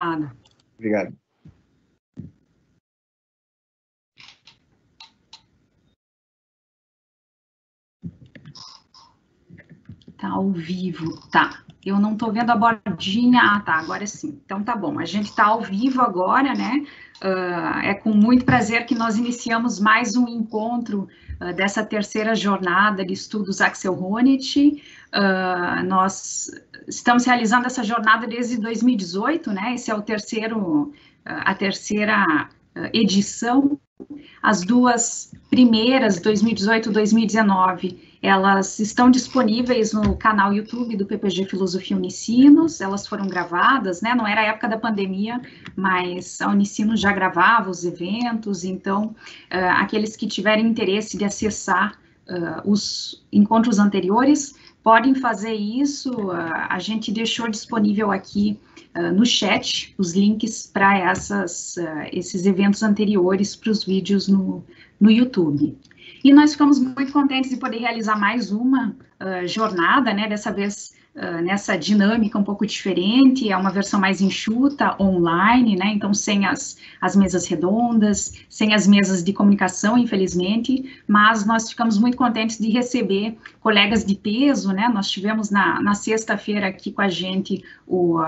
Ana. Obrigado. Tá ao vivo, tá. Eu não tô vendo a bordinha. Ah, tá, agora sim. Então tá bom, a gente tá ao vivo agora, né? É com muito prazer que nós iniciamos mais um encontro dessa terceira jornada de estudos Axel Honneth. Nós estamos realizando essa jornada desde 2018, né? Esse é o terceiro, a terceira edição. As duas primeiras, 2018 e 2019, elas estão disponíveis no canal YouTube do PPG Filosofia Unicinos, elas foram gravadas, né? Não era a época da pandemia, mas a Unicinos já gravava os eventos, então aqueles que tiverem interesse de acessar os encontros anteriores, podem fazer isso. A gente deixou disponível aqui no chat os links para esses eventos anteriores, para os vídeos no YouTube. E nós ficamos muito contentes de poder realizar mais uma jornada, né? Dessa vez nessa dinâmica um pouco diferente, é uma versão mais enxuta, online, né? Então, sem as mesas redondas, sem as mesas de comunicação, infelizmente, mas nós ficamos muito contentes de receber colegas de peso, né? Nós tivemos na sexta-feira aqui com a gente o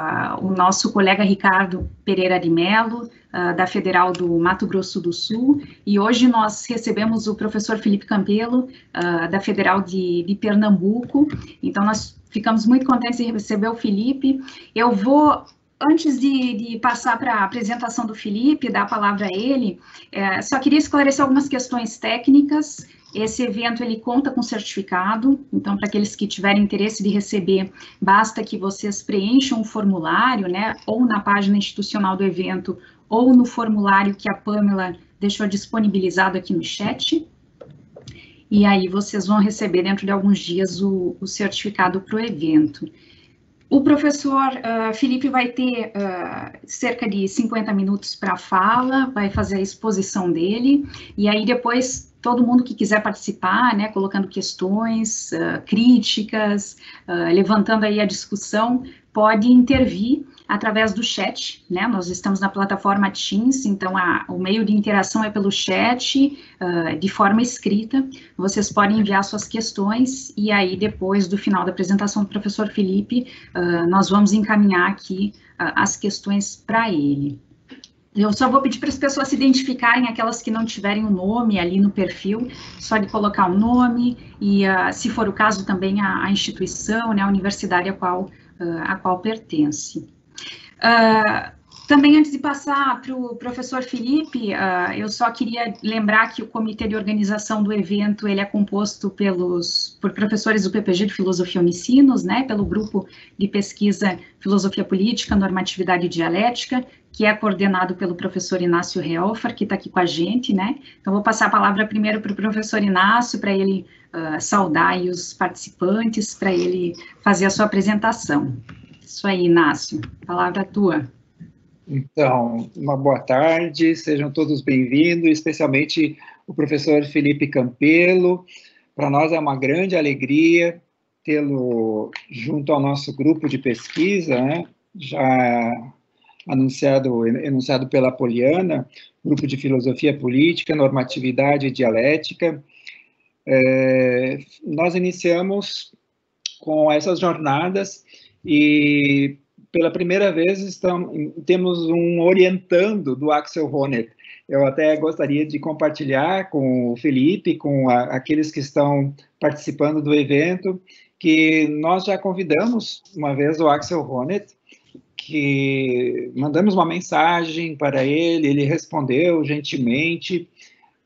nosso colega Ricardo Pereira de Mello, da Federal do Mato Grosso do Sul, e hoje nós recebemos o professor Felipe Campelo, da Federal de Pernambuco. Então, nós ficamos muito contentes de receber o Felipe. Eu vou, antes de passar para a apresentação do Felipe, dar a palavra a ele, só queria esclarecer algumas questões técnicas. Esse evento, ele conta com certificado, então, para aqueles que tiverem interesse de receber, basta que vocês preencham um formulário, né, ou na página institucional do evento, ou no formulário que a Pamela deixou disponibilizado aqui no chat. E aí vocês vão receber dentro de alguns dias o certificado para o evento. O professor Felipe vai ter cerca de 50 minutos para a fala, vai fazer a exposição dele, e aí depois todo mundo que quiser participar, né, colocando questões, críticas, levantando aí a discussão, pode intervir através do chat, né? Nós estamos na plataforma Teams, então o meio de interação é pelo chat, de forma escrita. Vocês podem enviar suas questões e aí depois do final da apresentação do professor Felipe, nós vamos encaminhar aqui as questões para ele. Eu só vou pedir para as pessoas se identificarem, aquelas que não tiverem um nome ali no perfil, só de colocar o nome e, se for o caso, também a instituição, né, a universidade a qual pertence. Também, antes de passar para o professor Felipe, eu só queria lembrar que o comitê de organização do evento, ele é composto por professores do PPG de Filosofia Unicinos, né, pelo grupo de pesquisa Filosofia Política, Normatividade e Dialética, que é coordenado pelo professor Inácio Helfer, que está aqui com a gente, né? Então, vou passar a palavra primeiro para o professor Inácio, para ele saudar aí os participantes, para ele fazer a sua apresentação. Isso aí, Inácio, palavra tua. Então, uma boa tarde, sejam todos bem-vindos, especialmente o professor Felipe Campelo. Para nós é uma grande alegria tê-lo junto ao nosso grupo de pesquisa, né? Já enunciado pela Poliana, grupo de Filosofia Política, Normatividade e Dialética. Nós iniciamos com essas jornadas e pela primeira vez temos um orientando do Axel Honneth. Eu até gostaria de compartilhar com o Felipe, com aqueles que estão participando do evento, que nós já convidamos uma vez o Axel Honneth, que mandamos uma mensagem para ele, ele respondeu gentilmente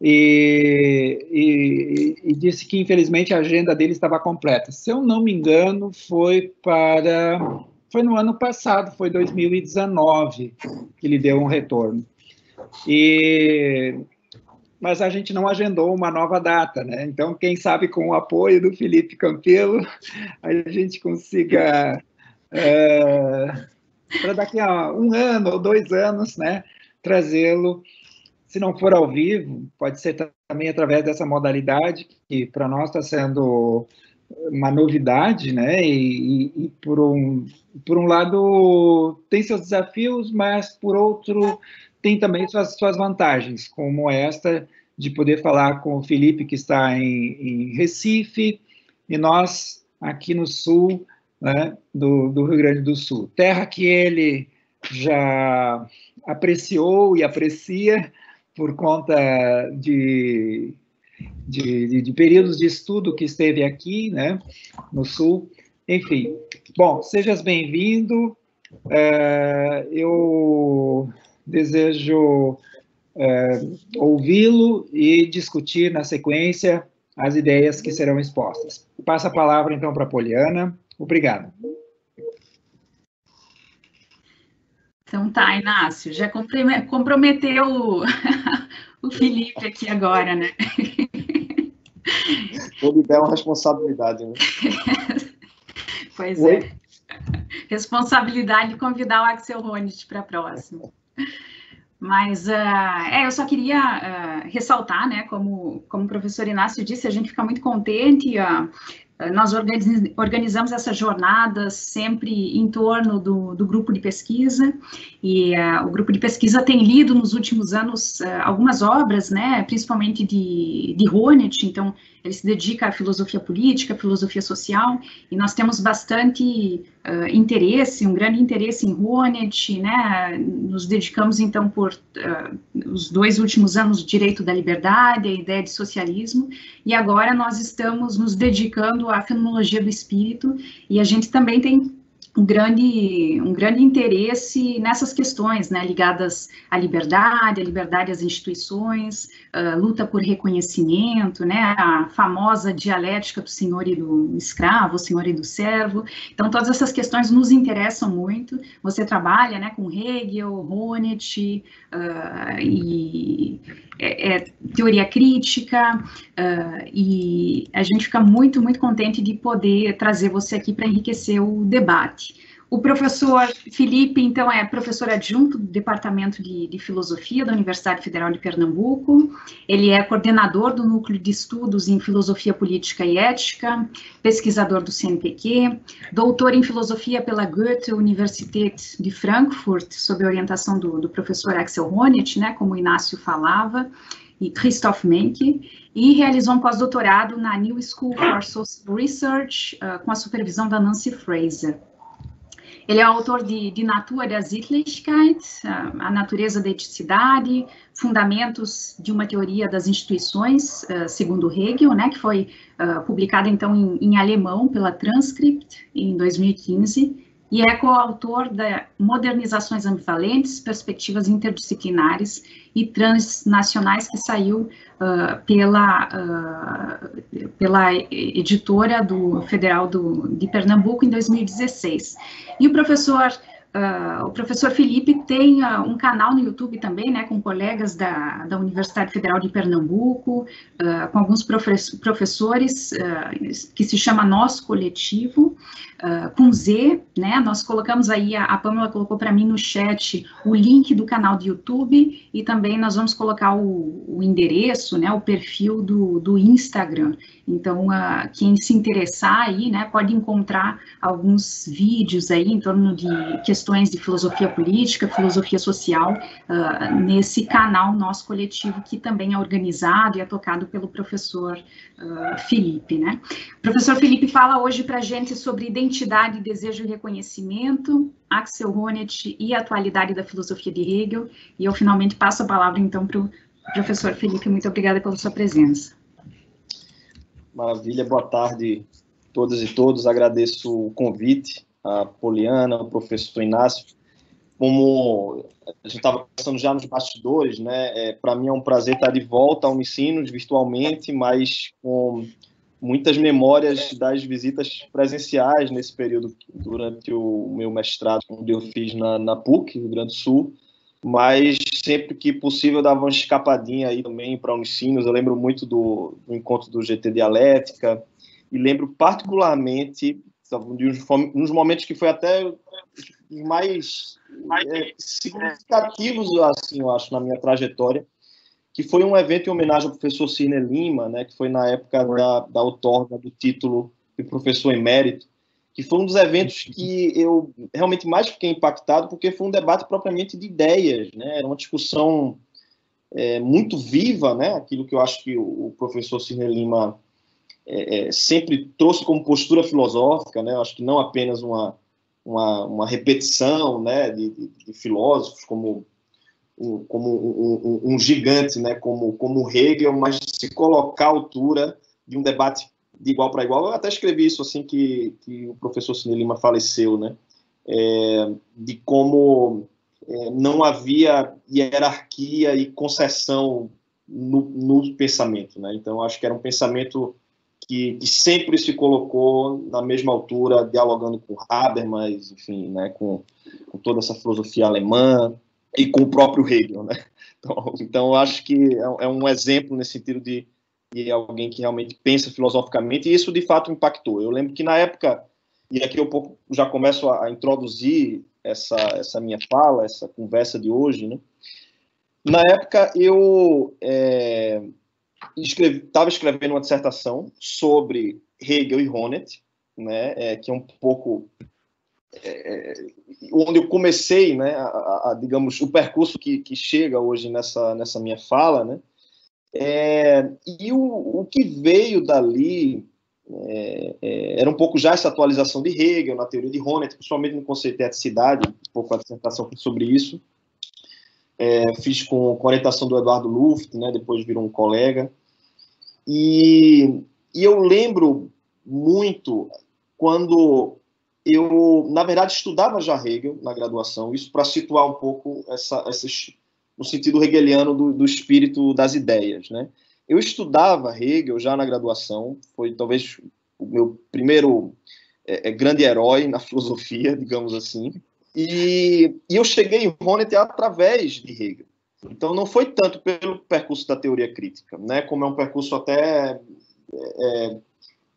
e disse que, infelizmente, a agenda dele estava completa. Se eu não me engano, foi no ano passado, foi 2019, que ele deu um retorno. Mas a gente não agendou uma nova data, né? Então, quem sabe, com o apoio do Felipe Campelo, a gente consiga, para daqui a um ano ou 2 anos, né, trazê-lo. Se não for ao vivo, pode ser também através dessa modalidade, que para nós está sendo uma novidade, né? E por um lado tem seus desafios, mas por outro tem também suas vantagens, como esta de poder falar com o Felipe, que está em Recife, e nós aqui no sul, né, do Rio Grande do Sul. Terra que ele já apreciou e aprecia por conta de períodos de estudo que esteve aqui, né, no sul. Enfim, bom, sejas bem-vindo. Eu desejo ouvi-lo e discutir na sequência as ideias que serão expostas. Passa a palavra, então, para a Poliana. Obrigado. Então tá, Inácio, já comprometeu o Felipe aqui agora, né? Vou lhe dar uma responsabilidade, né? Pois é. Responsabilidade de convidar o Axel Honneth para a próxima. Mas eu só queria ressaltar, né, como o professor Inácio disse, a gente fica muito contente. Nós organizamos essas jornadas sempre em torno do grupo de pesquisa, e o grupo de pesquisa tem lido nos últimos anos algumas obras, né, principalmente de Honneth. Então, ele se dedica à filosofia política, à filosofia social, e nós temos bastante interesse, um grande interesse em Honneth, né? Nos dedicamos, então, por os dois últimos anos, direito da liberdade, a ideia de socialismo, e agora nós estamos nos dedicando à fenomenologia do espírito, e a gente também tem um grande interesse nessas questões, né, ligadas à liberdade às instituições, luta por reconhecimento, né, a famosa dialética do senhor e do escravo, o senhor e do servo. Então, todas essas questões nos interessam muito. Você trabalha, né, com Hegel, Honneth, e teoria crítica, e a gente fica muito, muito contente de poder trazer você aqui para enriquecer o debate. O professor Felipe, então, é professor adjunto do Departamento de Filosofia da Universidade Federal de Pernambuco. Ele é coordenador do Núcleo de Estudos em Filosofia Política e Ética, pesquisador do CNPq, doutor em Filosofia pela Goethe-Universität de Frankfurt, sob a orientação do professor Axel Honneth, né, como o Inácio falava, e Christoph Menck, e realizou um pós-doutorado na New School for Social Research, com a supervisão da Nancy Fraser. Ele é autor de Natur der Sittlichkeit, A Natureza da Eticidade, Fundamentos de uma Teoria das Instituições, segundo Hegel, né, que foi publicado, então, em alemão pela Transcript, em 2015, e é coautor da Modernizações Ambivalentes, Perspectivas Interdisciplinares e Transnacionais, que saiu pela editora Federal de Pernambuco em 2016. E o professor Felipe tem um canal no YouTube também, né, com colegas da Universidade Federal de Pernambuco, com alguns professores, que se chama Nosso Coletivo, com Z, né, nós colocamos aí, a Pamela colocou para mim no chat o link do canal do YouTube, e também nós vamos colocar o endereço, né, o perfil do Instagram. Então, quem se interessar aí, né, pode encontrar alguns vídeos aí em torno de questões de filosofia política, filosofia social, nesse canal Nosso Coletivo, que também é organizado e é tocado pelo professor Felipe, né? O professor Felipe fala hoje para a gente sobre identidade, desejo e reconhecimento, Axel Honneth e a atualidade da filosofia de Hegel, e eu finalmente passo a palavra, então, para o professor Felipe. Muito obrigada pela sua presença. Maravilha, boa tarde a todas e todos. Agradeço o convite, a Poliana, o professor Inácio. Como a gente estava conversando já nos bastidores, né, para mim é um prazer estar de volta ao Unicinos virtualmente, mas com muitas memórias das visitas presenciais nesse período durante o meu mestrado, onde eu fiz na PUC, Rio Grande do Sul. Mas sempre que possível dava uma escapadinha aí também para Unicinos. Eu lembro muito do encontro do GT Dialética, e lembro particularmente nos momentos que foi até os mais significativos, assim, eu acho, na minha trajetória, que foi um evento em homenagem ao professor Cirne Lima, né, que foi na época da outorga do título e professor emérito, que foi um dos eventos que eu realmente mais fiquei impactado, porque foi um debate propriamente de ideias, né? Era uma discussão muito viva, né? Aquilo que eu acho que o professor Cirne Lima sempre trouxe como postura filosófica, né? Eu acho que não apenas uma repetição, né? de filósofos como um gigante, né? como Hegel, mas se colocar à altura de um debate de igual para igual. Eu até escrevi isso assim que o professor Cirne Lima faleceu, né? De como não havia hierarquia e concessão no pensamento, né? Então, acho que era um pensamento que sempre se colocou na mesma altura, dialogando com Habermas, enfim, né? com toda essa filosofia alemã e com o próprio Hegel, né? Então acho que é um exemplo nesse sentido de alguém que realmente pensa filosoficamente, e isso de fato impactou. Eu lembro que na época, e aqui eu já começo a introduzir essa minha fala, essa conversa de hoje, né? Na época eu estava escrevendo uma dissertação sobre Hegel e Honneth, né? Que é um pouco onde eu comecei, né, digamos, o percurso que chega hoje nessa minha fala, né? E o que veio dali era um pouco já essa atualização de Hegel na teoria de Honneth, principalmente no conceito de eticidade, um pouco a dissertação sobre isso. Fiz com orientação do Eduardo Luft, né, depois virou um colega. E eu lembro muito quando eu, na verdade, estudava já Hegel na graduação, isso para situar um pouco no sentido hegeliano do espírito das ideias, né? Eu estudava Hegel já na graduação, foi talvez o meu primeiro grande herói na filosofia, digamos assim. E eu cheguei em Honneth através de Hegel. Então, não foi tanto pelo percurso da teoria crítica, né? Como é um percurso até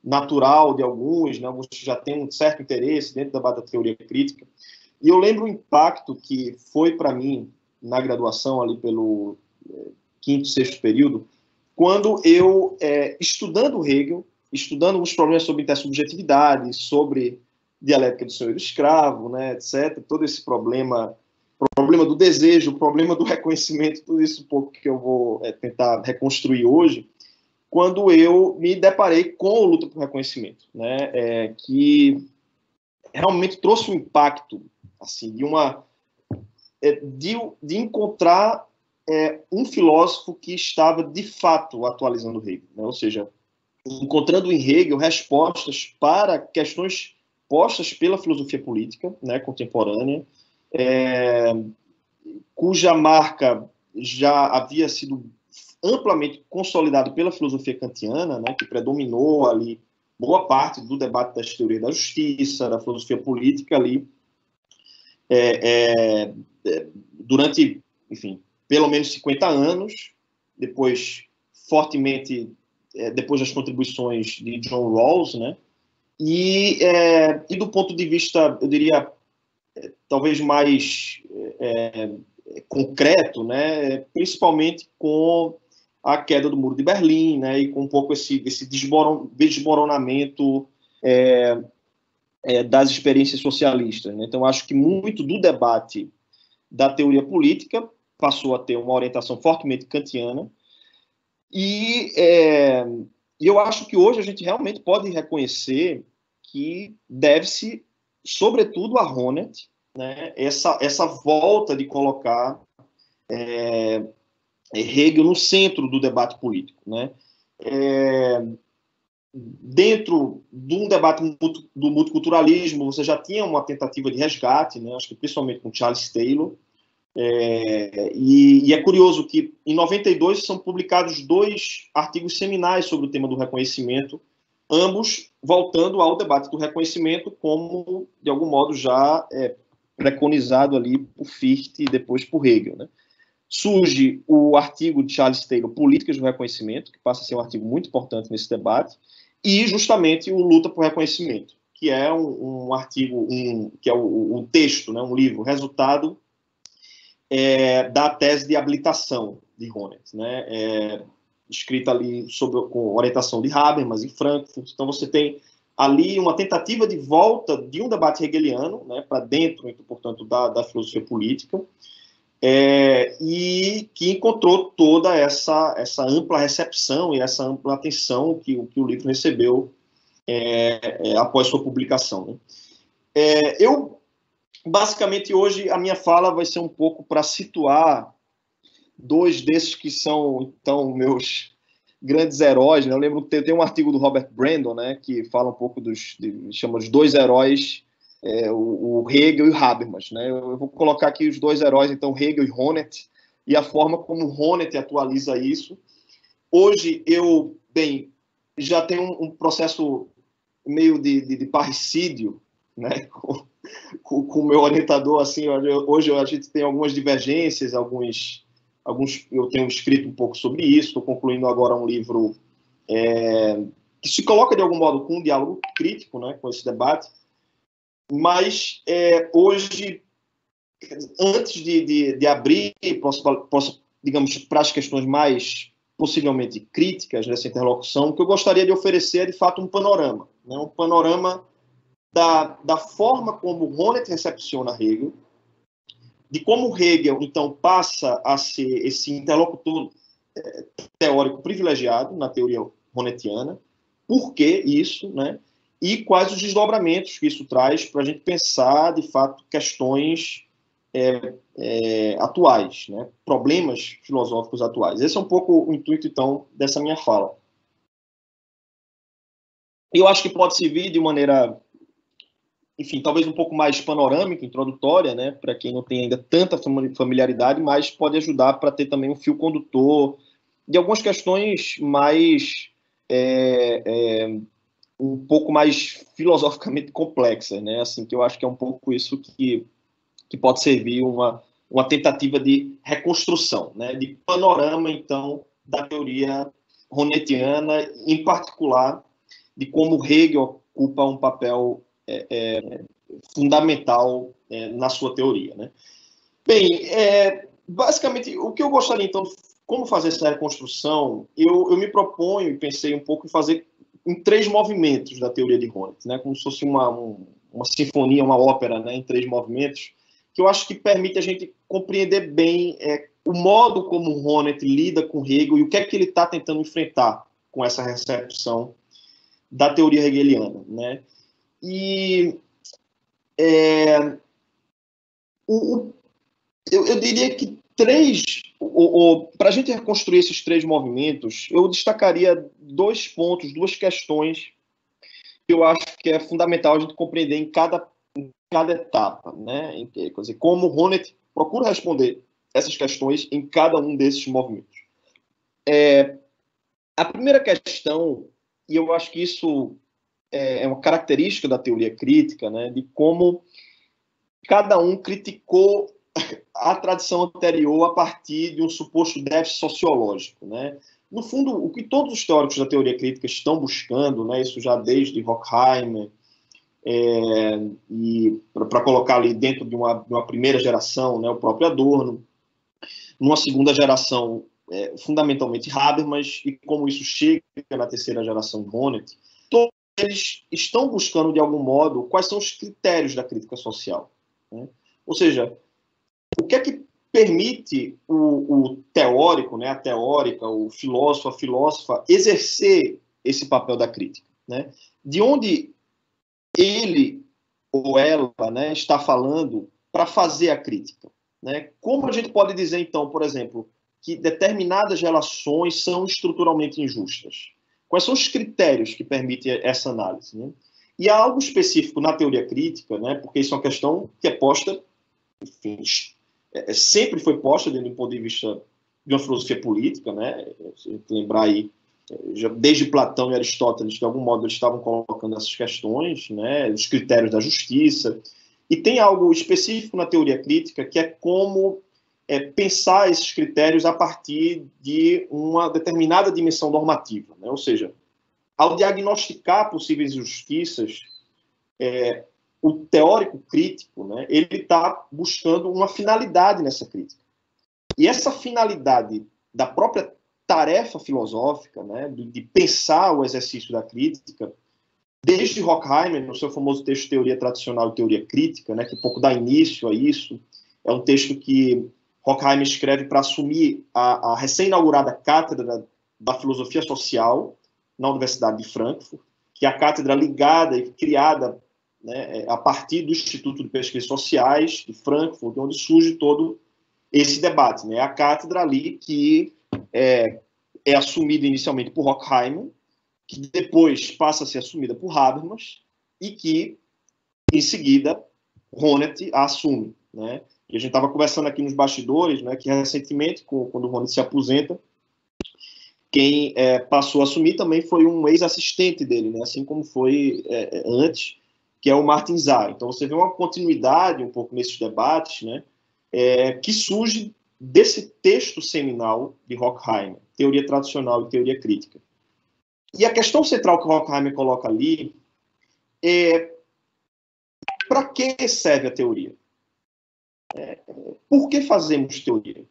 natural de alguns, né? Alguns já têm um certo interesse dentro da teoria crítica. E eu lembro o impacto que foi para mim na graduação, ali pelo quinto, sexto período, quando eu, estudando Hegel, estudando os problemas sobre intersubjetividade, sobre dialética do senhor e do escravo, né, etc., todo esse problema do desejo, o problema do reconhecimento, tudo isso um pouco que eu vou tentar reconstruir hoje, quando eu me deparei com a luta por reconhecimento, né, que realmente trouxe um impacto, assim, de encontrar um filósofo que estava, de fato, atualizando Hegel, né, ou seja, encontrando em Hegel respostas para questões postas pela filosofia política, né, contemporânea, cuja marca já havia sido amplamente consolidada pela filosofia kantiana, né, que predominou ali boa parte do debate das teorias da justiça, da filosofia política ali, durante, enfim, pelo menos 50 anos, depois fortemente, depois das contribuições de John Rawls, né. E do ponto de vista, eu diria, talvez mais concreto, né, principalmente com a queda do Muro de Berlim, né, e com um pouco esse desmoronamento das experiências socialistas, né? Então, acho que muito do debate da teoria política passou a ter uma orientação fortemente kantiana E eu acho que hoje a gente realmente pode reconhecer que deve-se, sobretudo, a Honneth, né, essa volta de colocar Hegel no centro do debate político, né, dentro de um debate do multiculturalismo. Você já tinha uma tentativa de resgate, né, acho que principalmente com Charles Taylor, e é curioso que, em 92, são publicados 2 artigos seminais sobre o tema do reconhecimento, ambos voltando ao debate do reconhecimento como, de algum modo, já preconizado ali por Fichte e depois por Hegel, né? Surge o artigo de Charles Taylor, Políticas do Reconhecimento, que passa a ser um artigo muito importante nesse debate, e, justamente, o Luta por Reconhecimento, que é um artigo, que é um texto, né, um livro, resultado da tese de habilitação de Honneth, né, escrita ali com orientação de Habermas em Frankfurt. Então, você tem ali uma tentativa de volta de um debate hegeliano, né, para dentro, portanto, da filosofia política, e que encontrou toda essa ampla recepção e essa ampla atenção que o livro recebeu após sua publicação, né? Eu, basicamente, hoje, a minha fala vai ser um pouco para situar dois desses que são, então, meus grandes heróis, né? Eu lembro que tem um artigo do Robert Brandon, né, que fala um pouco chama os dois heróis, o Hegel e o Habermas, né? Eu vou colocar aqui os dois heróis, então, Hegel e Honneth, e a forma como Honneth atualiza isso. Hoje eu, já tenho um processo meio de parricídio, né, com o meu orientador, assim, hoje a gente tem algumas divergências, eu tenho escrito um pouco sobre isso, estou concluindo agora um livro que se coloca, de algum modo, com um diálogo crítico, né, com esse debate, mas hoje, antes de abrir, digamos, para as questões mais, possivelmente, críticas nessa interlocução, o que eu gostaria de oferecer é, de fato, um panorama, né, um panorama da forma como Honneth recepciona Hegel, de como Hegel, então, passa a ser esse interlocutor teórico privilegiado na teoria honethiana, por que isso, né, e quais os desdobramentos que isso traz para a gente pensar, de fato, questões atuais, né, problemas filosóficos atuais. Esse é um pouco o intuito, então, dessa minha fala. Eu acho que pode servir de maneira, enfim, talvez um pouco mais panorâmica, introdutória, né, para quem não tem ainda tanta familiaridade, mas pode ajudar para ter também um fio condutor de algumas questões mais, um pouco mais filosoficamente complexas, né, assim, que eu acho que é um pouco isso que pode servir uma tentativa de reconstrução, né, de panorama, então, da teoria honethiana, em particular, de como Hegel ocupa um papel fundamental na sua teoria, né? Basicamente, o que eu gostaria, então, como fazer essa reconstrução, eu me proponho e pensei um pouco em fazer em três movimentos da teoria de Honneth, né? Como se fosse uma sinfonia, uma ópera, né? Em três movimentos, que eu acho que permite a gente compreender bem o modo como Honneth lida com Hegel e o que é que ele está tentando enfrentar com essa recepção da teoria hegeliana, né? E eu diria que para a gente reconstruir esses três movimentos, eu destacaria dois pontos, duas questões que eu acho que é fundamental a gente compreender em cada etapa, né? Quer dizer, como Honneth procura responder essas questões em cada um desses movimentos. A primeira questão, e eu acho que isso é uma característica da teoria crítica, né, de como cada um criticou a tradição anterior a partir de um suposto déficit sociológico, né? No fundo, o que todos os teóricos da teoria crítica estão buscando, né, isso já desde Horkheimer, e para colocar ali dentro de uma primeira geração, né, o próprio Adorno, numa segunda geração, fundamentalmente Habermas, e como isso chega na terceira geração de Honneth, eles estão buscando, de algum modo, quais são os critérios da crítica social, né? Ou seja, o que é que permite o teórico, né, a teórica, o filósofo, a filósofa, exercer esse papel da crítica, né? De onde ele ou ela, né, está falando para fazer a crítica, né? Como a gente pode dizer, então, por exemplo, que determinadas relações são estruturalmente injustas? Quais são os critérios que permitem essa análise, né? E há algo específico na teoria crítica, né, porque isso é uma questão que é posta, enfim, sempre foi posta dentro do ponto de vista de uma filosofia política, né? Se a gente lembrar aí, desde Platão e Aristóteles, de algum modo, eles estavam colocando essas questões, né, os critérios da justiça. E tem algo específico na teoria crítica, que é como pensar esses critérios a partir de uma determinada dimensão normativa, né? Ou seja, ao diagnosticar possíveis injustiças, o teórico crítico, né, ele está buscando uma finalidade nessa crítica. E essa finalidade da própria tarefa filosófica, né, de pensar o exercício da crítica, Desde Horkheimer, no seu famoso texto Teoria Tradicional e Teoria Crítica, né, que um pouco dá início a isso, é um texto que Horkheimer escreve para assumir a recém-inaugurada Cátedra da Filosofia Social na Universidade de Frankfurt, que é a cátedra ligada e criada, né, a partir do Instituto de Pesquisas Sociais de Frankfurt, onde surge todo esse debate. Né? A cátedra ali que é assumida inicialmente por Horkheimer, que depois passa a ser assumida por Habermas e que, em seguida, Honneth a assume. Né? E a gente estava conversando aqui nos bastidores, né, que recentemente, quando Honneth se aposenta, quem passou a assumir também foi um ex-assistente dele, né, assim como foi antes, que é o Martin Zar. Então você vê uma continuidade um pouco nesses debates, né, que surge desse texto seminal de Horkheimer, Teoria Tradicional e Teoria Crítica. E a questão central que Horkheimer coloca ali é: para que serve a teoria? Por que fazemos teoria?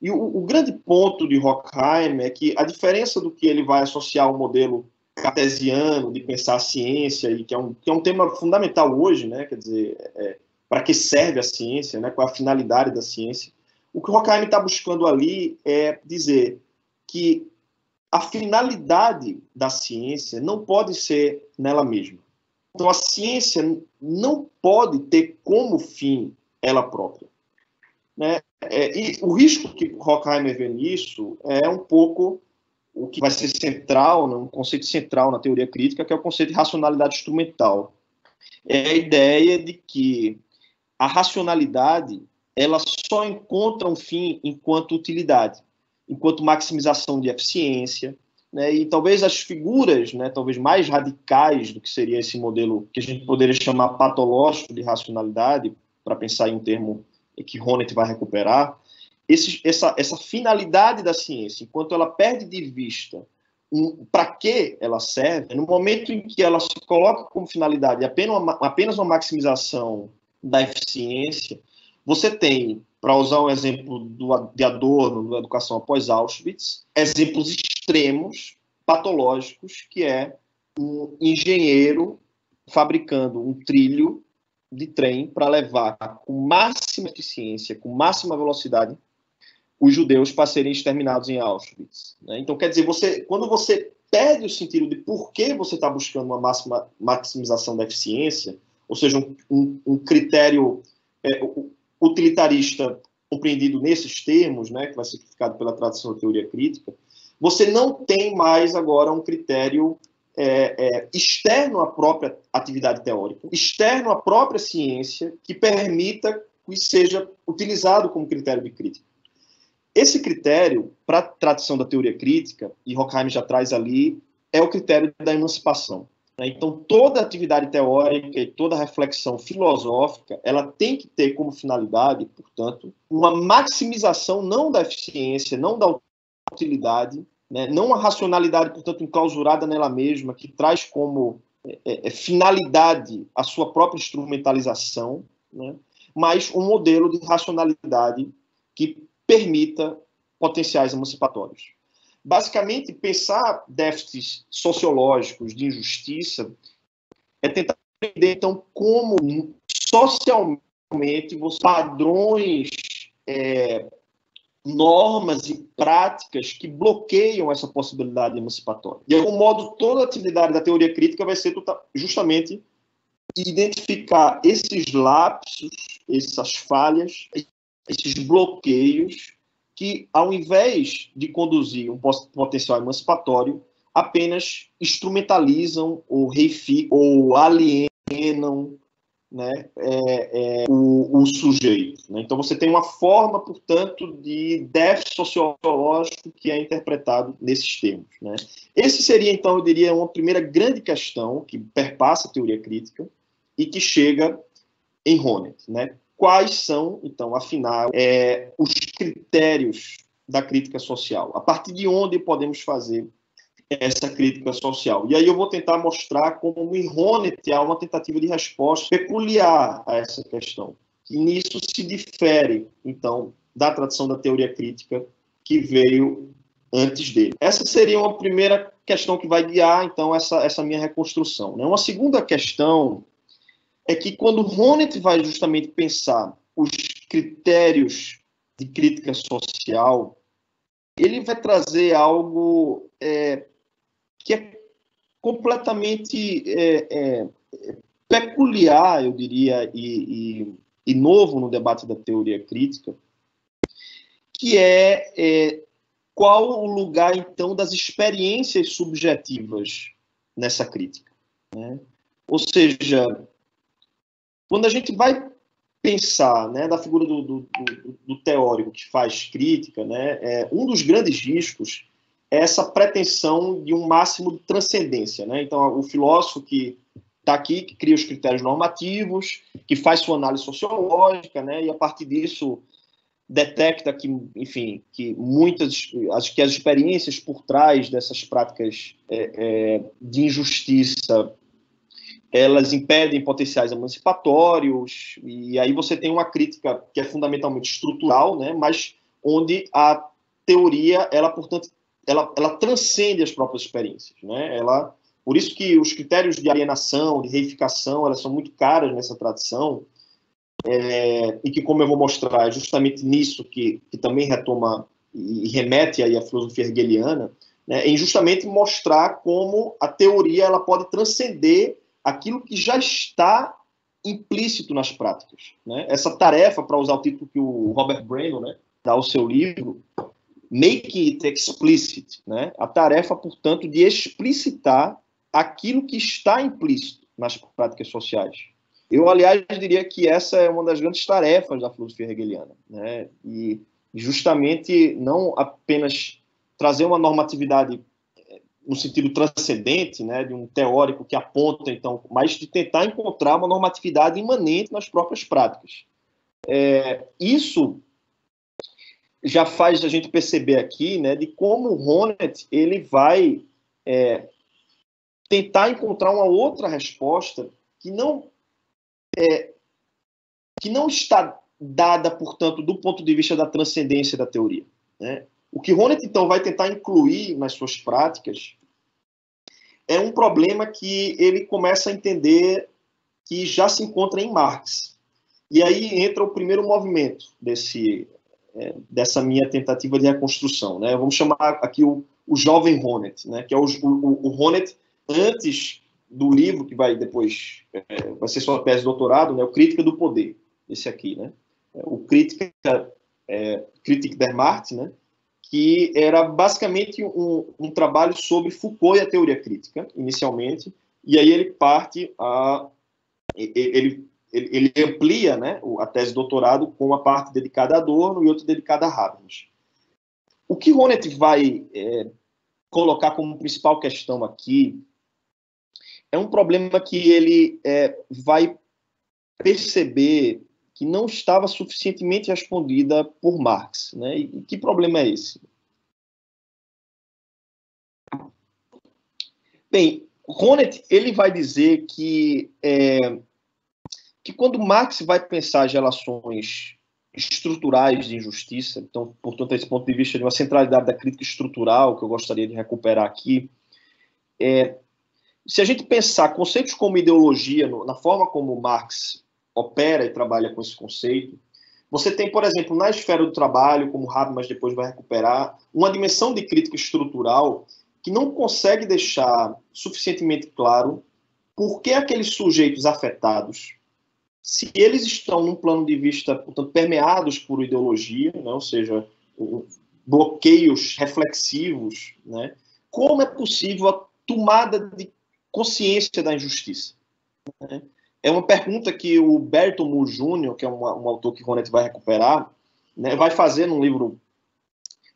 E o grande ponto de Horkheimer é que a diferença do que ele vai associar ao modelo cartesiano de pensar a ciência, e que é um tema fundamental hoje, né? Quer dizer, para que serve a ciência, né? Qual é a finalidade da ciência? O que Horkheimer está buscando ali é dizer que a finalidade da ciência não pode ser nela mesma. Então, a ciência não pode ter como fim ela própria. Né? E o risco que Horkheimer vê nisso é um pouco o que vai ser central, né, um conceito central na teoria crítica, que é o conceito de racionalidade instrumental. É a ideia de que a racionalidade ela só encontra um fim enquanto utilidade, enquanto maximização de eficiência, né? E talvez as figuras, né, talvez mais radicais do que seria esse modelo que a gente poderia chamar patológico de racionalidade, para pensar em um termo que Honneth vai recuperar, essa finalidade da ciência, enquanto ela perde de vista para que ela serve, no momento em que ela se coloca como finalidade apenas uma maximização da eficiência, você tem, para usar um exemplo de Adorno, da educação após Auschwitz, exemplos extremos, patológicos, que é um engenheiro fabricando um trilho de trem para levar com máxima eficiência, com máxima velocidade, os judeus para serem exterminados em Auschwitz. Né? Então, quer dizer, quando você perde o sentido de por que você está buscando uma maximização da eficiência, ou seja, um critério utilitarista compreendido nesses termos, né, que vai ser criticado pela tradição da teoria crítica, você não tem mais agora um critério externo à própria atividade teórica, externo à própria ciência, que permita que seja utilizado como critério de crítica. Esse critério, para a tradição da teoria crítica, e Horkheimer já traz ali, é o critério da emancipação. Né? Então, toda atividade teórica e toda reflexão filosófica, ela tem que ter como finalidade, portanto, uma maximização não da eficiência, não da utilidade, né? Não a racionalidade, portanto, enclausurada nela mesma, que traz como finalidade a sua própria instrumentalização, né? Mas um modelo de racionalidade que permita potenciais emancipatórios. Basicamente, pensar déficits sociológicos de injustiça é tentar entender, então, como socialmente os padrões, normas e práticas que bloqueiam essa possibilidade emancipatória. E, de algum modo, toda a atividade da teoria crítica vai ser justamente identificar esses lapsos, essas falhas, esses bloqueios que, ao invés de conduzir um potencial emancipatório, apenas instrumentalizam ou alienam, né, o sujeito. Né? Então, você tem uma forma, portanto, de déficit sociológico que é interpretado nesses termos. Né? Esse seria, então, eu diria, uma primeira grande questão que perpassa a teoria crítica e que chega em Honneth, né? Quais são, então, afinal, os critérios da crítica social? A partir de onde podemos fazer essa crítica social? E aí eu vou tentar mostrar como em Honneth há uma tentativa de resposta peculiar a essa questão. E nisso se difere, então, da tradição da teoria crítica que veio antes dele. Essa seria uma primeira questão que vai guiar, então, essa minha reconstrução, né? Uma segunda questão é que quando Honneth vai justamente pensar os critérios de crítica social, ele vai trazer algo que é completamente peculiar, eu diria, e novo no debate da teoria crítica, que é qual o lugar, então, das experiências subjetivas nessa crítica, né? Ou seja, quando a gente vai pensar, né, da figura do teórico que faz crítica, né, um dos grandes riscos é essa pretensão de um máximo de transcendência, né? Então, o filósofo que está aqui, que cria os critérios normativos, que faz sua análise sociológica, né, e a partir disso detecta que, enfim, que as experiências por trás dessas práticas de injustiça, elas impedem potenciais emancipatórios, e aí você tem uma crítica que é fundamentalmente estrutural, né, mas onde a teoria, portanto, ela transcende as próprias experiências, né? Por isso que os critérios de alienação, de reificação, elas são muito caras nessa tradição, e que, como eu vou mostrar, é justamente nisso que também retoma e remete aí à filosofia hegeliana, né, em justamente mostrar como a teoria ela pode transcender aquilo que já está implícito nas práticas, né? Essa tarefa, para usar o título que o Robert Brennan, né, dá ao seu livro, Make It Explicit, né? A tarefa, portanto, de explicitar aquilo que está implícito nas práticas sociais. Eu, aliás, diria que essa é uma das grandes tarefas da filosofia hegeliana, né? E justamente não apenas trazer uma normatividade no sentido transcendente, né, de um teórico que aponta, então, mas de tentar encontrar uma normatividade imanente nas próprias práticas. Isso já faz a gente perceber aqui, né, de como o Honneth ele vai tentar encontrar uma outra resposta que não está dada, portanto, do ponto de vista da transcendência da teoria, né? O que Honneth, então, vai tentar incluir nas suas práticas é um problema que ele começa a entender que já se encontra em Marx. E aí entra o primeiro movimento dessa minha tentativa de reconstrução, né? Vamos chamar aqui o jovem Honneth, né? Que é o Honneth antes do livro, que vai depois vai ser sua tese de doutorado, né? O Crítica do Poder, esse aqui, né? O Critique der Marx, né? Que era basicamente um trabalho sobre Foucault e a teoria crítica, inicialmente, e aí ele parte, ele amplia, né, a tese de doutorado com uma parte dedicada a Adorno e outra dedicada a Habermas. O que Honneth vai colocar como principal questão aqui é um problema que ele vai perceber que não estava suficientemente respondida por Marx, né? E que problema é esse? Bem, Honneth, ele vai dizer que quando Marx vai pensar as relações estruturais de injustiça, então, portanto, esse ponto de vista de uma centralidade da crítica estrutural, que eu gostaria de recuperar aqui, se a gente pensar conceitos como ideologia, na forma como Marx opera e trabalha com esse conceito, você tem, por exemplo, na esfera do trabalho, como Habermas depois vai recuperar, uma dimensão de crítica estrutural que não consegue deixar suficientemente claro por que aqueles sujeitos afetados, se eles estão num plano de vista, portanto, permeados por ideologia, né, ou seja, bloqueios reflexivos, né, como é possível a tomada de consciência da injustiça, né? É uma pergunta que o Berthelmoor Jr., que é um autor que Honneth vai recuperar, né, vai fazer num livro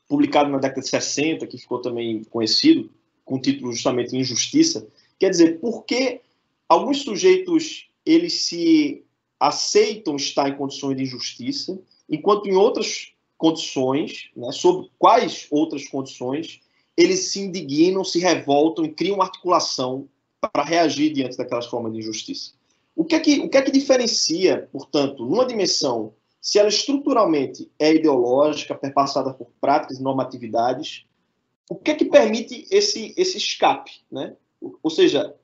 publicado na década de 60, que ficou também conhecido, com o título justamente Injustiça. Quer dizer, por que alguns sujeitos eles se aceitam estar em condições de injustiça, enquanto em outras condições, né, sob quais outras condições, eles se indignam, se revoltam e criam uma articulação para reagir diante daquelas formas de injustiça. O que é que diferencia, portanto, numa dimensão, se ela estruturalmente é ideológica, perpassada por práticas e normatividades, o que é que permite esse escape, né? Ou seja,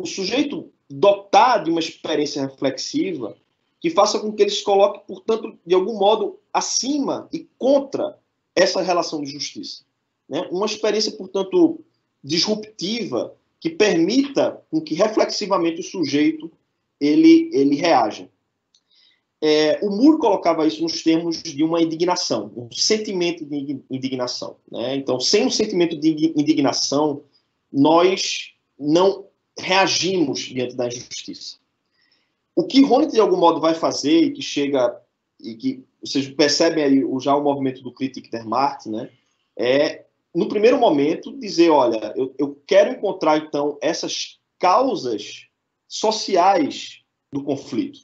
o sujeito dotar de uma experiência reflexiva que faça com que ele se coloque, portanto, de algum modo, acima e contra essa relação de justiça, né? Uma experiência, portanto, disruptiva que permita com que reflexivamente o sujeito ele reaja. O Moore colocava isso nos termos de uma indignação, um sentimento de indignação, né? Então, sem um sentimento de indignação, nós não reagimos diante da injustiça. O que Honneth, de algum modo, vai fazer e que chega, e que vocês percebem aí já o movimento do Critique der Marte, né? É, no primeiro momento, dizer, olha, eu quero encontrar, então, essas causas sociais do conflito,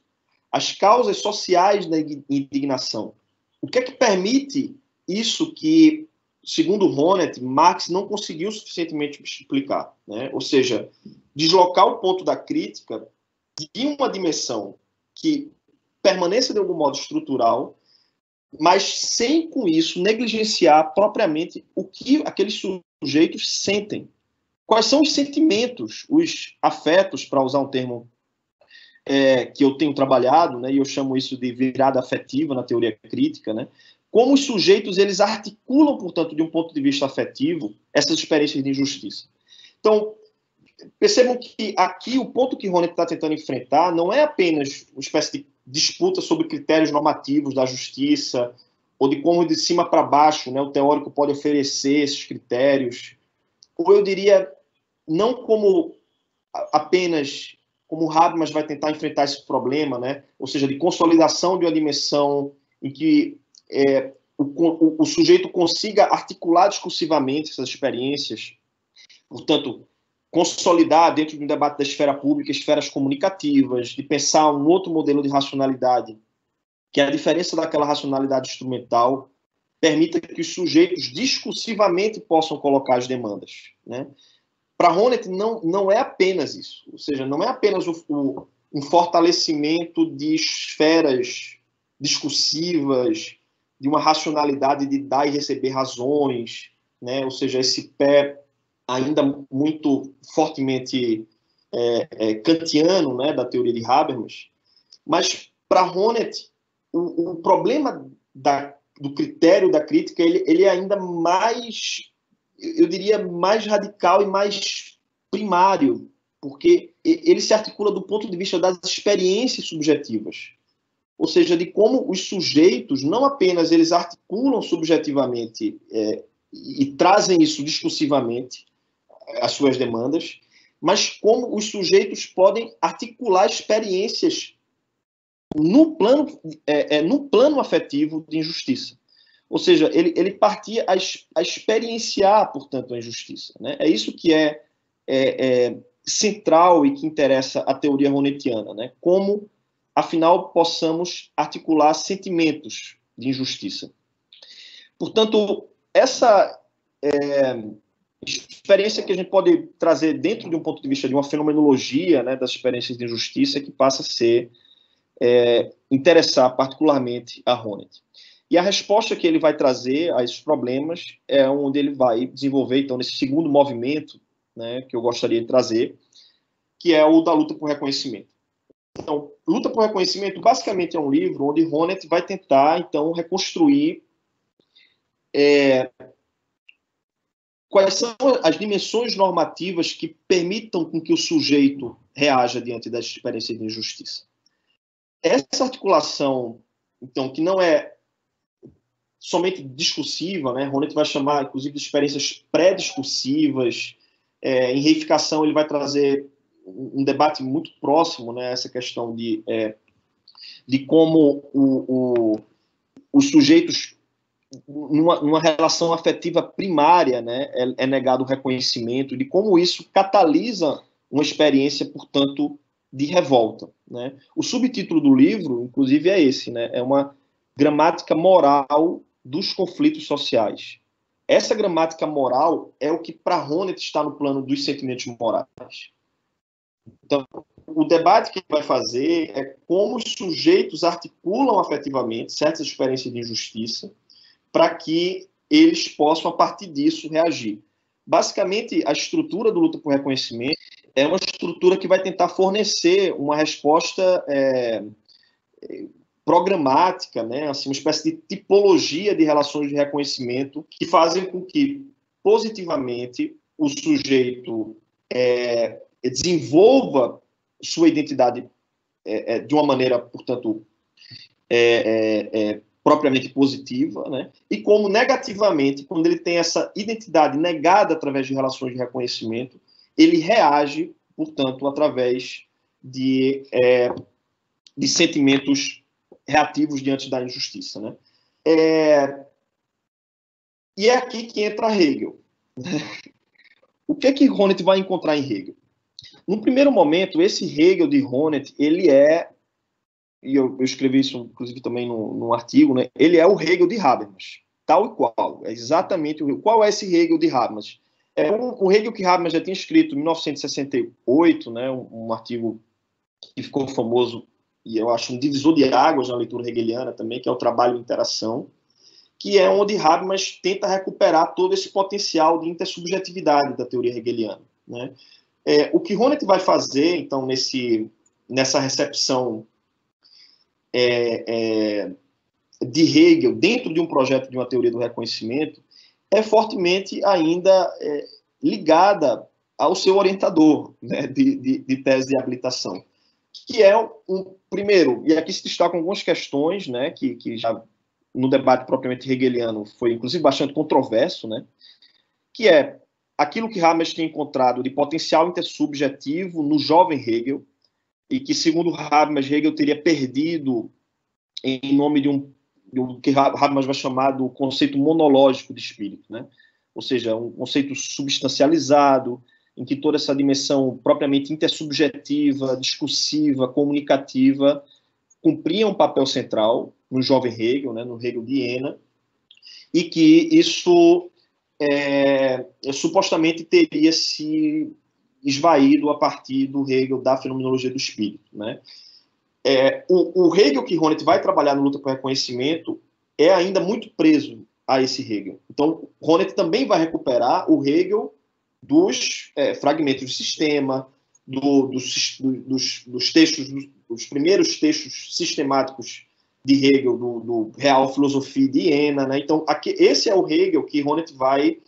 as causas sociais da indignação. O que é que permite isso que, segundo Honneth, Marx não conseguiu suficientemente explicar, né? Ou seja, deslocar o ponto da crítica de uma dimensão que permaneça de algum modo estrutural, mas sem com isso negligenciar propriamente o que aqueles sujeitos sentem. Quais são os sentimentos, os afetos, para usar um termo que eu tenho trabalhado, né, e eu chamo isso de virada afetiva na teoria crítica, né? Como os sujeitos eles articulam, portanto, de um ponto de vista afetivo, essas experiências de injustiça. Então, percebam que aqui o ponto que Honneth está tentando enfrentar não é apenas uma espécie de disputa sobre critérios normativos da justiça, ou de como de cima para baixo, né, o teórico pode oferecer esses critérios, ou eu diria, não como apenas como Habermas vai tentar enfrentar esse problema, né? Ou seja, de consolidação de uma dimensão em que o sujeito consiga articular discursivamente essas experiências, portanto, consolidar dentro de um debate da esfera pública, esferas comunicativas, de pensar um outro modelo de racionalidade, que a diferença daquela racionalidade instrumental permita que os sujeitos discursivamente possam colocar as demandas, né? Para Honneth, não é apenas isso. Ou seja, não é apenas um fortalecimento de esferas discursivas, de uma racionalidade de dar e receber razões, né? Ou seja, esse pé ainda muito fortemente kantiano, né, da teoria de Habermas. Mas, para Honneth, o problema do critério da crítica ele é ainda mais, eu diria, mais radical e mais primário, porque ele se articula do ponto de vista das experiências subjetivas, ou seja, de como os sujeitos não apenas eles articulam subjetivamente e trazem isso discursivamente, as suas demandas, mas como os sujeitos podem articular experiências no plano afetivo de injustiça. Ou seja, ele partia a experienciar, portanto, a injustiça, né? É isso que é central e que interessa a teoria honnethiana, né? Como, afinal, possamos articular sentimentos de injustiça. Portanto, essa experiência que a gente pode trazer dentro de um ponto de vista de uma fenomenologia, né, das experiências de injustiça, que passa a ser interessar particularmente a Honneth. E a resposta que ele vai trazer a esses problemas é onde ele vai desenvolver, então, nesse segundo movimento, né, que eu gostaria de trazer, que é o da luta por reconhecimento. Então, Luta por Reconhecimento, basicamente, é um livro onde Honneth vai tentar, então, reconstruir quais são as dimensões normativas que permitam com que o sujeito reaja diante das experiências de injustiça. Essa articulação, então, que não é somente discursiva, né? Honneth vai chamar, inclusive, de experiências pré-discursivas. Em reificação, ele vai trazer um debate muito próximo, né? Essa questão de como os sujeitos, numa relação afetiva primária, né? É negado o reconhecimento, de como isso catalisa uma experiência, portanto, de revolta, né? O subtítulo do livro, inclusive, é esse, né? É uma gramática moral dos conflitos sociais. Essa gramática moral é o que, para Honneth, está no plano dos sentimentos morais. Então, o debate que ele vai fazer é como os sujeitos articulam afetivamente certas experiências de injustiça para que eles possam, a partir disso, reagir. Basicamente, a estrutura do Luta por Reconhecimento é uma estrutura que vai tentar fornecer uma resposta programática, né? Assim, uma espécie de tipologia de relações de reconhecimento que fazem com que, positivamente, o sujeito desenvolva sua identidade de uma maneira, portanto, propriamente positiva, né? E como negativamente, quando ele tem essa identidade negada através de relações de reconhecimento, ele reage, portanto, através de sentimentos reativos diante da injustiça, né? E é aqui que entra Hegel. O que é que Honneth vai encontrar em Hegel? No primeiro momento, esse Hegel de Honneth, ele é, e eu escrevi isso, inclusive, também num artigo, né? Ele é o Hegel de Habermas, tal e qual. É exatamente o Hegel. Qual é esse Hegel de Habermas? É o Hegel que Habermas já tinha escrito em 1968, né? Um artigo que ficou famoso, e eu acho um divisor de águas na leitura hegeliana também, que é o Trabalho e Interação, que é onde Habermas tenta recuperar todo esse potencial de intersubjetividade da teoria hegeliana, né? O que Honneth vai fazer, então, nessa recepção de Hegel dentro de um projeto de uma teoria do reconhecimento é fortemente ainda ligada ao seu orientador, né, de tese de habilitação, que é primeiro, e aqui se destacam algumas questões, né, que já no debate propriamente hegeliano foi, inclusive, bastante controverso, né, que é aquilo que Habermas tinha encontrado de potencial intersubjetivo no jovem Hegel, e que, segundo Habermas, Hegel teria perdido em nome de um que Habermas vai chamar do conceito monológico de espírito, né? Ou seja, um conceito substancializado, em que toda essa dimensão propriamente intersubjetiva, discursiva, comunicativa, cumpria um papel central no jovem Hegel, né? No Hegel de Jena, e que isso supostamente teria se esvaído a partir do Hegel da fenomenologia do espírito, né? O Hegel que Honneth vai trabalhar no Luta por Reconhecimento é ainda muito preso a esse Hegel. Então, Honneth também vai recuperar o Hegel dos fragmentos do sistema, dos textos, dos primeiros textos sistemáticos de Hegel, do Real Filosofia de Jena, né? Então, esse é o Hegel que Honneth vai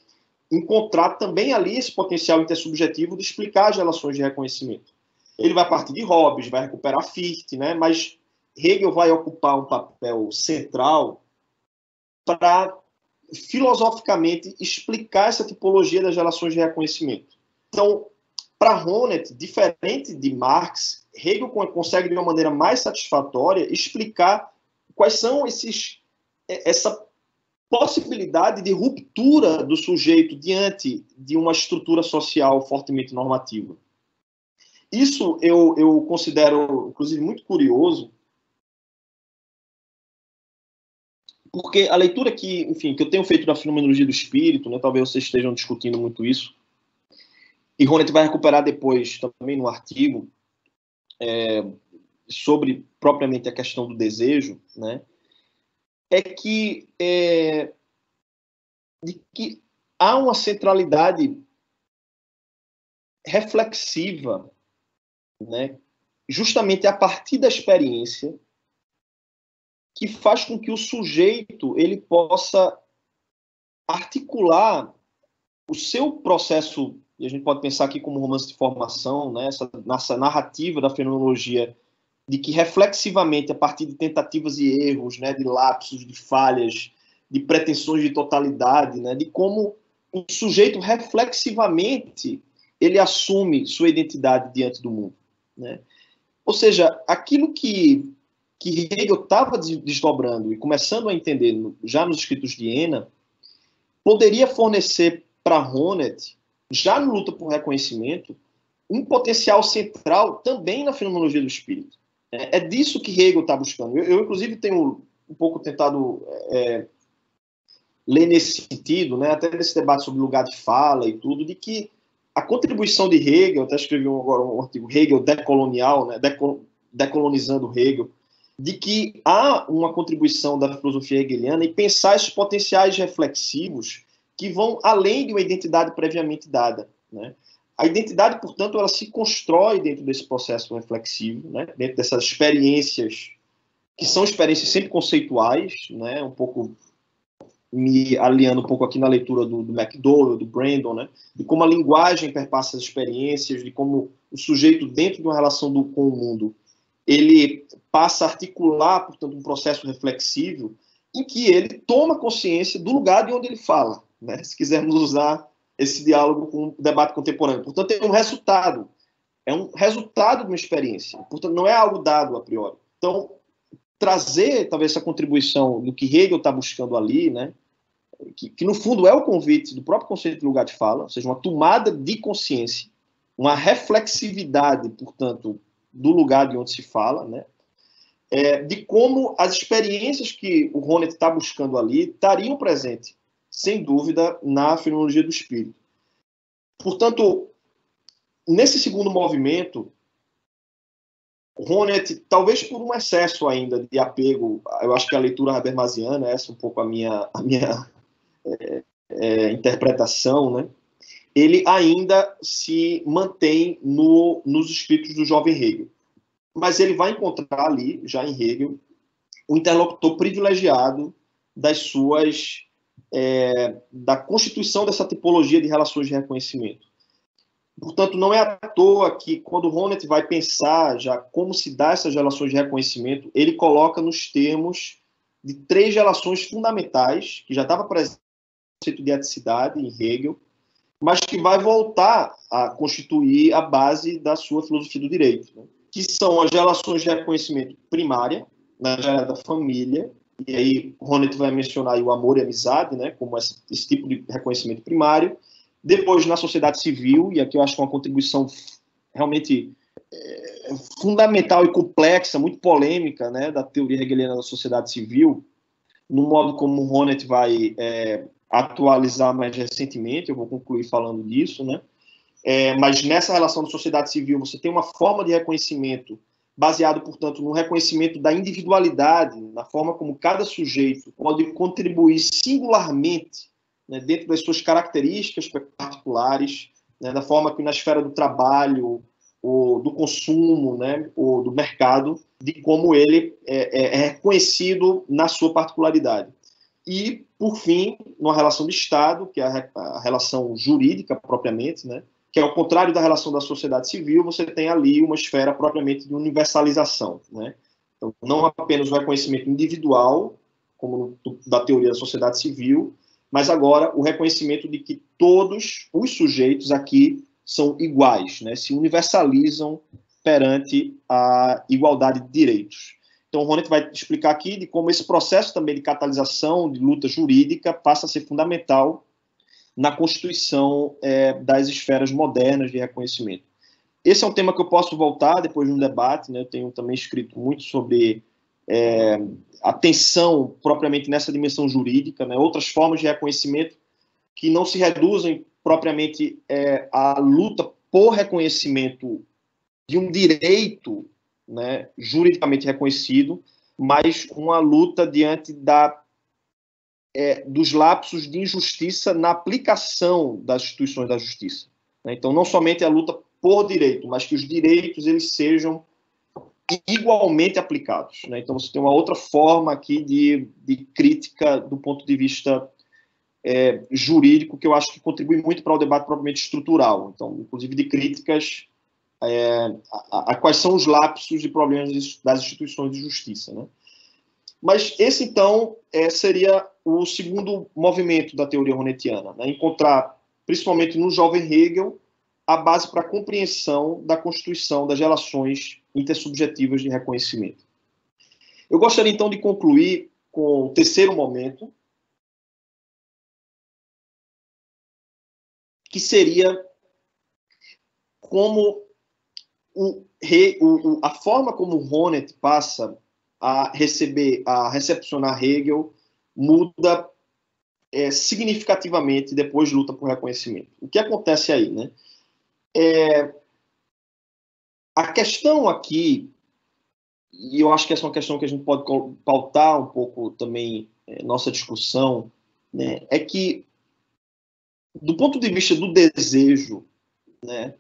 encontrar também ali esse potencial intersubjetivo de explicar as relações de reconhecimento. Ele vai partir de Hobbes, vai recuperar Fichte, né? Mas Hegel vai ocupar um papel central para filosoficamente explicar essa tipologia das relações de reconhecimento. Então, para Honneth, diferente de Marx, Hegel consegue de uma maneira mais satisfatória explicar quais são essa possibilidade de ruptura do sujeito diante de uma estrutura social fortemente normativa. Isso eu considero, inclusive, muito curioso, porque a leitura que, enfim, que eu tenho feito da fenomenologia do espírito, né, talvez vocês estejam discutindo muito isso, e Honneth vai recuperar depois também no artigo sobre propriamente a questão do desejo, né, de que há uma centralidade reflexiva, né, justamente a partir da experiência, que faz com que o sujeito ele possa articular o seu processo, e a gente pode pensar aqui como romance de formação, né, essa narrativa da fenomenologia, de que reflexivamente, a partir de tentativas e erros, né, de lapsos, de falhas, de pretensões de totalidade, né, de como o sujeito reflexivamente ele assume sua identidade diante do mundo, né? Ou seja, aquilo que Hegel estava desdobrando e começando a entender já nos escritos de Jena, poderia fornecer para Honneth, já no Luta por Reconhecimento, um potencial central também na fenomenologia do espírito. É disso que Hegel está buscando. Eu, inclusive, tenho um pouco tentado ler nesse sentido, né, até nesse debate sobre lugar de fala e tudo, de que a contribuição de Hegel, até escrevi agora um artigo, Hegel decolonial, né, decolonizando Hegel, de que há uma contribuição da filosofia hegeliana em pensar esses potenciais reflexivos que vão além de uma identidade previamente dada, né? A identidade, portanto, ela se constrói dentro desse processo reflexivo, né? Dentro dessas experiências, que são experiências sempre conceituais, né? Um pouco me aliando um pouco aqui na leitura do McDowell, do Brandon, né? De como a linguagem perpassa as experiências, de como o sujeito dentro de uma relação com o mundo, ele passa a articular, portanto, um processo reflexivo em que ele toma consciência do lugar de onde ele fala, né? Se quisermos usar esse diálogo com o debate contemporâneo. Portanto, é um resultado de uma experiência, portanto, não é algo dado a priori. Então, trazer, talvez, essa contribuição do que Hegel está buscando ali, né, que, no fundo, é o convite do próprio conceito de lugar de fala, ou seja, uma tomada de consciência, uma reflexividade, portanto, do lugar de onde se fala, né, de como as experiências que o Honneth está buscando ali estariam presentes, sem dúvida, na fenomenologia do espírito. Portanto, nesse segundo movimento, Honneth, talvez por um excesso ainda de apego, eu acho que a leitura habermasiana, essa é um pouco a minha interpretação, né? Ele ainda se mantém nos escritos do jovem Hegel. Mas ele vai encontrar ali, já em Hegel, um interlocutor privilegiado das suas... da constituição dessa tipologia de relações de reconhecimento. Portanto, não é à toa que, quando Honneth vai pensar já como se dá essas relações de reconhecimento, ele coloca nos termos de três relações fundamentais, que já estava presente no conceito de eticidade em Hegel, mas que vai voltar a constituir a base da sua filosofia do direito, né? Que são as relações de reconhecimento primária, na geral da família. E aí, Honneth vai mencionar aí o amor e a amizade, né, como esse tipo de reconhecimento primário. Depois, na sociedade civil, e aqui eu acho que é uma contribuição realmente fundamental e complexa, muito polêmica, né, da teoria hegeliana da sociedade civil, no modo como Honneth vai atualizar mais recentemente, eu vou concluir falando disso, né? Mas nessa relação da sociedade civil, você tem uma forma de reconhecimento baseado, portanto, no reconhecimento da individualidade, na forma como cada sujeito pode contribuir singularmente, né, dentro das suas características particulares, né, da forma que na esfera do trabalho, ou do consumo, né, ou do mercado, de como ele é reconhecido na sua particularidade. E, por fim, numa relação de Estado, que é a relação jurídica propriamente, né, que ao contrário da relação da sociedade civil, você tem ali uma esfera propriamente de universalização, né? Então, não apenas o reconhecimento individual, como da teoria da sociedade civil, mas agora o reconhecimento de que todos os sujeitos aqui são iguais, né? Se universalizam perante a igualdade de direitos. Então, o Honneth vai explicar aqui de como esse processo também de catalisação, de luta jurídica, passa a ser fundamental na constituição das esferas modernas de reconhecimento. Esse é um tema que eu posso voltar depois de um debate, né? Eu tenho também escrito muito sobre a tensão propriamente nessa dimensão jurídica, né? Outras formas de reconhecimento que não se reduzem propriamente à luta por reconhecimento de um direito, né, juridicamente reconhecido, mas uma luta diante da dos lapsos de injustiça na aplicação das instituições da justiça. Então, não somente a luta por direito, mas que os direitos eles sejam igualmente aplicados. Então, você tem uma outra forma aqui de crítica do ponto de vista jurídico, que eu acho que contribui muito para o debate propriamente estrutural. Então, inclusive de críticas a quais são os lapsos e problemas das instituições de justiça, né? Mas esse, então, seria o segundo movimento da teoria honnethiana, né? Encontrar, principalmente no jovem Hegel, a base para a compreensão da constituição das relações intersubjetivas de reconhecimento. Eu gostaria, então, de concluir com o terceiro momento, que seria como a forma como Honneth passa a recepcionar Hegel muda significativamente depois luta por reconhecimento. O que acontece aí, né? A questão aqui E eu acho que essa é uma questão que a gente pode pautar um pouco também nossa discussão, né? É que, do ponto de vista do desejo, né,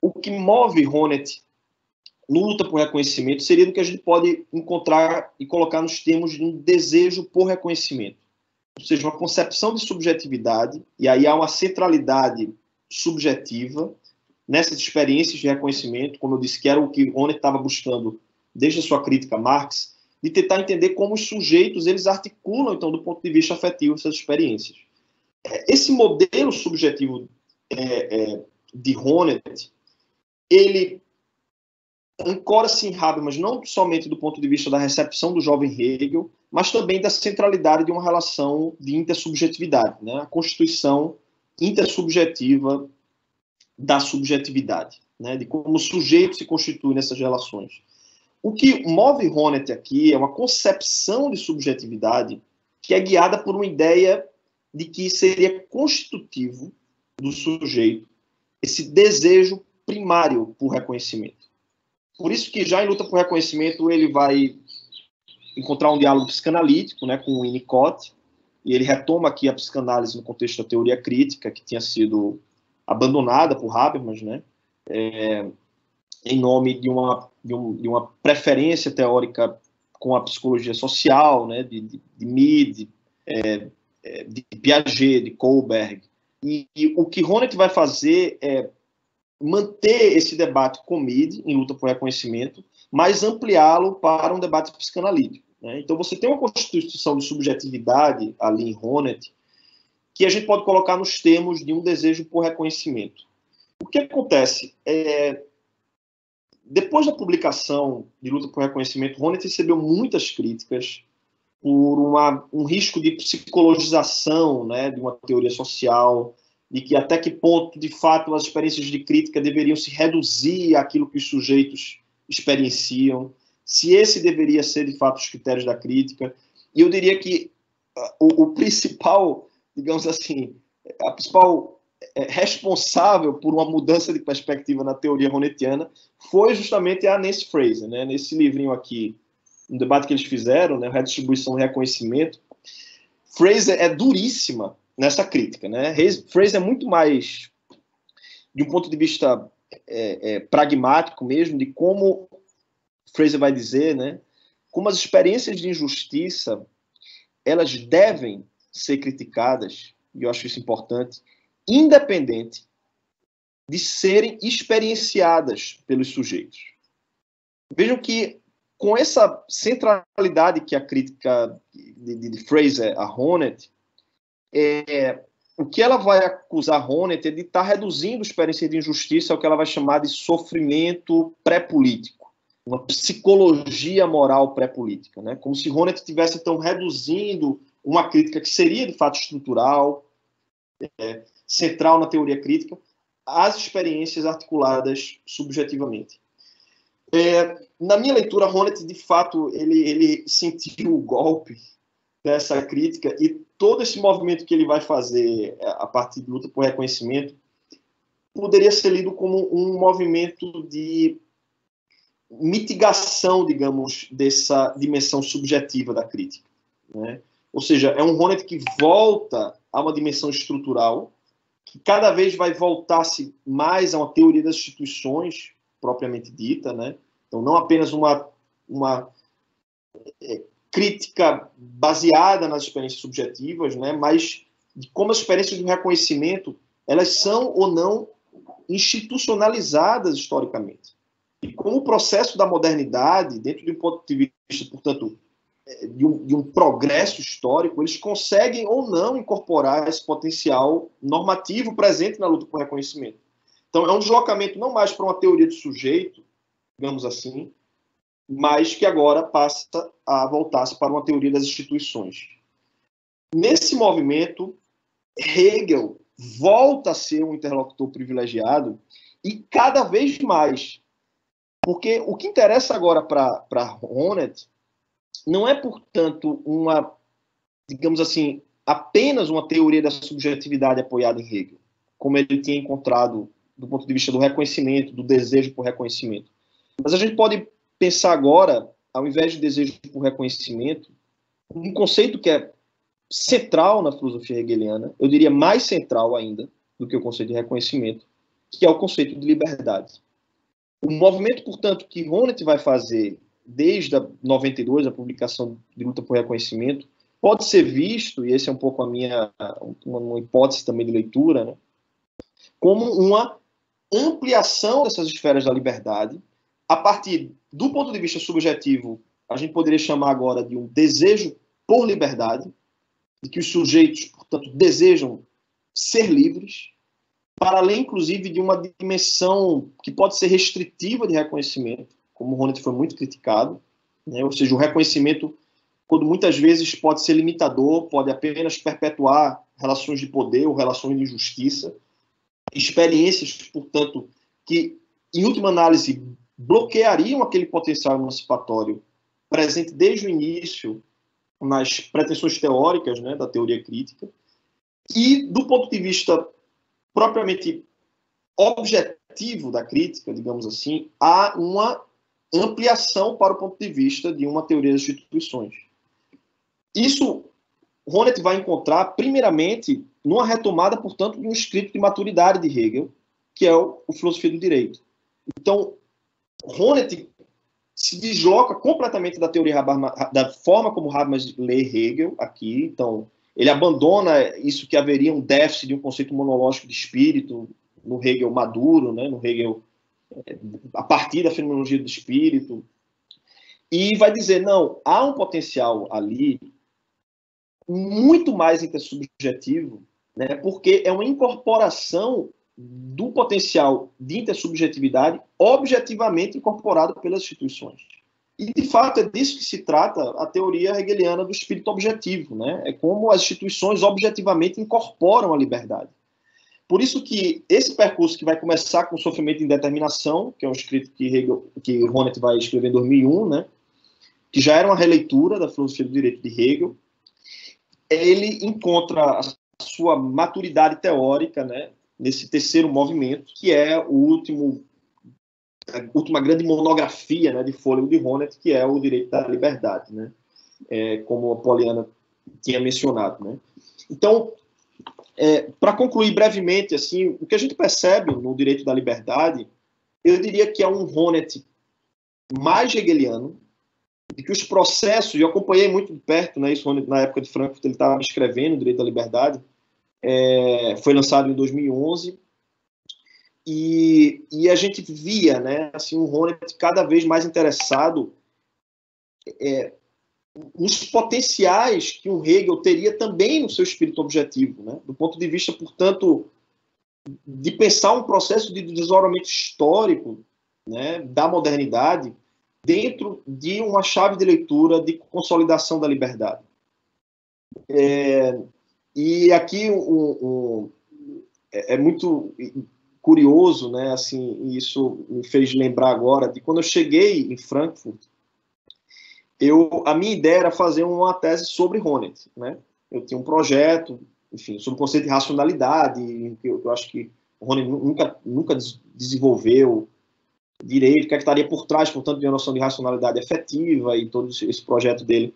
o que move Honneth no luta por reconhecimento seria do que a gente pode encontrar e colocar nos termos de um desejo por reconhecimento. Ou seja, uma concepção de subjetividade, e aí há uma centralidade subjetiva nessas experiências de reconhecimento, como eu disse, que era o que Honneth estava buscando desde a sua crítica a Marx, de tentar entender como os sujeitos eles articulam, então, do ponto de vista afetivo, essas experiências. Esse modelo subjetivo de Honneth, ele ancora-se em Habermas, não somente do ponto de vista da recepção do jovem Hegel, mas também da centralidade de uma relação de intersubjetividade, né? A constituição intersubjetiva da subjetividade, né? De como o sujeito se constitui nessas relações. O que move Honneth aqui é uma concepção de subjetividade que é guiada por uma ideia de que seria constitutivo do sujeito esse desejo primário por reconhecimento. Por isso que já em Luta por Reconhecimento ele vai encontrar um diálogo psicanalítico, né, com o Winnicott, e ele retoma aqui a psicanálise no contexto da teoria crítica, que tinha sido abandonada por Habermas, né, em nome de uma preferência teórica com a psicologia social, né, de Mead, de Piaget, de Kohlberg. E o que Honneth vai fazer é manter esse debate com Mead em Luta por Reconhecimento, mas ampliá-lo para um debate psicanalítico, né? Então você tem uma constituição de subjetividade ali em Honneth que a gente pode colocar nos termos de um desejo por reconhecimento. O que acontece? Depois da publicação de Luta por Reconhecimento, Honneth recebeu muitas críticas por um risco de psicologização, né, de uma teoria social, de que até que ponto, de fato, as experiências de crítica deveriam se reduzir àquilo que os sujeitos experienciam, se esse deveria ser, de fato, os critérios da crítica. E eu diria que o principal, digamos assim, a principal responsável por uma mudança de perspectiva na teoria honetiana foi justamente a Nancy Fraser, né? Nesse livrinho aqui, no debate que eles fizeram, né, Redistribuição e Reconhecimento, Fraser é duríssima nessa crítica, né? Fraser é muito mais de um ponto de vista pragmático mesmo, de como Fraser vai dizer, né, como as experiências de injustiça elas devem ser criticadas, e eu acho isso importante, independente de serem experienciadas pelos sujeitos. Vejam que com essa centralidade que a crítica de Fraser a Honneth, o que ela vai acusar Honneth é de estar reduzindo a experiência de injustiça ao que ela vai chamar de sofrimento pré-político, uma psicologia moral pré-política, né? Como se Honneth estivesse, então, reduzindo uma crítica que seria, de fato, estrutural, central na teoria crítica, às experiências articuladas subjetivamente. Na minha leitura, Honneth, de fato, ele sentiu o golpe dessa crítica, e todo esse movimento que ele vai fazer a partir de Luta por Reconhecimento poderia ser lido como um movimento de mitigação, digamos, dessa dimensão subjetiva da crítica, né? Ou seja, é um Honneth que volta a uma dimensão estrutural, que cada vez vai voltar-se mais a uma teoria das instituições propriamente dita, né? Então, não apenas uma crítica baseada nas experiências subjetivas, né, mas de como as experiências do reconhecimento elas são ou não institucionalizadas historicamente. E como o processo da modernidade, dentro de um ponto de vista, portanto, de um progresso histórico, eles conseguem ou não incorporar esse potencial normativo presente na luta por reconhecimento. Então, é um deslocamento não mais para uma teoria do sujeito, digamos assim, mas que agora passa a voltar-se para uma teoria das instituições. Nesse movimento, Hegel volta a ser um interlocutor privilegiado, e cada vez mais. Porque o que interessa agora para Honneth não é, portanto, digamos assim, apenas uma teoria da subjetividade apoiada em Hegel, como ele tinha encontrado do ponto de vista do reconhecimento, do desejo por reconhecimento. Mas a gente pode pensar agora, ao invés de desejo por reconhecimento, um conceito que é central na filosofia hegeliana, eu diria mais central ainda do que o conceito de reconhecimento, que é o conceito de liberdade. O movimento, portanto, que Honneth vai fazer desde 92, a publicação de Luta por Reconhecimento, pode ser visto, e esse é um pouco a minha uma hipótese também de leitura, né, como uma ampliação dessas esferas da liberdade a partir do ponto de vista subjetivo, a gente poderia chamar agora de um desejo por liberdade, de que os sujeitos, portanto, desejam ser livres, para além, inclusive, de uma dimensão que pode ser restritiva de reconhecimento, como o Honneth foi muito criticado, né? Ou seja, o reconhecimento, quando muitas vezes pode ser limitador, pode apenas perpetuar relações de poder ou relações de injustiça, experiências, portanto, que, em última análise, bloqueariam aquele potencial emancipatório presente desde o início nas pretensões teóricas, né, da teoria crítica. E, do ponto de vista propriamente objetivo da crítica, digamos assim, há uma ampliação para o ponto de vista de uma teoria das instituições. Isso, Honneth vai encontrar, primeiramente, numa retomada, portanto, de um escrito de maturidade de Hegel, que é o Filosofia do Direito. Então, Honneth se desloca completamente da teoria da forma como Habermas lê Hegel aqui. Então, ele abandona isso que haveria um déficit de um conceito monológico de espírito no Hegel maduro, né, no Hegel a partir da fenomenologia do espírito, e vai dizer, não, há um potencial ali muito mais intersubjetivo, né, porque é uma incorporação do potencial de intersubjetividade objetivamente incorporado pelas instituições. E, de fato, é disso que se trata a teoria hegeliana do espírito objetivo, né? É como as instituições objetivamente incorporam a liberdade. Por isso que esse percurso que vai começar com o Sofrimento e Indeterminação, que é um escrito que Honneth vai escrever em 2001, né? Que já era uma releitura da Filosofia do Direito de Hegel, ele encontra a sua maturidade teórica, né, nesse terceiro movimento, que é a última grande monografia, né, de fôlego de Honneth, que é o Direito da Liberdade, né, como a Poliana tinha mencionado, né. Então, para concluir brevemente, assim, o que a gente percebe no Direito da Liberdade, eu diria que é um Honneth mais hegeliano, de que os processos, eu acompanhei muito de perto, né, isso na época de Frankfurt, ele estava escrevendo o Direito da Liberdade, foi lançado em 2011, e a gente via, né, assim, o Honneth cada vez mais interessado nos potenciais que um Hegel teria também no seu espírito objetivo, né, do ponto de vista, portanto, de pensar um processo de desdobramento histórico, né, da modernidade dentro de uma chave de leitura de consolidação da liberdade. E aqui é muito curioso, né, assim, isso me fez lembrar agora de quando eu cheguei em Frankfurt, a minha ideia era fazer uma tese sobre Honneth, né? Eu tinha um projeto, enfim, sobre o conceito de racionalidade, que eu acho que Honneth nunca desenvolveu direito, o que estaria por trás, portanto, de uma noção de racionalidade afetiva e todo esse projeto dele.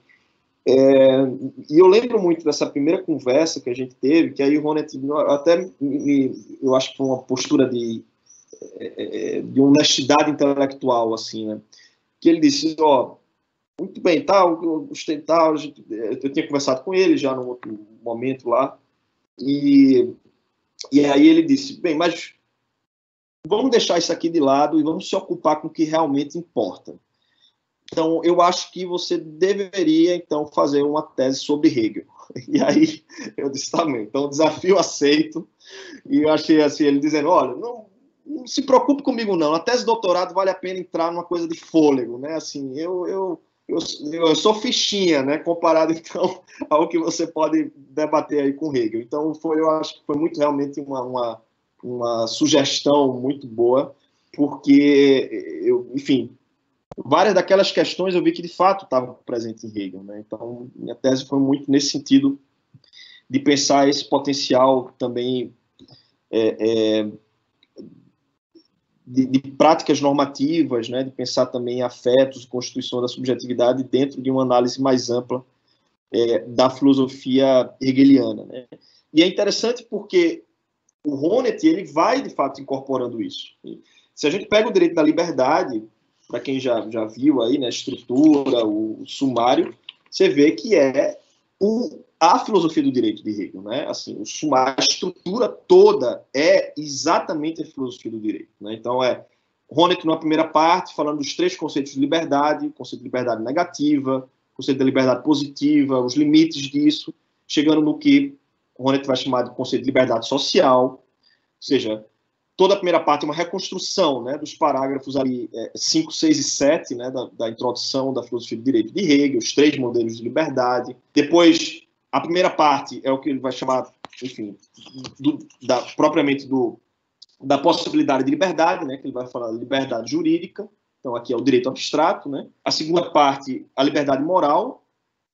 E eu lembro muito dessa primeira conversa que a gente teve, que aí o Honneth até, eu acho que foi uma postura de honestidade intelectual, assim, né? Que ele disse, ó, muito bem, tal, eu gostei, tal, eu tinha conversado com ele já num outro momento lá, e aí ele disse, bem, mas vamos deixar isso aqui de lado e vamos se ocupar com o que realmente importa. Então, eu acho que você deveria, então, fazer uma tese sobre Hegel. E aí, eu disse, tá bem, então, desafio aceito. E eu achei assim, ele dizendo, olha, não se preocupe comigo, não. A tese de doutorado vale a pena entrar numa coisa de fôlego, né? Assim, eu sou fichinha, né? Comparado, então, ao que você pode debater aí com Hegel. Então, eu acho que foi muito, realmente, uma sugestão muito boa, porque, enfim... Várias daquelas questões eu vi que, de fato, estavam presentes em Hegel, né? Então, minha tese foi muito nesse sentido de pensar esse potencial também de práticas normativas, né, de pensar também afetos, constituição da subjetividade dentro de uma análise mais ampla da filosofia hegeliana, né? E é interessante porque o Honneth, ele vai, de fato, incorporando isso. Se a gente pega o direito da liberdade, para quem já viu aí, né, a estrutura, o sumário, você vê que é a filosofia do direito de Hegel, né? Assim, o sumário, a estrutura toda é exatamente a filosofia do direito, né? Então, Honneth, na primeira parte, falando dos três conceitos de liberdade, o conceito de liberdade negativa, o conceito da liberdade positiva, os limites disso, chegando no que Honneth vai chamar de conceito de liberdade social, ou seja, toda a primeira parte é uma reconstrução, né, dos parágrafos ali 5, 6 e 7, né, da introdução da filosofia do direito de Hegel, os três modelos de liberdade. Depois, a primeira parte é o que ele vai chamar, enfim, da possibilidade de liberdade, né, que ele vai falar de liberdade jurídica, então aqui é o direito abstrato, né. A segunda parte, a liberdade moral,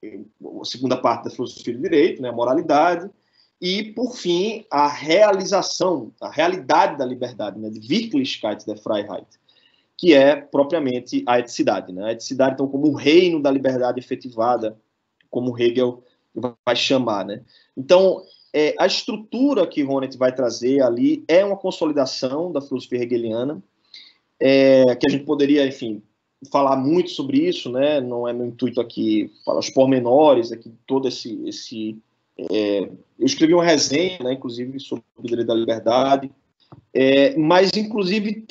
a segunda parte da filosofia do direito, né, a moralidade. E, por fim, a realização, a realidade da liberdade, né, de Wirklichkeit der Freiheit, que é propriamente a eticidade, né? A eticidade, então, como o reino da liberdade efetivada, como Hegel vai chamar, né? Então, a estrutura que Honneth vai trazer ali é uma consolidação da filosofia hegeliana, que a gente poderia, enfim, falar muito sobre isso, né? Não é meu intuito aqui falar os pormenores, aqui todo esse eu escrevi uma resenha, né, inclusive, sobre o direito da liberdade, mas, inclusive,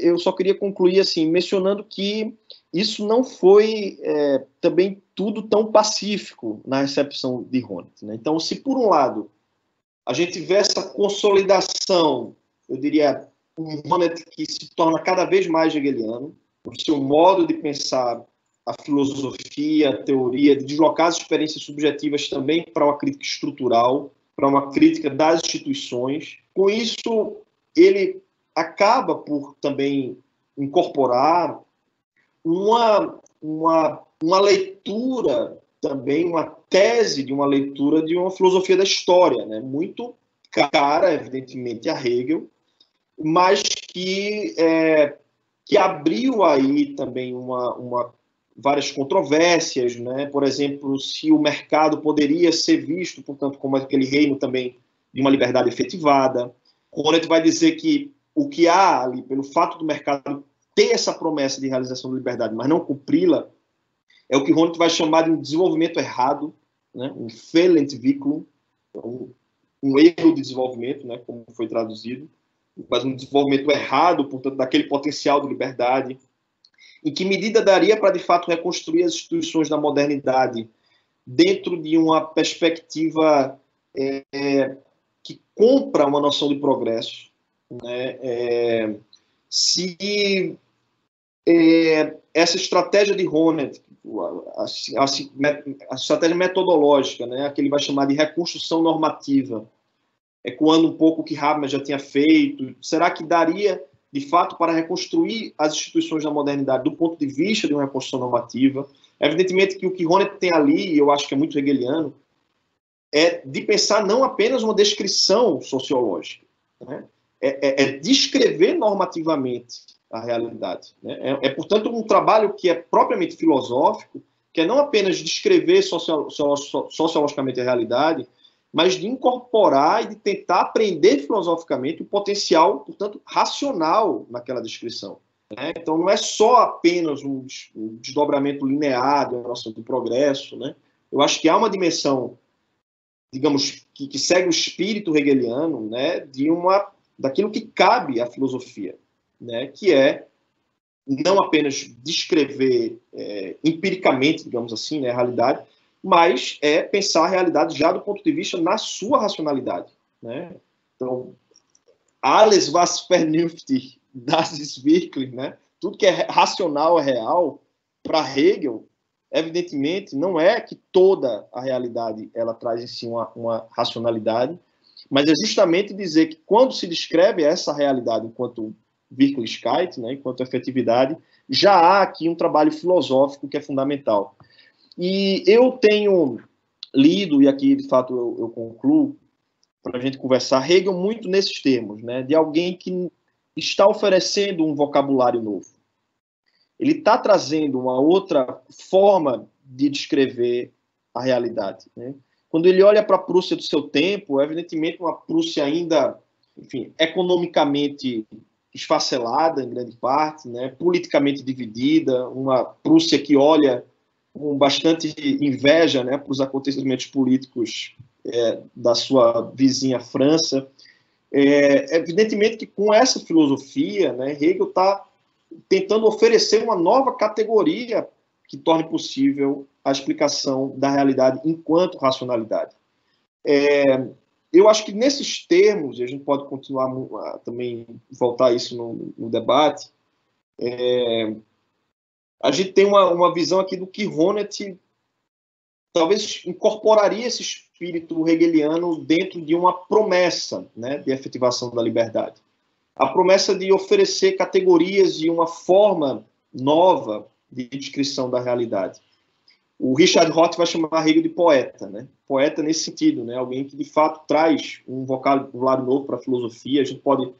eu só queria concluir, assim, mencionando que isso não foi também tudo tão pacífico na recepção de Honneth, né? Então, se, por um lado, a gente vê essa consolidação, eu diria, um Honneth que se torna cada vez mais hegeliano, o seu modo de pensar a filosofia, a teoria, de deslocar as experiências subjetivas também para uma crítica estrutural, para uma crítica das instituições. Com isso, ele acaba por também incorporar uma leitura também, uma tese de uma leitura de uma filosofia da história, né? Muito cara, evidentemente, a Hegel, mas que abriu aí também várias controvérsias, né? Por exemplo, se o mercado poderia ser visto, portanto, como aquele reino também de uma liberdade efetivada. Honneth vai dizer que o que há ali, pelo fato do mercado ter essa promessa de realização da liberdade, mas não cumpri-la, é o que Honneth vai chamar de um desenvolvimento errado, né? Um Fehlentwicklung, um erro de desenvolvimento, né? Como foi traduzido, mas um desenvolvimento errado, portanto, daquele potencial de liberdade. Em que medida daria para, de fato, reconstruir as instituições da modernidade dentro de uma perspectiva que compra uma noção de progresso, né? Se essa estratégia de Honneth, a estratégia metodológica, né, que ele vai chamar de reconstrução normativa, ecoando um pouco o que Habermas já tinha feito, será que daria, de fato, para reconstruir as instituições da modernidade do ponto de vista de uma reconstrução normativa? Evidentemente que o que Honneth tem ali, e eu acho que é muito hegeliano, é de pensar não apenas uma descrição sociológica, né? Descrever normativamente a realidade, né? Portanto, um trabalho que é propriamente filosófico, que é não apenas descrever sociologicamente a realidade, mas de incorporar e de tentar aprender filosoficamente o potencial, portanto, racional naquela descrição, né? Então, não é só apenas um desdobramento linear da noção do progresso, né? Eu acho que há uma dimensão, digamos, que segue o espírito hegeliano, né, daquilo que cabe à filosofia, né, que é não apenas descrever empiricamente, digamos assim, né, a realidade, mas pensar a realidade já do ponto de vista na sua racionalidade, né? Então, alles was vernünftig, das ist wirklich, né? Tudo que é racional é real. Para Hegel, evidentemente, não é que toda a realidade ela traz em si uma racionalidade, mas é justamente dizer que quando se descreve essa realidade enquanto Wirklichkeit, né, enquanto efetividade, já há aqui um trabalho filosófico que é fundamental. E eu tenho lido, e aqui, de fato, eu concluo, para a gente conversar, Hegel muito nesses termos, né, de alguém que está oferecendo um vocabulário novo. Ele está trazendo uma outra forma de descrever a realidade, né? Quando ele olha para a Prússia do seu tempo, evidentemente uma Prússia ainda, enfim, economicamente esfacelada em grande parte, né, politicamente dividida, uma Prússia que olha com bastante inveja, né, para os acontecimentos políticos da sua vizinha França. Evidentemente que com essa filosofia, né, Hegel está tentando oferecer uma nova categoria que torne possível a explicação da realidade enquanto racionalidade. Eu acho que nesses termos, e a gente pode continuar também voltar a isso no debate, a gente tem uma visão aqui do que Honneth talvez incorporaria esse espírito hegeliano dentro de uma promessa, né, de efetivação da liberdade. A promessa de oferecer categorias e uma forma nova de descrição da realidade. O Richard Roth vai chamar Hegel de poeta, né? Poeta nesse sentido, né? Alguém que de fato traz um vocabulário novo para a filosofia. A gente pode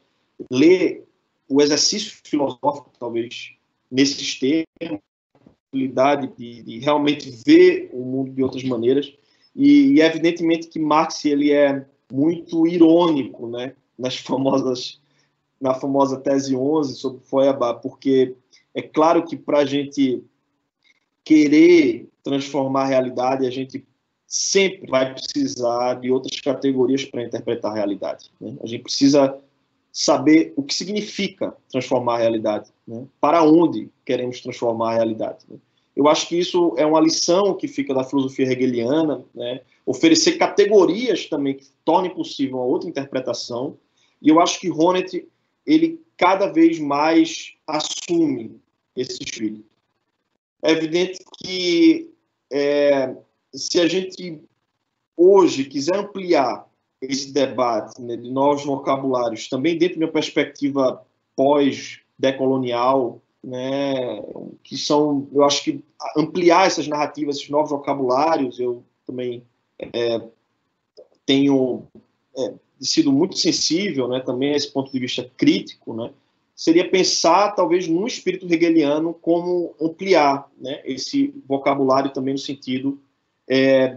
ler o exercício filosófico, talvez, nesses termos, possibilidade de realmente ver o mundo de outras maneiras. E evidentemente que Marx ele é muito irônico, né? Na famosa tese 11 sobre Feuerbach, porque é claro que para a gente querer transformar a realidade, a gente sempre vai precisar de outras categorias para interpretar a realidade, né? A gente precisa saber o que significa transformar a realidade, né? Para onde queremos transformar a realidade, né? Eu acho que isso é uma lição que fica da filosofia hegeliana, né? Oferecer categorias também que tornem possível uma outra interpretação, e eu acho que Honneth, ele cada vez mais assume esse espírito. É evidente que se a gente hoje quiser ampliar esse debate, né, de novos vocabulários, também dentro de uma perspectiva pós-decolonial, né, que são, eu acho que ampliar essas narrativas, esses novos vocabulários, eu também tenho sido muito sensível, né, também a esse ponto de vista crítico, né, seria pensar, talvez, no espírito hegeliano como ampliar, né, esse vocabulário também no sentido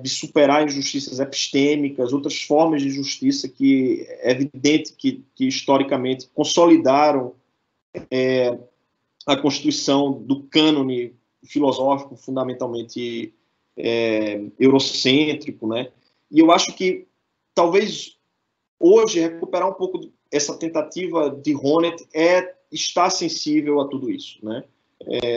de superar injustiças epistêmicas, outras formas de justiça que é evidente que historicamente consolidaram a constituição do cânone filosófico fundamentalmente eurocêntrico, né? E eu acho que, talvez, hoje, recuperar um pouco essa tentativa de Honneth está sensível a tudo isso, né?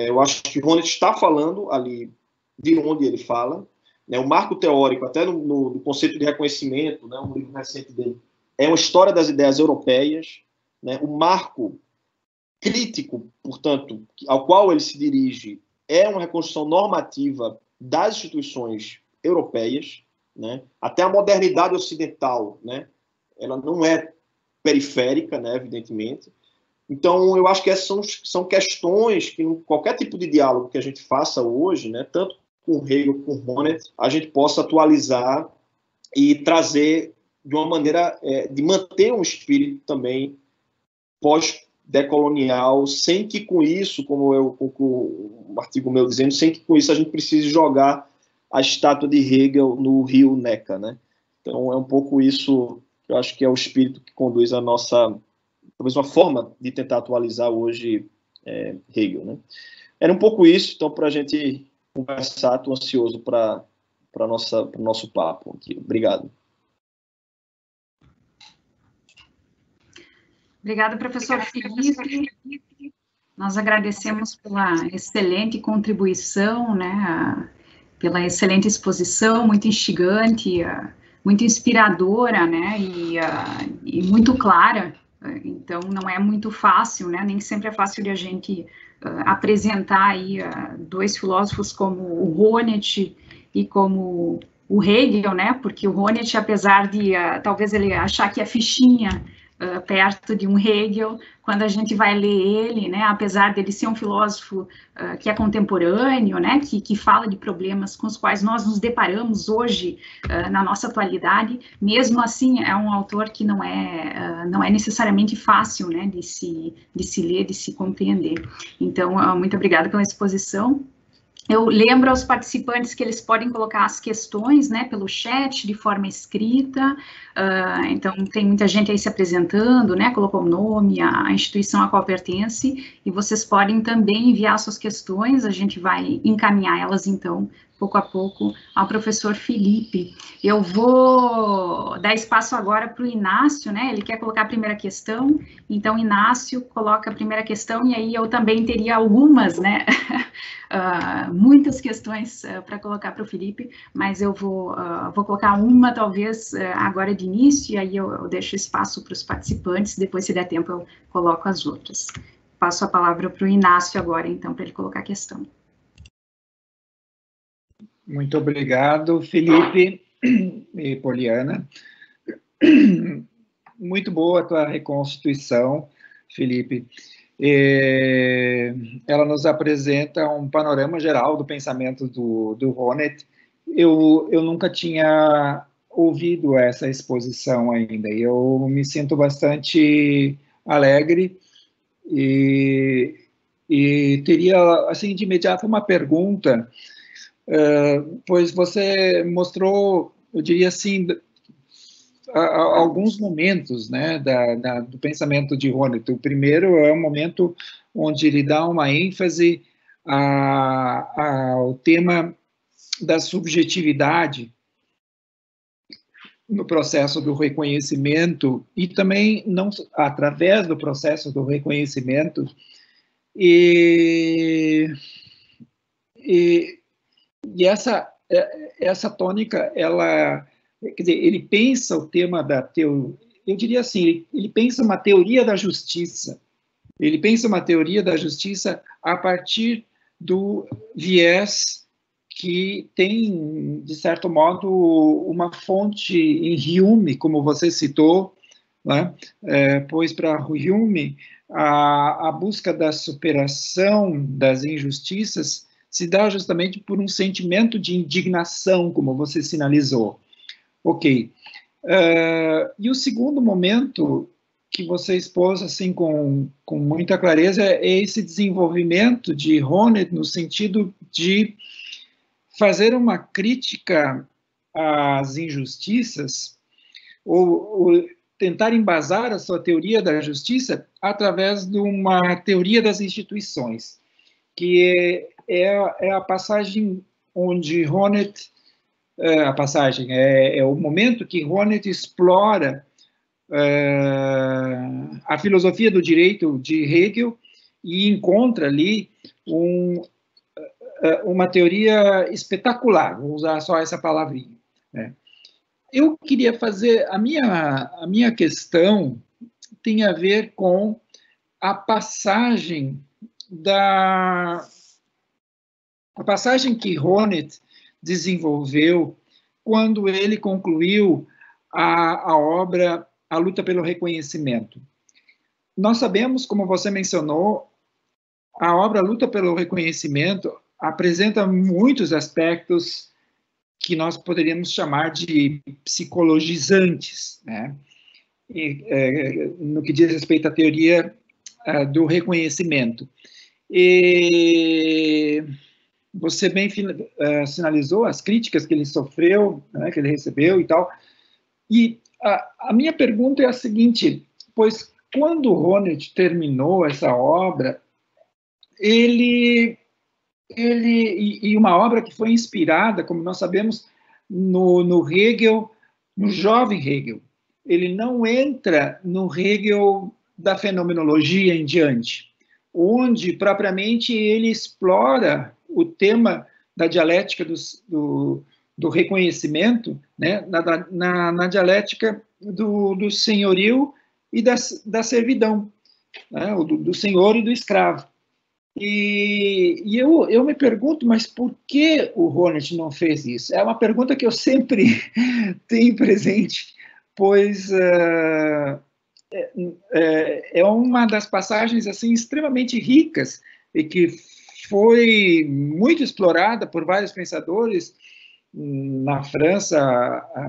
Eu acho que Honneth está falando ali de onde ele fala, né? O marco teórico, até no conceito de reconhecimento, né? Um livro recente dele, é uma história das ideias europeias, né? O marco crítico, portanto, ao qual ele se dirige, é uma reconstrução normativa das instituições europeias, né? Até a modernidade ocidental, né? Ela não é periférica, né, evidentemente. Então, eu acho que essas são questões que, em qualquer tipo de diálogo que a gente faça hoje, né, tanto com Hegel como com Honneth, a gente possa atualizar e trazer de uma maneira de manter um espírito também pós-decolonial, sem que com isso, como eu concluo um artigo meu dizendo, sem que com isso a gente precise jogar a estátua de Hegel no rio Neckar, né? Então, é um pouco isso. Eu acho que é o espírito que conduz a nossa, talvez, uma forma de tentar atualizar hoje Hegel, né? Era um pouco isso, então, para a gente conversar. Estou ansioso para o nosso papo aqui. Obrigado. Obrigada, professor Felipe. Nós agradecemos pela excelente contribuição, né? Pela excelente exposição, muito instigante, muito inspiradora, né, e muito clara. Então, não é muito fácil, né, nem sempre é fácil de a gente apresentar aí dois filósofos como o Honneth e como o Hegel, né, porque o Honneth, apesar de talvez ele achar que é fichinha perto de um Hegel, quando a gente vai ler ele, né, apesar dele ser um filósofo que é contemporâneo, né, que fala de problemas com os quais nós nos deparamos hoje na nossa atualidade, mesmo assim é um autor que não é necessariamente fácil, né, de se ler, de se compreender. Então, muito obrigada pela exposição. Eu lembro aos participantes que eles podem colocar as questões, né, pelo chat, de forma escrita. Então, tem muita gente aí se apresentando, né, colocou o nome, a instituição a qual pertence, e vocês podem também enviar suas questões, a gente vai encaminhar elas, então, pouco a pouco, ao professor Felipe. Eu vou dar espaço agora para o Inácio, né, ele quer colocar a primeira questão, então Inácio coloca a primeira questão, e aí eu também teria algumas, né, muitas questões para colocar para o Felipe, mas eu vou colocar uma, talvez, agora de início, e aí eu deixo espaço para os participantes, depois, se der tempo, eu coloco as outras. Passo a palavra para o Inácio agora, então, para ele colocar a questão. Muito obrigado, Felipe e Poliana. Muito boa a tua reconstituição, Felipe. Ela nos apresenta um panorama geral do pensamento do Honneth. Eu nunca tinha ouvido essa exposição ainda, e eu me sinto bastante alegre e teria, assim, de imediato uma pergunta. Pois você mostrou, eu diria assim, alguns momentos, né, do pensamento de Honneth. O primeiro é um momento onde ele dá uma ênfase ao tema da subjetividade no processo do reconhecimento e também não através do processo do reconhecimento e essa tônica, ela, quer dizer, ele pensa o tema da teoria, eu diria assim, ele pensa uma teoria da justiça. Ele pensa uma teoria da justiça a partir do viés que tem, de certo modo, uma fonte em Hume, como você citou, né? Pois para Hume, a busca da superação das injustiças se dá justamente por um sentimento de indignação, como você sinalizou. Ok. E o segundo momento que você expôs assim, com muita clareza é esse desenvolvimento de Honneth no sentido de fazer uma crítica às injustiças ou tentar embasar a sua teoria da justiça através de uma teoria das instituições, que é a passagem onde Honneth, é o momento que Honneth explora a filosofia do direito de Hegel e encontra ali uma teoria espetacular, vou usar só essa palavrinha, né? Eu queria fazer, a minha questão tem a ver com a passagem que Honneth desenvolveu quando ele concluiu a obra A Luta pelo Reconhecimento. Nós sabemos, como você mencionou, a obra Luta pelo Reconhecimento apresenta muitos aspectos que nós poderíamos chamar de psicologizantes, né? No que diz respeito à teoria do reconhecimento. E você bem sinalizou as críticas que ele sofreu, né, que ele recebeu e tal. E a minha pergunta é a seguinte, pois quando Honneth terminou essa obra, ele uma obra que foi inspirada, como nós sabemos, no Hegel, no jovem Hegel. Ele não entra no Hegel da fenomenologia em diante, onde propriamente ele explora o tema da dialética do reconhecimento, né, na dialética do senhorio e da servidão, né, do senhor e do escravo. E eu me pergunto, mas por que o Honneth não fez isso? É uma pergunta que eu sempre tenho presente, pois é uma das passagens assim extremamente ricas e que foi muito explorada por vários pensadores na França,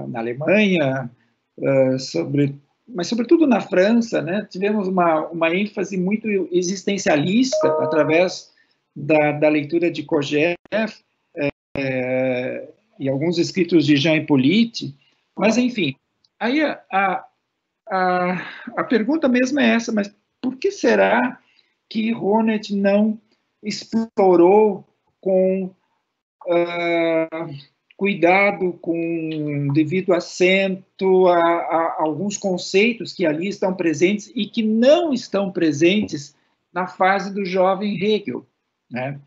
na Alemanha, mas sobretudo na França, né? Tivemos uma ênfase muito existencialista através da leitura de Kojève e alguns escritos de Jean Hippolyte, mas enfim, aí a pergunta mesmo é essa, mas por que será que Honneth não explorou com cuidado, com devido acento a alguns conceitos que ali estão presentes e que não estão presentes na fase do jovem Hegel, né?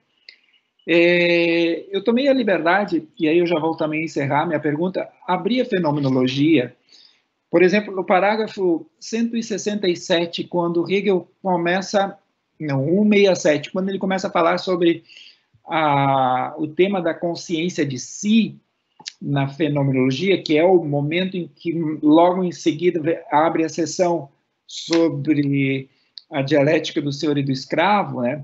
Eu tomei a liberdade, e aí eu já vou também encerrar minha pergunta, abrir a fenomenologia. Por exemplo, no parágrafo 167, quando Hegel começa, não, 167, quando ele começa a falar sobre o tema da consciência de si na fenomenologia, que é o momento em que logo em seguida abre a sessão sobre a dialética do senhor e do escravo, né?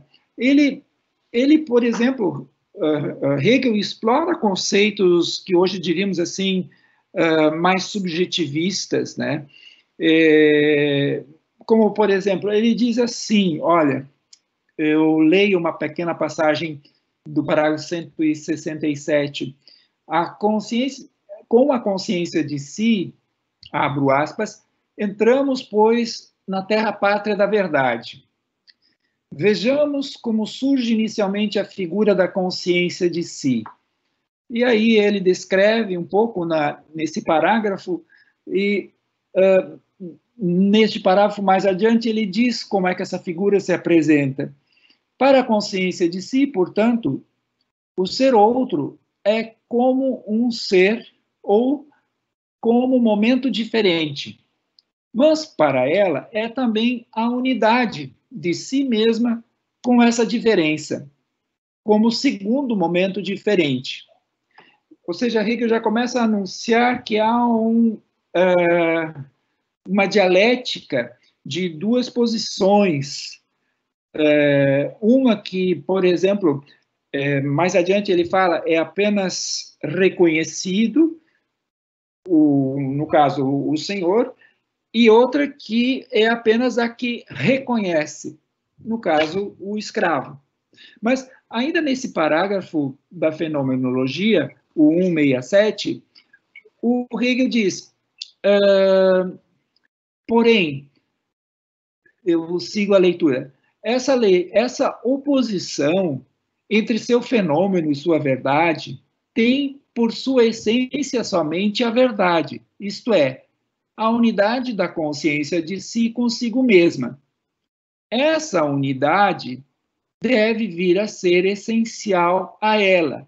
Ele, por exemplo, Hegel explora conceitos que hoje diríamos assim mais subjetivistas, né? Como, por exemplo, ele diz assim, olha, eu leio uma pequena passagem do parágrafo 167, com a consciência de si, abro aspas, entramos, pois, na terra pátria da verdade. Vejamos como surge inicialmente a figura da consciência de si. E aí ele descreve um pouco nesse parágrafo, e neste parágrafo mais adiante ele diz como é que essa figura se apresenta. Para a consciência de si, portanto, o ser outro é como um ser ou como um momento diferente. Mas para ela é também a unidade de si mesma com essa diferença, como segundo momento diferente. Ou seja, Hegel já começa a anunciar que há uma dialética de duas posições. Uma que, por exemplo, mais adiante ele fala, é apenas reconhecido, no caso, o Senhor, e outra que é apenas a que reconhece, no caso, o escravo. Mas, ainda nesse parágrafo da fenomenologia, o 167, o Hegel diz, porém, eu sigo a leitura, essa oposição entre seu fenômeno e sua verdade tem por sua essência somente a verdade, isto é, a unidade da consciência de si consigo mesma. Essa unidade deve vir a ser essencial a ela,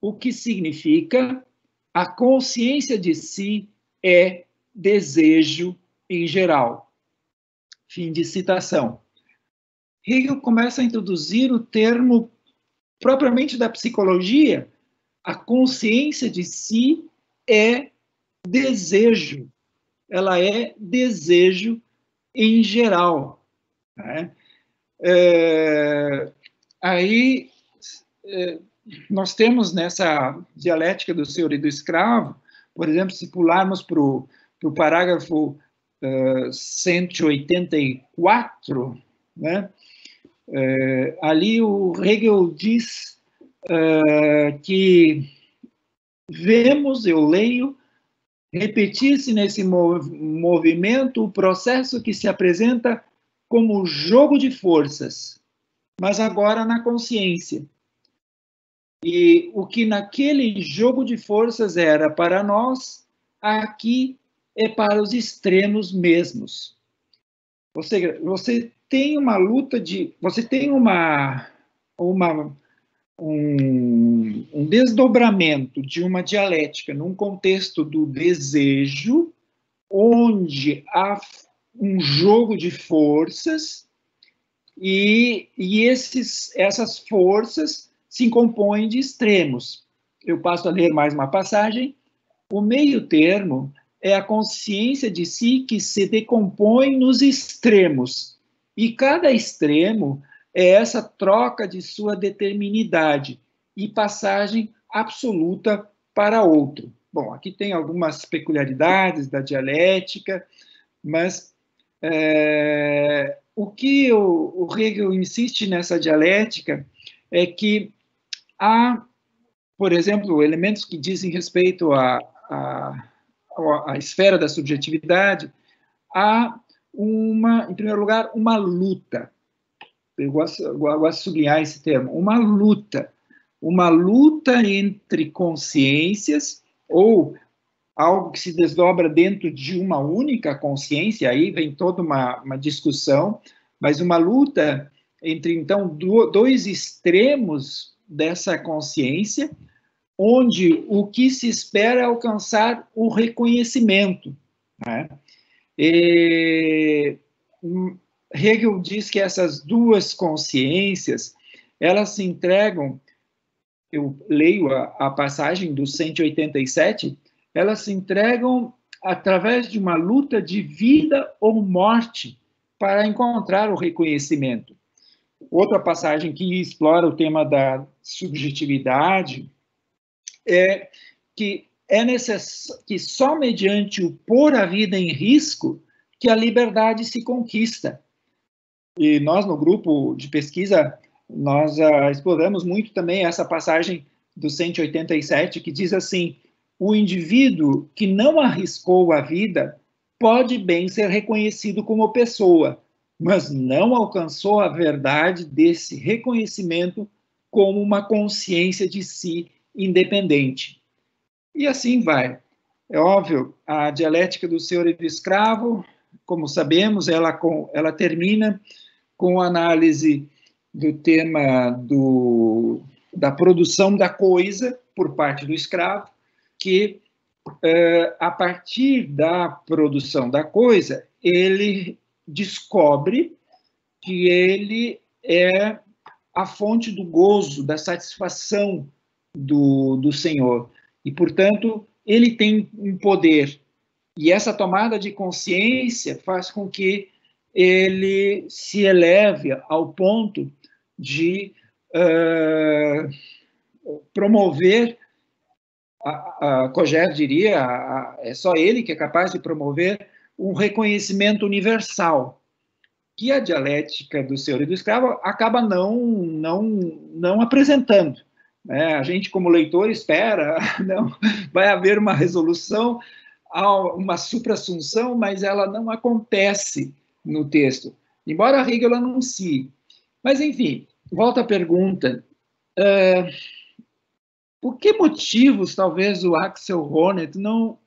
o que significa a consciência de si é desejo em geral. Fim de citação. Hegel começa a introduzir o termo propriamente da psicologia, a consciência de si é desejo. Ela é desejo em geral, né? Aí nós temos nessa dialética do senhor e do escravo, por exemplo, se pularmos para o parágrafo 184, né? Ali o Hegel diz que vemos, eu leio, repetir-se nesse movimento o processo que se apresenta como jogo de forças, mas agora na consciência. E o que naquele jogo de forças era para nós, aqui é para os extremos mesmos. Ou seja, você tem uma luta de... Você tem um desdobramento de uma dialética num contexto do desejo, onde há um jogo de forças e essas forças se compõem de extremos. Eu passo a ler mais uma passagem. O meio termo é a consciência de si que se decompõe nos extremos. E cada extremo é essa troca de sua determinidade e passagem absoluta para outro. Bom, aqui tem algumas peculiaridades da dialética, mas o que o Hegel insiste nessa dialética é que há, por exemplo, elementos que dizem respeito à esfera da subjetividade, há, em primeiro lugar, uma luta. Eu gosto de sublinhar esse termo. Uma luta entre consciências, ou algo que se desdobra dentro de uma única consciência, aí vem toda uma discussão, mas uma luta entre, então, dois extremos dessa consciência, onde o que se espera é alcançar o reconhecimento, né? Hegel diz que essas duas consciências, elas se entregam, eu leio a passagem do 187, elas se entregam através de uma luta de vida ou morte para encontrar o reconhecimento. Outra passagem que explora o tema da subjetividade é que é necessário que só mediante o pôr a vida em risco que a liberdade se conquista. E nós, no grupo de pesquisa, nós exploramos muito também essa passagem do 187, que diz assim: o indivíduo que não arriscou a vida pode bem ser reconhecido como pessoa, mas não alcançou a verdade desse reconhecimento como uma consciência de si independente. E assim vai. É óbvio, a dialética do senhor e do escravo, como sabemos, ela termina com a análise do tema da produção da coisa por parte do escravo, que a partir da produção da coisa, ele descobre que ele é a fonte do gozo, da satisfação do Senhor. E, portanto, ele tem um poder. E essa tomada de consciência faz com que ele se eleve ao ponto de promover, Kojève diria, é só ele que é capaz de promover um reconhecimento universal, que a dialética do senhor e do escravo acaba não apresentando, né? A gente, como leitor, espera, não vai haver uma resolução, uma suprassunção, mas ela não acontece no texto, embora Hegel anuncie. Mas, enfim, volta à pergunta. Por que motivos, talvez, o Axel Honneth não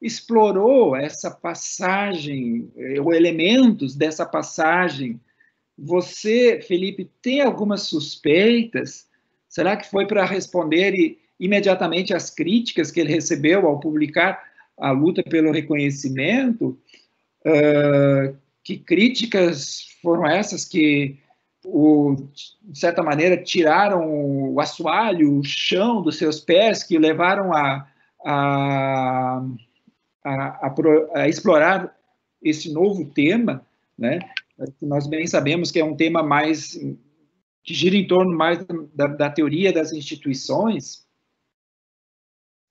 explorou essa passagem, ou elementos dessa passagem? Você, Felipe, tem algumas suspeitas? Será que foi para responder imediatamente às críticas que ele recebeu ao publicar A Luta pelo Reconhecimento? Que críticas foram essas que, de certa maneira, tiraram o assoalho, o chão dos seus pés, que levaram a explorar esse novo tema, né? Nós bem sabemos que é um tema mais que gira em torno mais da teoria das instituições.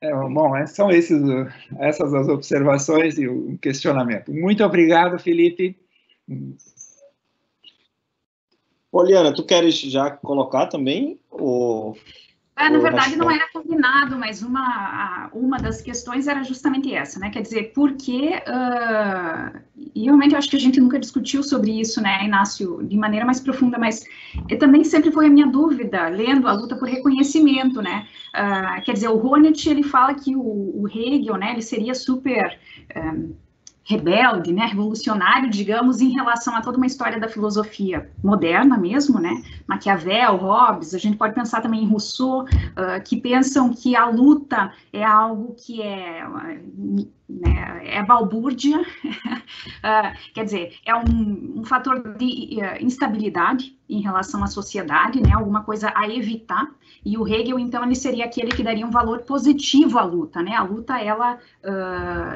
Bom, são essas as observações e o questionamento. Muito obrigado, Felipe. Poliana, tu queres já colocar também? Na verdade, não era combinado, mas uma das questões era justamente essa, né? Quer dizer, por que... e realmente eu acho que a gente nunca discutiu sobre isso, né, Inácio, de maneira mais profunda, mas também sempre foi a minha dúvida, lendo A Luta por Reconhecimento, né? Quer dizer, o Honneth, ele fala que o Hegel, né, ele seria super... rebelde, né, revolucionário, digamos, em relação a toda uma história da filosofia moderna mesmo, né, Maquiavel, Hobbes, a gente pode pensar também em Rousseau, que pensam que a luta é algo que é né, é balbúrdia, quer dizer, é um fator de instabilidade em relação à sociedade, né, alguma coisa a evitar, e o Hegel, então, ele seria aquele que daria um valor positivo à luta, né, a luta, ela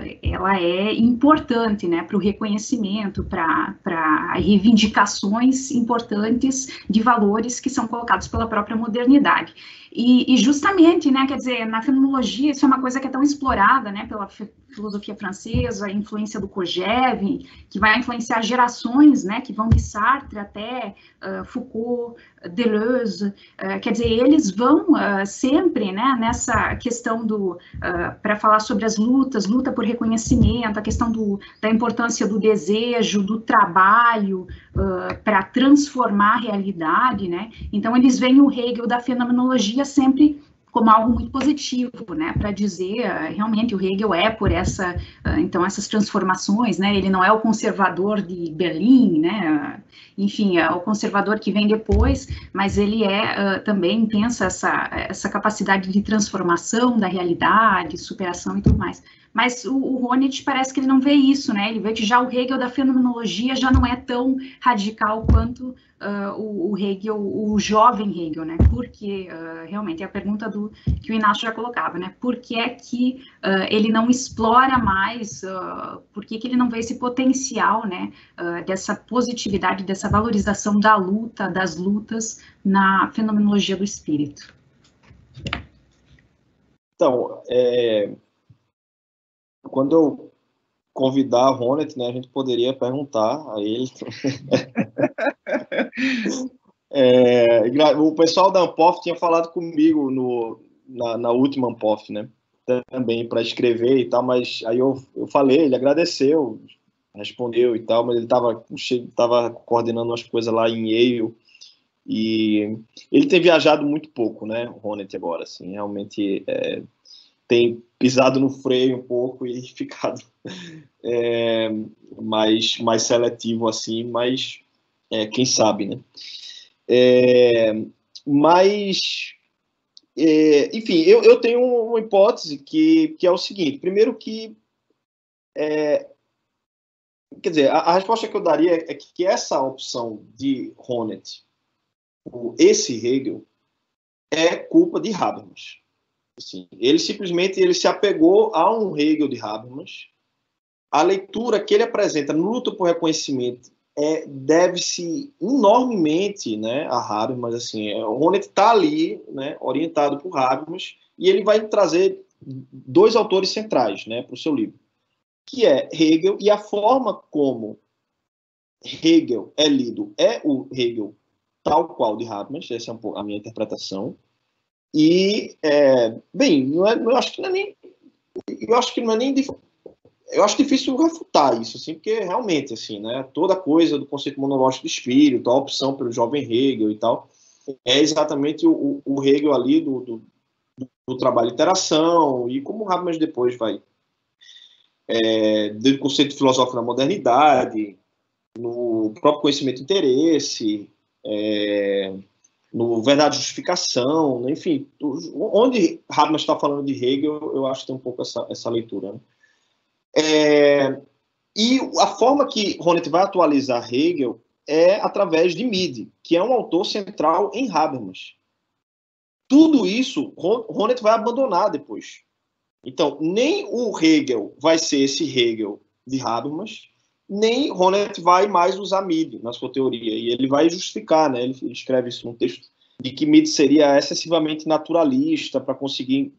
é importante, né, para o reconhecimento, para reivindicações importantes de valores que são colocados pela própria modernidade. E justamente, né, quer dizer, na fenomenologia, isso é uma coisa que é tão explorada, né, pela filosofia francesa, a influência do Kojève, que vai influenciar gerações, né, que vão de Sartre até Foucault, Deleuze, quer dizer, eles vão sempre, né, nessa questão do, para falar sobre as lutas, luta por reconhecimento, a questão da importância do desejo, do trabalho, para transformar a realidade, né, então eles veem o Hegel da fenomenologia sempre como algo muito positivo, né, para dizer, realmente, o Hegel é por essas transformações, né, ele não é o conservador de Berlim, né, enfim, é o conservador que vem depois, mas ele também pensa essa capacidade de transformação da realidade, superação e tudo mais. Mas o Honneth parece que ele não vê isso, né? Ele vê que já o Hegel da fenomenologia já não é tão radical quanto o Hegel, o jovem Hegel, né? Porque, realmente, é a pergunta que o Inácio já colocava, né? Por que é que ele não explora mais, por que que ele não vê esse potencial, né? Dessa positividade, dessa valorização da luta, das lutas na fenomenologia do espírito. Então, quando eu convidar o Honneth, né, a gente poderia perguntar a ele. O pessoal da Ampof tinha falado comigo na última Ampof, né, também para escrever e tal, mas aí eu falei, ele agradeceu, respondeu e tal, mas ele estava coordenando umas coisas lá em Yale e ele tem viajado muito pouco, né, o Honneth agora, assim, realmente tem pisado no freio um pouco e ficado mais seletivo assim, mas quem sabe, né? Enfim, eu tenho uma hipótese que é o seguinte: primeiro que, quer dizer, a resposta que eu daria é que essa opção de Honneth, esse Hegel, é culpa de Habermas. Assim, ele simplesmente se apegou a um Hegel de Habermas. A leitura que ele apresenta no Luta por Reconhecimento deve-se enormemente, né, a Habermas. Assim, o Honneth está ali, né, orientado por Habermas, e ele vai trazer dois autores centrais, né, para o seu livro, que é Hegel, e a forma como Hegel é lido é o Hegel tal qual de Habermas. Essa é a minha interpretação. E, bem, eu acho difícil refutar isso, assim, porque realmente, assim, né, toda coisa do conceito monológico do espírito, a opção pelo jovem Hegel e tal, é exatamente o Hegel ali do trabalho de interação, e como o Habermas depois vai, do conceito filosófico da modernidade, no próprio conhecimento e interesse, no Verdade e Justificação, enfim, onde Habermas está falando de Hegel, eu acho que tem um pouco essa leitura, né? E a forma que Honneth vai atualizar Hegel é através de Mead, que é um autor central em Habermas. Tudo isso Honneth vai abandonar depois. Então, nem o Hegel vai ser esse Hegel de Habermas, nem Honneth vai mais usar Mead na sua teoria, e ele vai justificar, né? Ele escreve isso num texto, de que Mead seria excessivamente naturalista para conseguir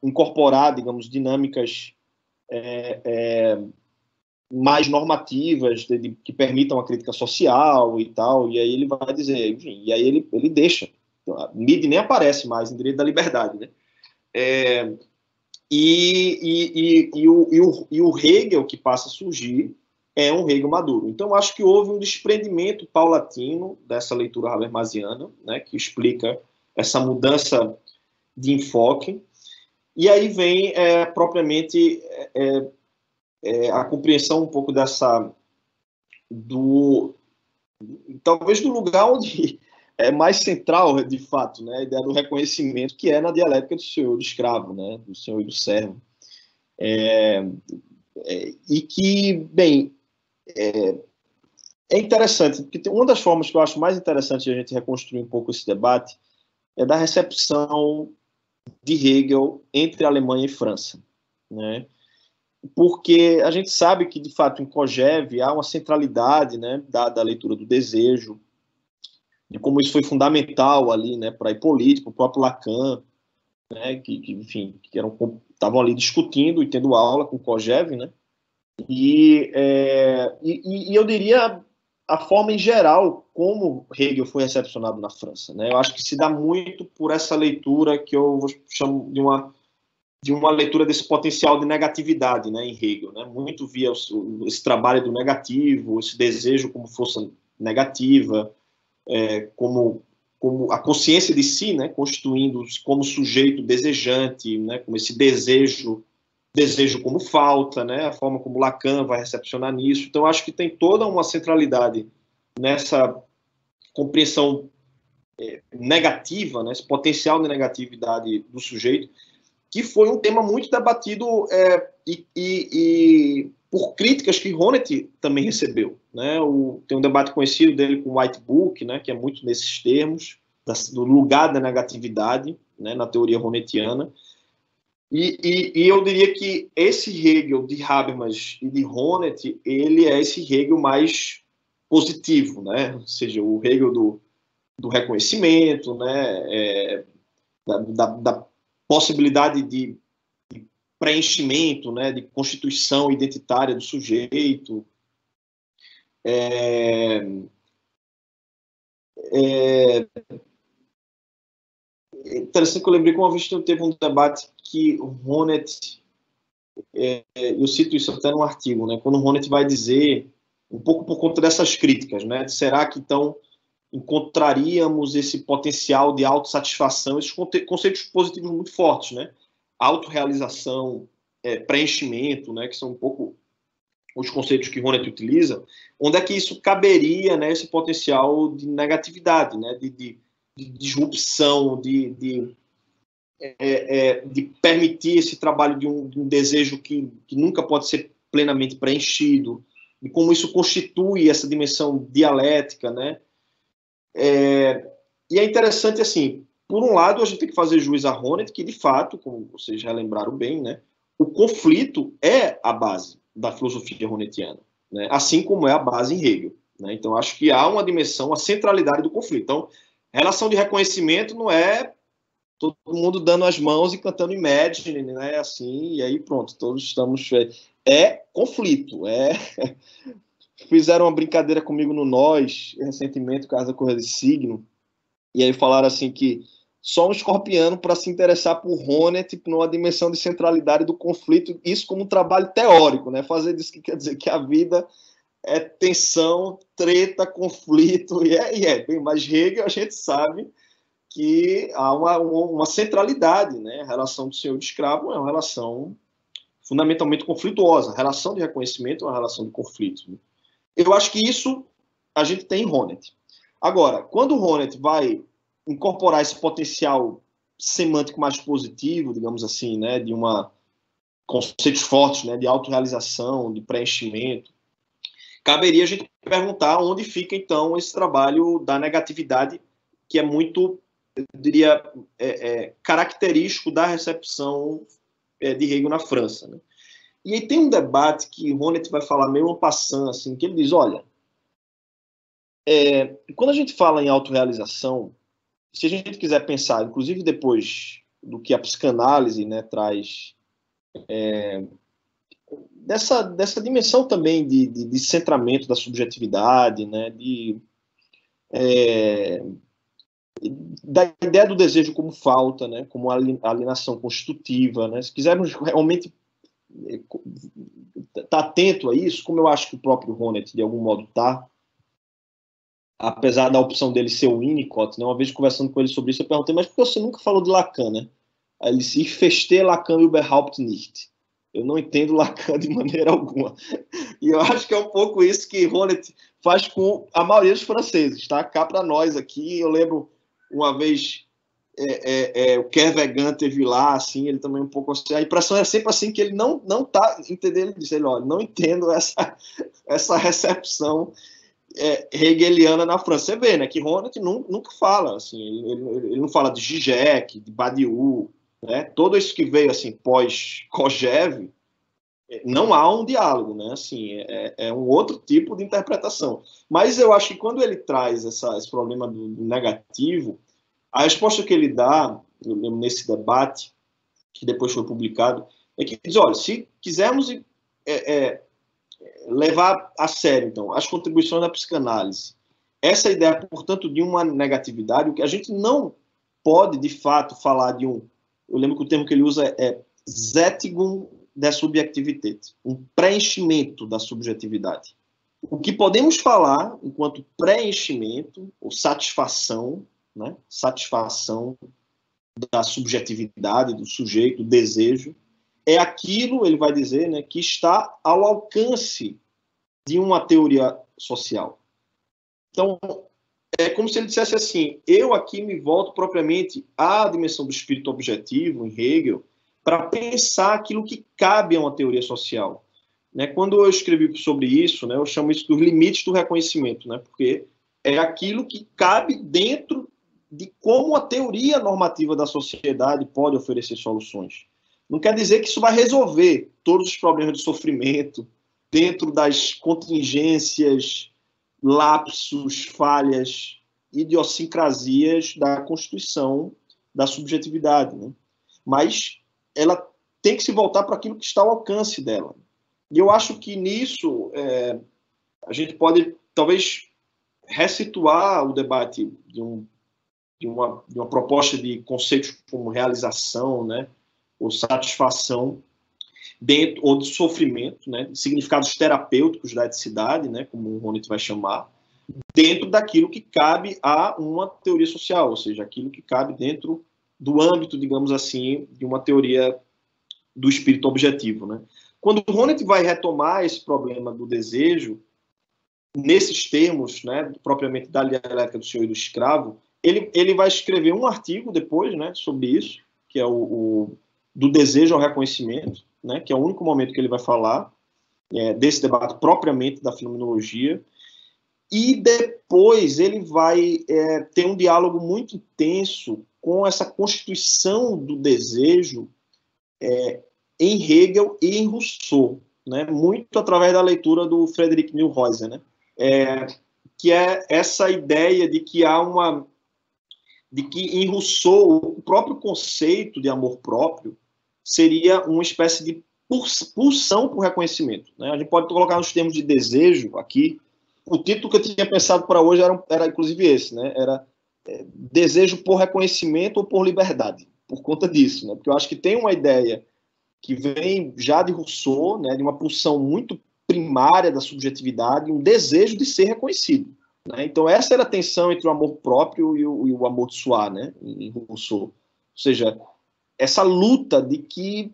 incorporar, digamos, dinâmicas mais normativas, que permitam a crítica social e tal, e aí ele vai dizer, enfim, e aí ele deixa. Mead nem aparece mais em Direito da Liberdade, né? E o Hegel que passa a surgir é um Hegel maduro. Então, acho que houve um desprendimento paulatino dessa leitura habermasiana, né, que explica essa mudança de enfoque. E aí vem, propriamente, a compreensão um pouco talvez do lugar onde é mais central, de fato, né, a ideia do reconhecimento, que é na dialética do senhor e do escravo, né, do senhor e do servo. E que, bem, é interessante, porque uma das formas que eu acho mais interessante de a gente reconstruir um pouco esse debate é da recepção de Hegel entre Alemanha e França, né? Porque a gente sabe que, de fato, em Kojève há uma centralidade, né, da leitura do desejo, de como isso foi fundamental ali, né, para Hippolyte, para o próprio Lacan, né, que estavam ali discutindo e tendo aula com Kojève, né? E eu diria a forma em geral como Hegel foi recepcionado na França, né? Eu acho que se dá muito por essa leitura que eu chamo de uma leitura desse potencial de negatividade, né, em Hegel, né? Muito via esse trabalho do negativo, esse desejo como força negativa, como a consciência de si, né, constituindo-se como sujeito desejante, né, como esse desejo como falta, né, a forma como Lacan vai recepcionar nisso. Então, acho que tem toda uma centralidade nessa compreensão negativa, né, esse potencial de negatividade do sujeito, que foi um tema muito debatido por críticas que Honneth também recebeu, né? Tem um debate conhecido dele com o White Book, né, que é muito nesses termos, do lugar da negatividade, né, na teoria Honnethiana. E eu diria que esse Hegel de Habermas e de Honneth, ele é esse Hegel mais positivo, né? Ou seja, o Hegel do reconhecimento, né, da possibilidade de preenchimento, né, de constituição identitária do sujeito. É interessante que eu lembrei que uma vez teve um debate que o Honneth, eu cito isso até num artigo, né, quando o Honneth vai dizer, um pouco por conta dessas críticas, né, será que então encontraríamos esse potencial de autossatisfação, esses conceitos positivos muito fortes, né? Autorealização, preenchimento, né? Que são um pouco os conceitos que Honneth utiliza. Onde é que isso caberia, né? Esse potencial de negatividade, né? De disrupção, de permitir esse trabalho de um desejo que nunca pode ser plenamente preenchido. E como isso constitui essa dimensão dialética, né? E é interessante, assim, por um lado a gente tem que fazer juiz a Honneth, que de fato, como vocês já lembraram bem, né, o conflito é a base da filosofia Honnethiana, né, assim como é a base em Hegel, né, então acho que há uma dimensão, a centralidade do conflito. Então, relação de reconhecimento não é todo mundo dando as mãos e cantando Imagine, né, assim, e aí pronto, todos estamos... É conflito, Fizeram uma brincadeira comigo no Nós, recentemente, por causa da coisa de signo, e aí falaram assim que só um escorpiano para se interessar por Honneth numa dimensão de centralidade do conflito, isso como um trabalho teórico, né? Fazer isso que quer dizer que a vida é tensão, treta, conflito, bem, mas Hegel a gente sabe que há uma centralidade, né? A relação do senhor e do escravo é uma relação fundamentalmente conflituosa, a relação de reconhecimento é uma relação de conflito, né? Eu acho que isso a gente tem em Honneth. Agora, quando o Honneth vai incorporar esse potencial semântico mais positivo, digamos assim, né, de conceitos fortes, né, de autorrealização, de preenchimento, caberia a gente perguntar onde fica, então, esse trabalho da negatividade, que é muito, eu diria, característico da recepção de Hegel na França, né? E aí tem um debate que Honneth vai falar meio en passant, assim, que ele diz, olha, quando a gente fala em autorrealização, se a gente quiser pensar, inclusive depois do que a psicanálise, né, traz, dessa dimensão também de centramento da subjetividade, né, da ideia do desejo como falta, né, como alienação constitutiva, né, se quisermos realmente tá atento a isso, como eu acho que o próprio Honneth, de algum modo, tá, apesar da opção dele ser o Winnicott, né? Uma vez conversando com ele sobre isso, eu perguntei, mas por que você nunca falou de Lacan, né? Aí ele disse, ich verstehe Lacan überhaupt nicht. Eu não entendo Lacan de maneira alguma. E eu acho que é um pouco isso que Honneth faz com a maioria dos franceses, tá? Cá para nós aqui, eu lembro uma vez o Kerr Vegan teve lá, assim, ele também um pouco assim, a impressão é sempre assim que ele não tá entendendo, ele disse, olha, não entendo essa recepção hegeliana na França. Você vê, né, que Ronald nunca fala, assim, ele não fala de Zizek, de Badiou, né, todo isso que veio, assim, pós-Kojev, não há um diálogo, né, assim, é um outro tipo de interpretação. Mas eu acho que quando ele traz esse problema do negativo, a resposta que ele dá, eu lembro nesse debate, que depois foi publicado, é que diz, olha, se quisermos levar a sério, então, as contribuições da psicanálise, essa ideia, portanto, de uma negatividade, o que a gente não pode, de fato, falar de um... Eu lembro que o termo que ele usa é Sättigung der Subjektivität, um preenchimento da subjetividade. O que podemos falar, enquanto preenchimento, ou satisfação, né? Satisfação da subjetividade do sujeito, do desejo, é aquilo, ele vai dizer, né, que está ao alcance de uma teoria social. Então, é como se ele dissesse assim, eu aqui me volto propriamente à dimensão do espírito objetivo, em Hegel, para pensar aquilo que cabe a uma teoria social. Né? Quando eu escrevi sobre isso, né, eu chamo isso dos limites do reconhecimento, né, porque é aquilo que cabe dentro de como a teoria normativa da sociedade pode oferecer soluções. Não quer dizer que isso vai resolver todos os problemas de sofrimento dentro das contingências, lapsos, falhas, idiosincrasias da constituição da subjetividade, né? Mas ela tem que se voltar para aquilo que está ao alcance dela. E eu acho que nisso a gente pode, talvez, ressituar o debate de uma proposta de conceitos como realização, né, ou satisfação, dentro, ou de sofrimento, né, significados terapêuticos da eticidade, né, como o Ronit vai chamar, dentro daquilo que cabe a uma teoria social, ou seja, aquilo que cabe dentro do âmbito, digamos assim, de uma teoria do espírito objetivo. Né. Quando o Ronit vai retomar esse problema do desejo, nesses termos, né, propriamente da dialética do senhor e do escravo, ele vai escrever um artigo depois, né, sobre isso, que é o do desejo ao reconhecimento, né, que é o único momento que ele vai falar desse debate propriamente da fenomenologia. E depois ele vai ter um diálogo muito intenso com essa constituição do desejo em Hegel e em Rousseau, né, muito através da leitura do Friedrich Neuhäuser, né, que é essa ideia de que há uma... de que em Rousseau o próprio conceito de amor próprio seria uma espécie de pulsão por reconhecimento. Né? A gente pode colocar nos termos de desejo aqui. O título que eu tinha pensado para hoje era inclusive esse, né? Era desejo por reconhecimento ou por liberdade, por conta disso. Né? Porque eu acho que tem uma ideia que vem já de Rousseau, né, de uma pulsão muito primária da subjetividade, um desejo de ser reconhecido. Então, essa era a tensão entre o amor próprio e o amor de suar, né, em Rousseau. Ou seja, essa luta de que...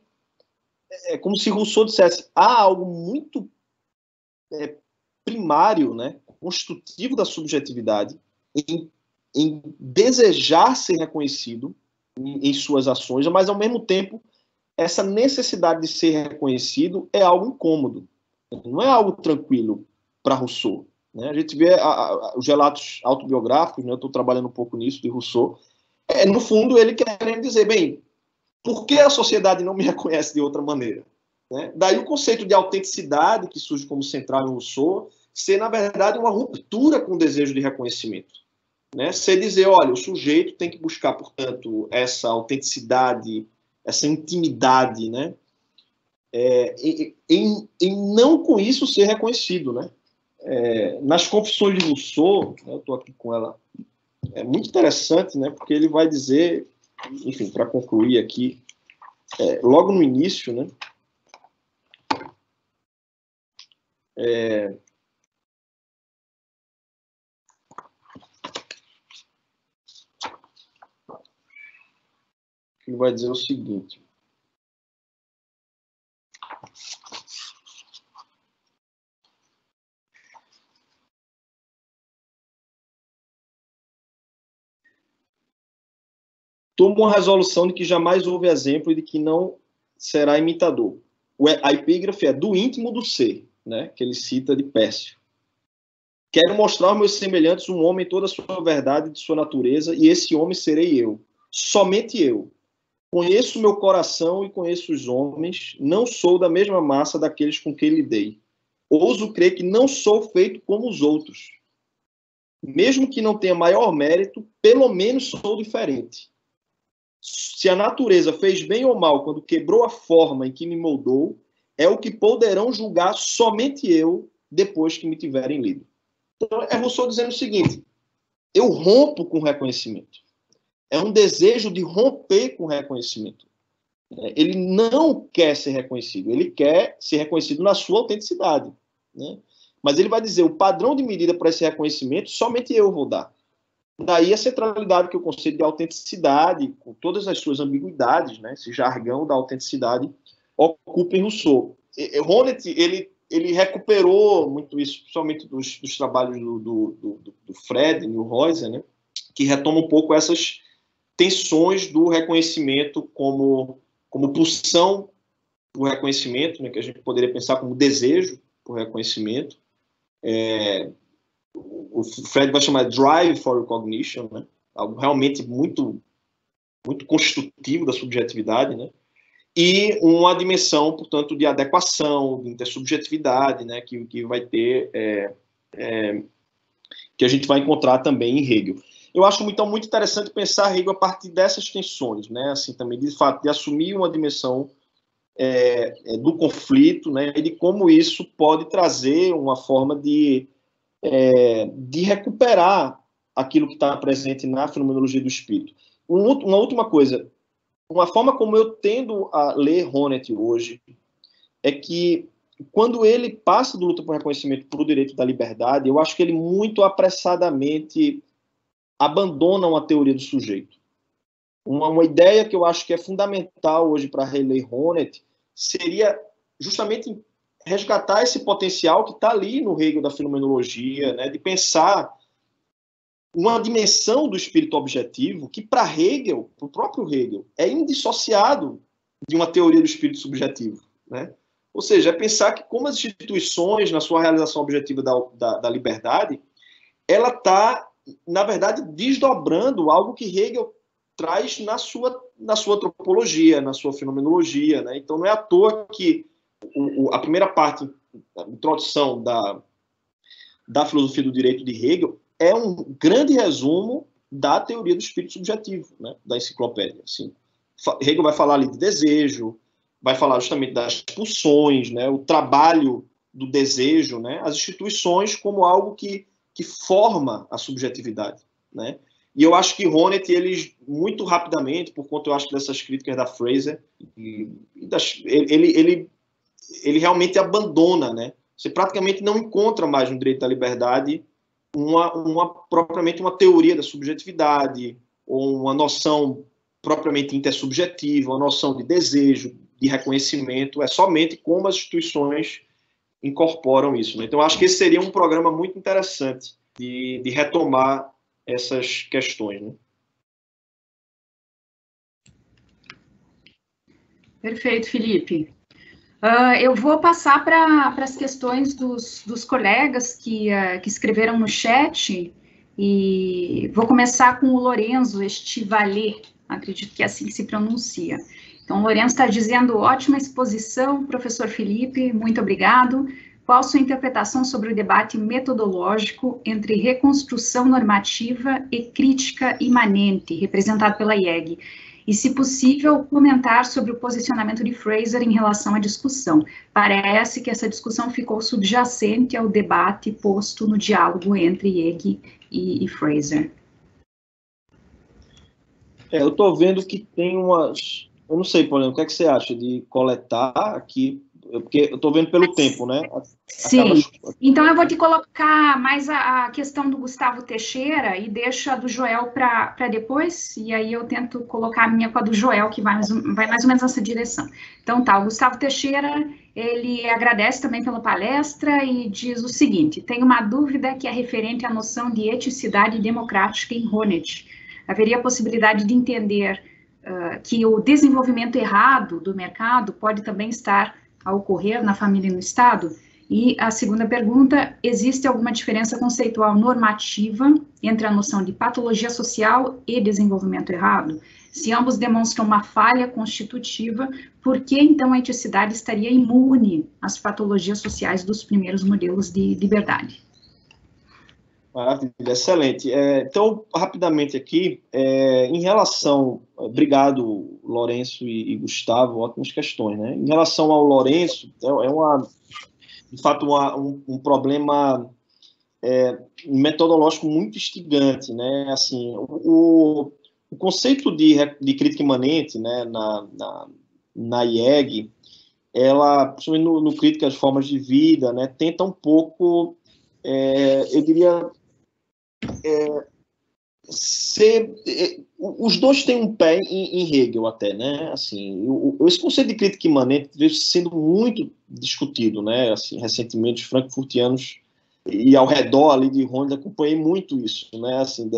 É como se Rousseau dissesse, há algo muito primário, né, constitutivo da subjetividade em desejar ser reconhecido em suas ações, mas, ao mesmo tempo, essa necessidade de ser reconhecido é algo incômodo. Não é algo tranquilo para Rousseau. A gente vê os relatos autobiográficos, né? Eu estou trabalhando um pouco nisso, de Rousseau. No fundo, ele querendo dizer, bem, por que a sociedade não me reconhece de outra maneira? Né? Daí o conceito de autenticidade, que surge como central em Rousseau, ser, na verdade, uma ruptura com o desejo de reconhecimento. Né? Ser dizer, olha, o sujeito tem que buscar, portanto, essa autenticidade, essa intimidade, né? E não com isso ser reconhecido, né? Nas Confissões de Rousseau, né, eu estou aqui com ela, é muito interessante, né, porque ele vai dizer, enfim, para concluir aqui, logo no início, né, ele vai dizer o seguinte... Tomo uma resolução de que jamais houve exemplo e de que não será imitador. A epígrafe é do íntimo do ser, né, que ele cita de Pércio. Quero mostrar aos meus semelhantes um homem toda a sua verdade, de sua natureza, e esse homem serei eu, somente eu. Conheço o meu coração e conheço os homens, não sou da mesma massa daqueles com quem lidei. Ouso crer que não sou feito como os outros. Mesmo que não tenha maior mérito, pelo menos sou diferente. Se a natureza fez bem ou mal quando quebrou a forma em que me moldou, é o que poderão julgar somente eu depois que me tiverem lido. Então, é Rousseau dizendo o seguinte: eu rompo com o reconhecimento. É um desejo de romper com o reconhecimento. Ele não quer ser reconhecido, ele quer ser reconhecido na sua autenticidade, né? Mas ele vai dizer, o padrão de medida para esse reconhecimento, somente eu vou dar. Daí a centralidade que eu conceito de autenticidade, com todas as suas ambiguidades, né? Esse jargão da autenticidade ocupa em Rousseau. Honneth, ele recuperou muito isso, principalmente dos trabalhos do Fred Neuhäuser, né? Que retoma um pouco essas tensões do reconhecimento como pulsão por reconhecimento, né? Que a gente poderia pensar como desejo por reconhecimento. O Fred vai chamar de drive for recognition, né? Algo realmente muito, muito constitutivo da subjetividade, né? E uma dimensão, portanto, de adequação, de intersubjetividade, né? Que vai ter, que a gente vai encontrar também em Hegel. Eu acho, então, muito interessante pensar Hegel a partir dessas tensões, né? Assim, também, de fato, de assumir uma dimensão do conflito, né? E de como isso pode trazer uma forma de recuperar aquilo que está presente na fenomenologia do espírito. Uma última coisa, uma forma como eu tendo a ler Honneth hoje é que quando ele passa do luta por reconhecimento para o direito da liberdade, eu acho que ele muito apressadamente abandona uma teoria do sujeito. Uma ideia que eu acho que é fundamental hoje para reler Honneth seria justamente resgatar esse potencial que está ali no Hegel da fenomenologia, né, de pensar uma dimensão do espírito objetivo que, para Hegel, para o próprio Hegel, é indissociado de uma teoria do espírito subjetivo, né? Ou seja, é pensar que como as instituições, na sua realização objetiva da liberdade, ela está, na verdade, desdobrando algo que Hegel traz na sua antropologia, na sua fenomenologia, né? Então, não é à toa que a primeira parte, a introdução da filosofia do direito de Hegel, é um grande resumo da teoria do espírito subjetivo, né? Da enciclopédia. Assim, Hegel vai falar ali de desejo, vai falar justamente das pulsões, né? O trabalho do desejo, né? As instituições como algo que forma a subjetividade, né? E eu acho que Honneth, eles muito rapidamente, por conta, eu acho, dessas críticas da Fraser, ele realmente abandona, né? Você praticamente não encontra mais no direito da liberdade propriamente uma teoria da subjetividade, ou uma noção propriamente intersubjetiva, uma noção de desejo, de reconhecimento, é somente como as instituições incorporam isso, né? Então, acho que esse seria um programa muito interessante de retomar essas questões, né? Perfeito, Felipe. Eu vou passar para as questões dos colegas que escreveram no chat e vou começar com o Lorenzo Estivalet, acredito que é assim que se pronuncia. Então, o Lorenzo está dizendo, ótima exposição, professor Felipe, muito obrigado. Qual sua interpretação sobre o debate metodológico entre reconstrução normativa e crítica imanente, representado pela IEG? E, se possível, comentar sobre o posicionamento de Fraser em relação à discussão. Parece que essa discussão ficou subjacente ao debate posto no diálogo entre IEG e Fraser. Eu estou vendo que tem umas... Eu não sei, Paulinho, o que é que você acha de coletar aqui? Porque eu estou vendo pelo tempo, né? Sim. Então, eu vou te colocar mais a questão do Gustavo Teixeira e deixo a do Joel para depois, e aí eu tento colocar a minha com a do Joel, que vai mais ou menos nessa direção. Então, tá, o Gustavo Teixeira, ele agradece também pela palestra e diz o seguinte: tem uma dúvida que é referente à noção de eticidade democrática em Honneth. Haveria a possibilidade de entender que o desenvolvimento errado do mercado pode também estar a ocorrer na família e no Estado? E a segunda pergunta, existe alguma diferença conceitual normativa entre a noção de patologia social e desenvolvimento errado? Se ambos demonstram uma falha constitutiva, por que então a eticidade estaria imune às patologias sociais dos primeiros modelos de liberdade? Maravilha, excelente. Então, rapidamente aqui, em relação... Obrigado, Lourenço e Gustavo, ótimas questões, né? Em relação ao Lourenço, de fato, um problema metodológico muito instigante, né? Assim, o conceito de crítica imanente, né, na IEG, ela, principalmente no Crítica às Formas de Vida, né, tenta um pouco, eu diria, os dois têm um pé em Hegel até, né? Assim, esse conceito de crítica imanente veio sendo muito discutido, né? Assim, recentemente os frankfurtianos e ao redor ali de Ronda acompanhei muito isso, né? Assim,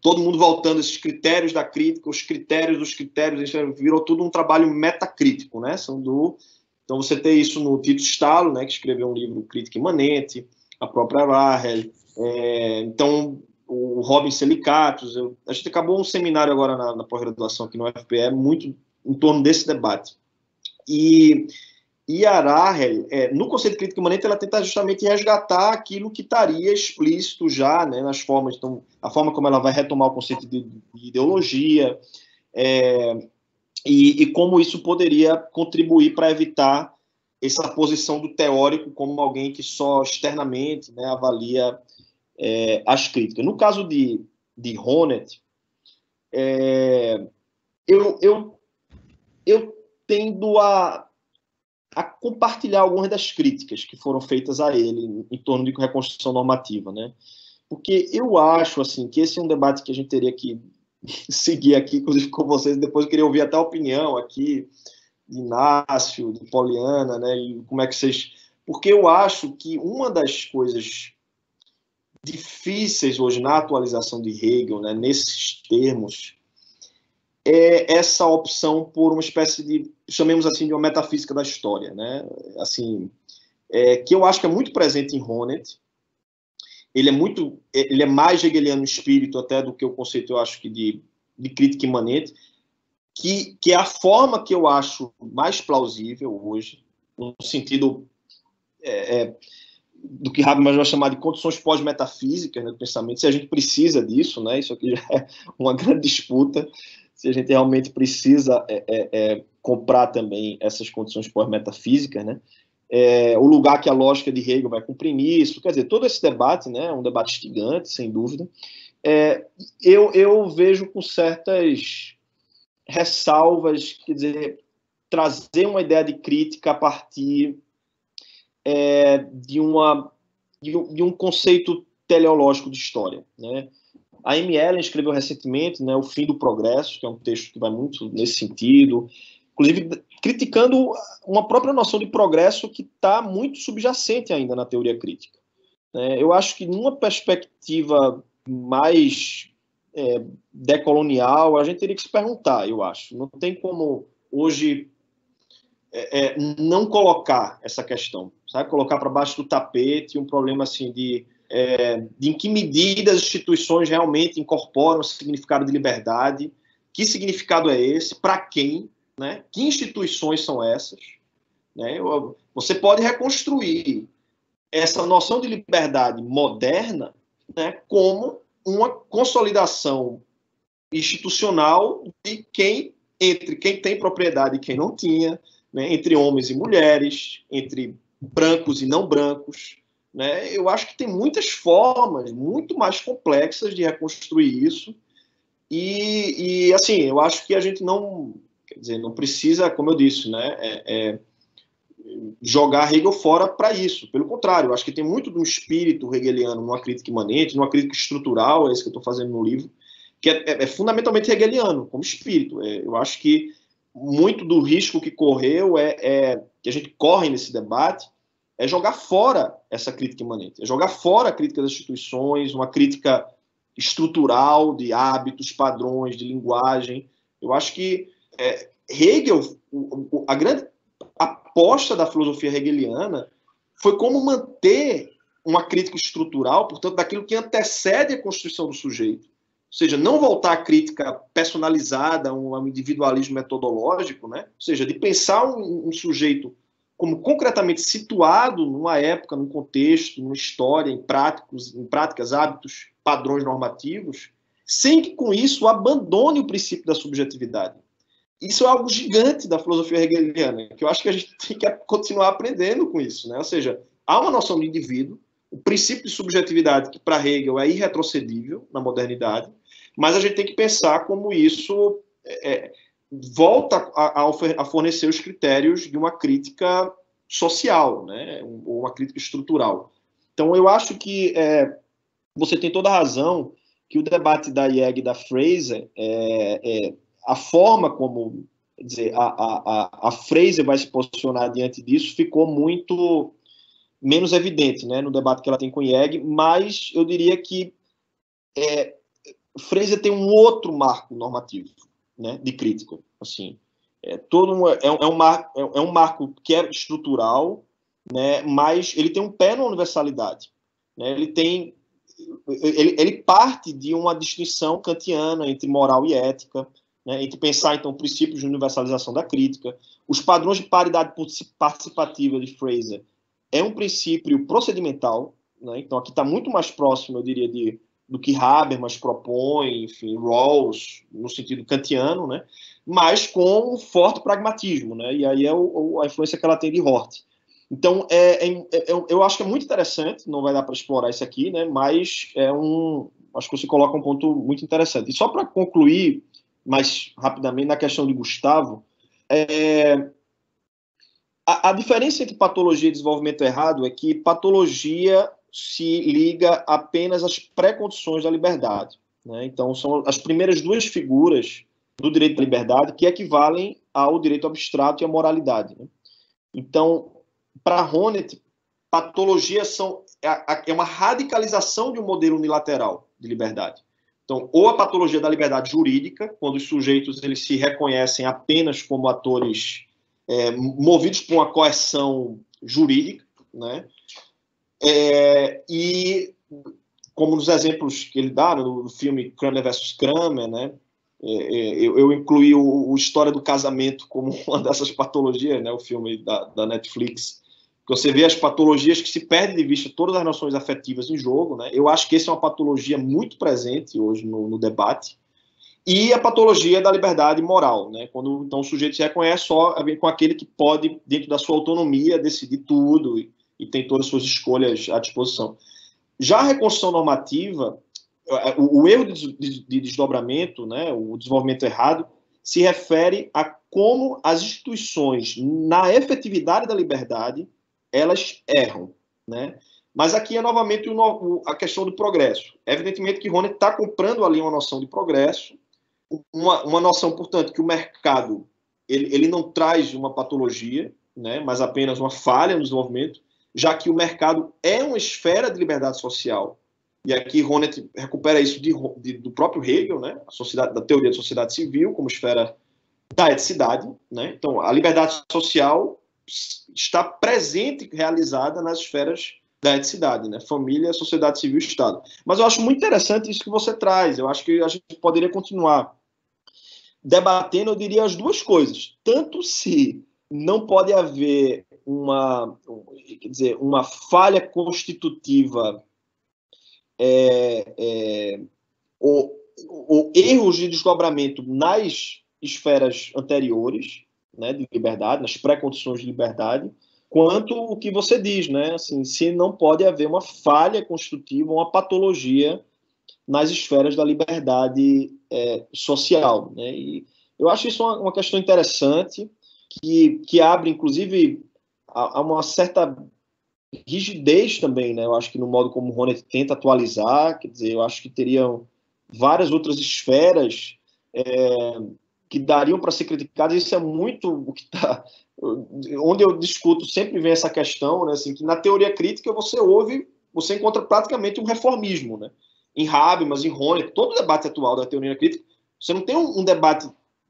todo mundo voltando esses critérios da crítica, os critérios dos critérios, virou tudo um trabalho metacrítico, né? Então você tem isso no Tito Stalo, né? Que escreveu um livro Crítica Imanente, a própria Rahel, então o Robin Selicatos, a gente acabou um seminário agora na pós-graduação aqui no UFPE, muito em torno desse debate. E a Rahel, no conceito de crítica imanente, ela tenta justamente resgatar aquilo que estaria explícito já, né, nas formas, então, a forma como ela vai retomar o conceito de ideologia, e como isso poderia contribuir para evitar essa posição do teórico como alguém que só externamente, né, avalia as críticas. No caso de Honneth, eu tendo a compartilhar algumas das críticas que foram feitas a ele em torno de reconstrução normativa, né? Porque eu acho, assim, que esse é um debate que a gente teria que seguir aqui, inclusive com vocês, depois eu queria ouvir até a opinião aqui de Inácio, de Poliana, né? E como é que vocês... Porque eu acho que uma das coisas difíceis hoje na atualização de Hegel, né, nesses termos, é essa opção por uma espécie de, chamemos assim, de uma metafísica da história, né? Assim, que eu acho que é muito presente em Honneth. Ele é mais hegeliano espírito até do que o conceito, eu acho, que de crítica imanente, que é a forma que eu acho mais plausível hoje, no sentido do que Habermas vai chamar de condições pós-metafísicas, né, do pensamento, se a gente precisa disso, né? Isso aqui já é uma grande disputa, se a gente realmente precisa comprar também essas condições pós-metafísicas, né? O lugar que a lógica de Hegel vai comprimir isso, quer dizer, todo esse debate, né, é um debate instigante, sem dúvida. Eu vejo com certas ressalvas, quer dizer, trazer uma ideia de crítica a partir de um conceito teleológico de história, né? A Amy Allen escreveu recentemente, né, O Fim do Progresso, que é um texto que vai muito nesse sentido, inclusive criticando uma própria noção de progresso que está muito subjacente ainda na teoria crítica. Eu acho que numa perspectiva mais decolonial, a gente teria que se perguntar, eu acho. Não tem como hoje... não colocar essa questão, sabe? Colocar para baixo do tapete um problema assim de em que medida as instituições realmente incorporam o significado de liberdade, que significado é esse, para quem, né? Que instituições são essas, né? Você pode reconstruir essa noção de liberdade moderna, né, como uma consolidação institucional de quem, entre quem tem propriedade e quem não tinha, né, entre homens e mulheres, entre brancos e não brancos, né? Eu acho que tem muitas formas muito mais complexas de reconstruir isso e assim, eu acho que a gente não, quer dizer, não precisa, como eu disse, né, jogar Hegel fora para isso. Pelo contrário, eu acho que tem muito de um espírito hegeliano numa crítica imanente, numa crítica estrutural, é isso que eu estou fazendo no livro, que é fundamentalmente hegeliano, como espírito. Eu acho que muito do risco que correu, que a gente corre nesse debate, é jogar fora essa crítica imanente, é jogar fora a crítica das instituições, uma crítica estrutural de hábitos, padrões, de linguagem, Eu acho que Hegel, a grande aposta da filosofia hegeliana foi como manter uma crítica estrutural, portanto, daquilo que antecede a construção do sujeito. Ou seja, não voltar à crítica personalizada, um individualismo metodológico, né? Ou seja, de pensar um sujeito como concretamente situado numa época, num contexto, numa história, em práticas, hábitos, padrões normativos, sem que com isso abandone o princípio da subjetividade. Isso é algo gigante da filosofia hegeliana, que eu acho que a gente tem que continuar aprendendo com isso, né? Ou seja, há uma noção de indivíduo, o princípio de subjetividade que para Hegel é irretrocedível na modernidade, mas a gente tem que pensar como isso volta a fornecer os critérios de uma crítica social, né? Ou uma crítica estrutural. Então eu acho que você tem toda a razão que o debate da Hegel e da Fraser a forma como, quer dizer, a Fraser vai se posicionar diante disso ficou muito menos evidente, né, no debate que ela tem com Hegel, mas eu diria que Fraser tem um outro marco normativo, né, de crítica. Assim, um marco que é estrutural, né, mas ele tem um pé na universalidade. Né, ele parte de uma distinção kantiana entre moral e ética, né, entre pensar, então, princípios de universalização da crítica. Os padrões de paridade participativa de Fraser é um princípio procedimental, né? Então aqui está muito mais próximo, eu diria, do que Habermas propõe, enfim, Rawls, no sentido kantiano, né? Mas com um forte pragmatismo, né? E aí é a influência que ela tem de Hort. Então, eu acho que é muito interessante, não vai dar para explorar isso aqui, né? Mas acho que você coloca um ponto muito interessante. E só para concluir mais rapidamente na questão de Gustavo, a diferença entre patologia e desenvolvimento errado é que patologia se liga apenas às pré-condições da liberdade, né? Então, são as primeiras duas figuras do direito da liberdade que equivalem ao direito abstrato e à moralidade, né? Então, para Honneth, patologia é uma radicalização de um modelo unilateral de liberdade. Então, ou a patologia da liberdade jurídica, quando os sujeitos eles se reconhecem apenas como atores movidos por uma coerção jurídica, né? E como nos exemplos que ele dá no filme Kramer vs. Kramer, né? Eu incluí o História do Casamento como uma dessas patologias, né? O filme da Netflix, que você vê as patologias que se perdem de vista todas as noções afetivas em jogo, né? Eu acho que essa é uma patologia muito presente hoje no debate. E a patologia da liberdade moral, né? Quando então, o sujeito se reconhece só com aquele que pode, dentro da sua autonomia, decidir tudo e tem todas as suas escolhas à disposição. Já a reconstrução normativa, o erro de desdobramento, né? O desenvolvimento errado, se refere a como as instituições, na efetividade da liberdade, elas erram, né? Mas aqui é novamente a questão do progresso. Evidentemente que Honneth está comprando ali uma noção de progresso, uma noção, portanto, que o mercado ele não traz uma patologia, né, mas apenas uma falha no desenvolvimento, já que o mercado é uma esfera de liberdade social. E aqui Honneth recupera isso do próprio Hegel, né, da teoria da sociedade civil, como esfera da eticidade, né? Então, a liberdade social está presente e realizada nas esferas da eticidade, né? Família, sociedade civil e Estado. Mas eu acho muito interessante isso que você traz. Eu acho que a gente poderia continuar debatendo, eu diria, as duas coisas. Tanto se não pode haver uma falha constitutiva ou erros de desdobramento nas esferas anteriores, né, de liberdade, nas pré-condições de liberdade, quanto o que você diz, né? Assim, se não pode haver uma falha constitutiva, uma patologia nas esferas da liberdade social, né? E eu acho isso uma questão interessante, que abre, inclusive, a uma certa rigidez também, né? Eu acho que no modo como o Honneth tenta atualizar, quer dizer, eu acho que teriam várias outras esferas que dariam para ser criticadas. Isso é muito o que está... Onde eu discuto sempre vem essa questão, né, assim, que na teoria crítica você encontra praticamente um reformismo, né? Em Habermas, em Honneth, todo o debate atual da teoria crítica, você não tem um debate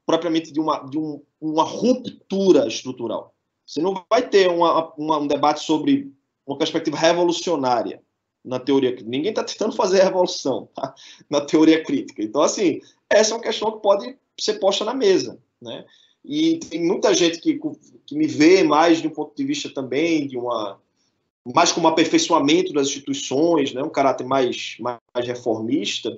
propriamente de uma ruptura estrutural. Você não vai ter um debate sobre uma perspectiva revolucionária na teoria crítica. Ninguém está tentando fazer a revolução, tá? Na teoria crítica. Então, assim, essa é uma questão que pode ser posta na mesa, né? E tem muita gente que me vê mais de um ponto de vista também, mais como aperfeiçoamento das instituições, né? Um caráter mais reformista.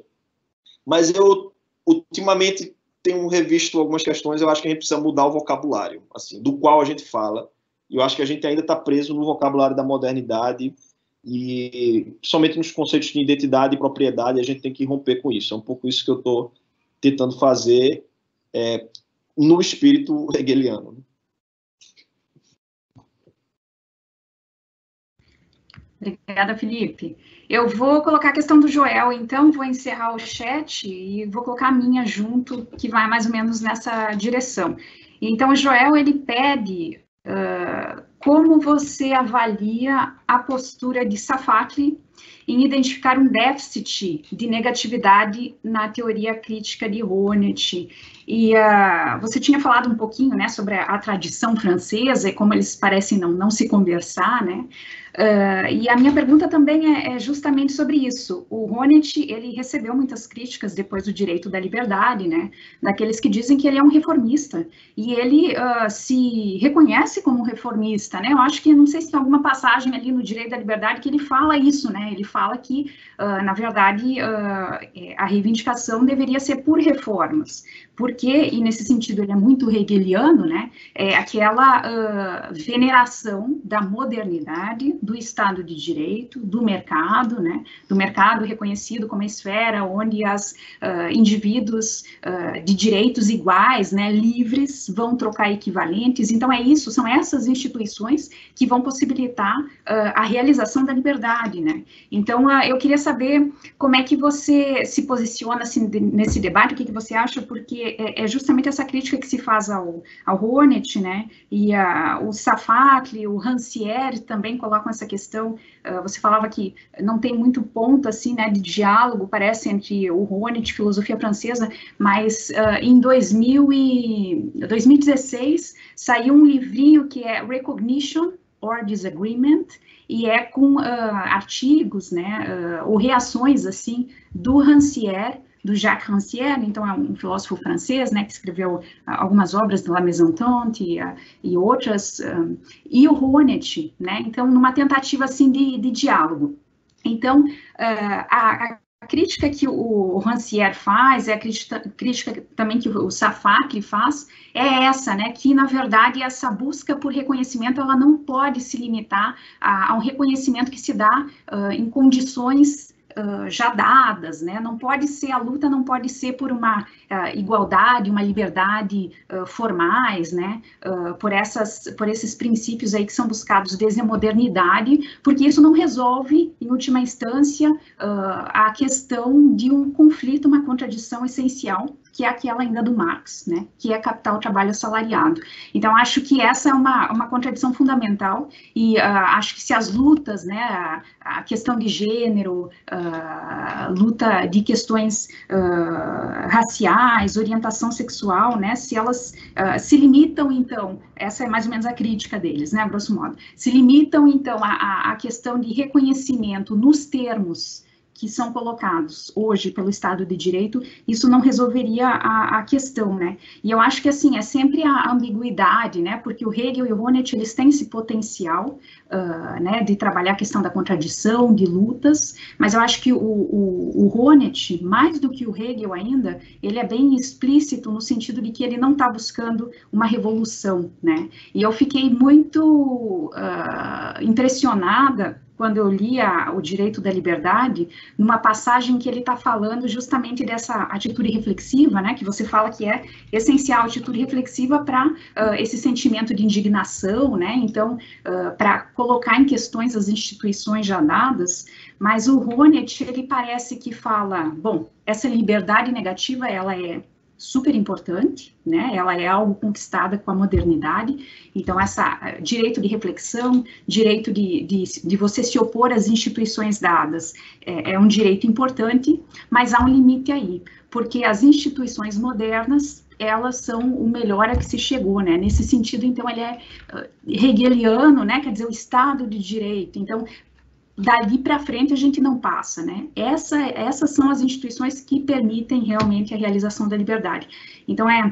Mas eu, ultimamente, tenho revisto algumas questões. Eu acho que a gente precisa mudar o vocabulário, assim, do qual a gente fala. E eu acho que a gente ainda está preso no vocabulário da modernidade e somente nos conceitos de identidade e propriedade. A gente tem que romper com isso. É um pouco isso que eu estou tentando fazer no espírito hegeliano. Obrigada, Felipe. Eu vou colocar a questão do Joel, então vou encerrar o chat e vou colocar a minha junto, que vai mais ou menos nessa direção. Então, o Joel, ele pede como você avalia a postura de Safakli em identificar um déficit de negatividade na teoria crítica de Honneth. E você tinha falado um pouquinho, né, sobre a tradição francesa e como eles parecem não se conversar, né? E a minha pergunta também é justamente sobre isso. O Honneth, ele recebeu muitas críticas depois do Direito da Liberdade, né? Daqueles que dizem que ele é um reformista. E ele se reconhece como um reformista, né? Eu acho que, não sei se tem alguma passagem ali no Direito da Liberdade que ele fala isso, né? Ele fala que, na verdade, a reivindicação deveria ser por reformas. Porque, e nesse sentido ele é muito hegeliano, né? É aquela veneração da modernidade, do Estado de Direito, do mercado, né? Do mercado reconhecido como a esfera onde as indivíduos de direitos iguais, né? Livres, vão trocar equivalentes. Então é isso, são essas instituições que vão possibilitar a realização da liberdade, né? Então eu queria saber como é que você se posiciona assim, nesse debate, o que você acha, porque é justamente essa crítica que se faz ao Honneth, né? E o Safakli, o Rancière também colocam essa questão. Você falava que não tem muito ponto assim, né, de diálogo, parece, entre o Honneth, filosofia francesa, mas em 2016 saiu um livrinho que é Recognition or Disagreement, e é com artigos, né, ou reações assim, do Rancière, do Jacques Rancière. Então é um filósofo francês, né, que escreveu algumas obras do La Maison-Tante e outras, e o Honneth, né, então numa tentativa assim de diálogo. Então a crítica que o Rancière faz, a crítica também que o Safakli faz, é essa, né, que na verdade essa busca por reconhecimento, ela não pode se limitar a um reconhecimento que se dá em condições já dadas, né? Não pode ser, a luta não pode ser por uma igualdade, uma liberdade formais, né? Por esses princípios aí que são buscados desde a modernidade, porque isso não resolve, em última instância, a questão de um conflito, uma contradição essencial, que é aquela ainda do Marx, né, que é capital, trabalho assalariado. Então, acho que essa é uma contradição fundamental, e acho que se as lutas, né, a questão de gênero, luta de questões raciais, orientação sexual, né, se elas se limitam, então, essa é mais ou menos a crítica deles, né, grosso modo, se limitam, então, à questão de reconhecimento nos termos que são colocados hoje pelo Estado de Direito, isso não resolveria a questão, né? E eu acho que, assim, é sempre a ambiguidade, né? Porque o Hegel e o Honneth, eles têm esse potencial, né, de trabalhar a questão da contradição, de lutas, mas eu acho que o Honneth, mais do que o Hegel ainda, ele é bem explícito no sentido de que ele não está buscando uma revolução, né? E eu fiquei muito impressionada quando eu li o Direito da Liberdade, numa passagem que ele está falando justamente dessa atitude reflexiva, né, que você fala que é essencial, atitude reflexiva para esse sentimento de indignação, né, então, para colocar em questões as instituições já dadas. Mas o Honneth, ele parece que fala, bom, essa liberdade negativa, ela é super importante, né? Ela é algo conquistada com a modernidade. Então, essa direito de reflexão, direito de você se opor às instituições dadas, é um direito importante, mas há um limite aí, porque as instituições modernas, elas são o melhor a que se chegou, né? Nesse sentido, então, ele é hegeliano, né? Quer dizer, o Estado de Direito. Então, dali para frente a gente não passa, né? Essas são as instituições que permitem realmente a realização da liberdade. Então, é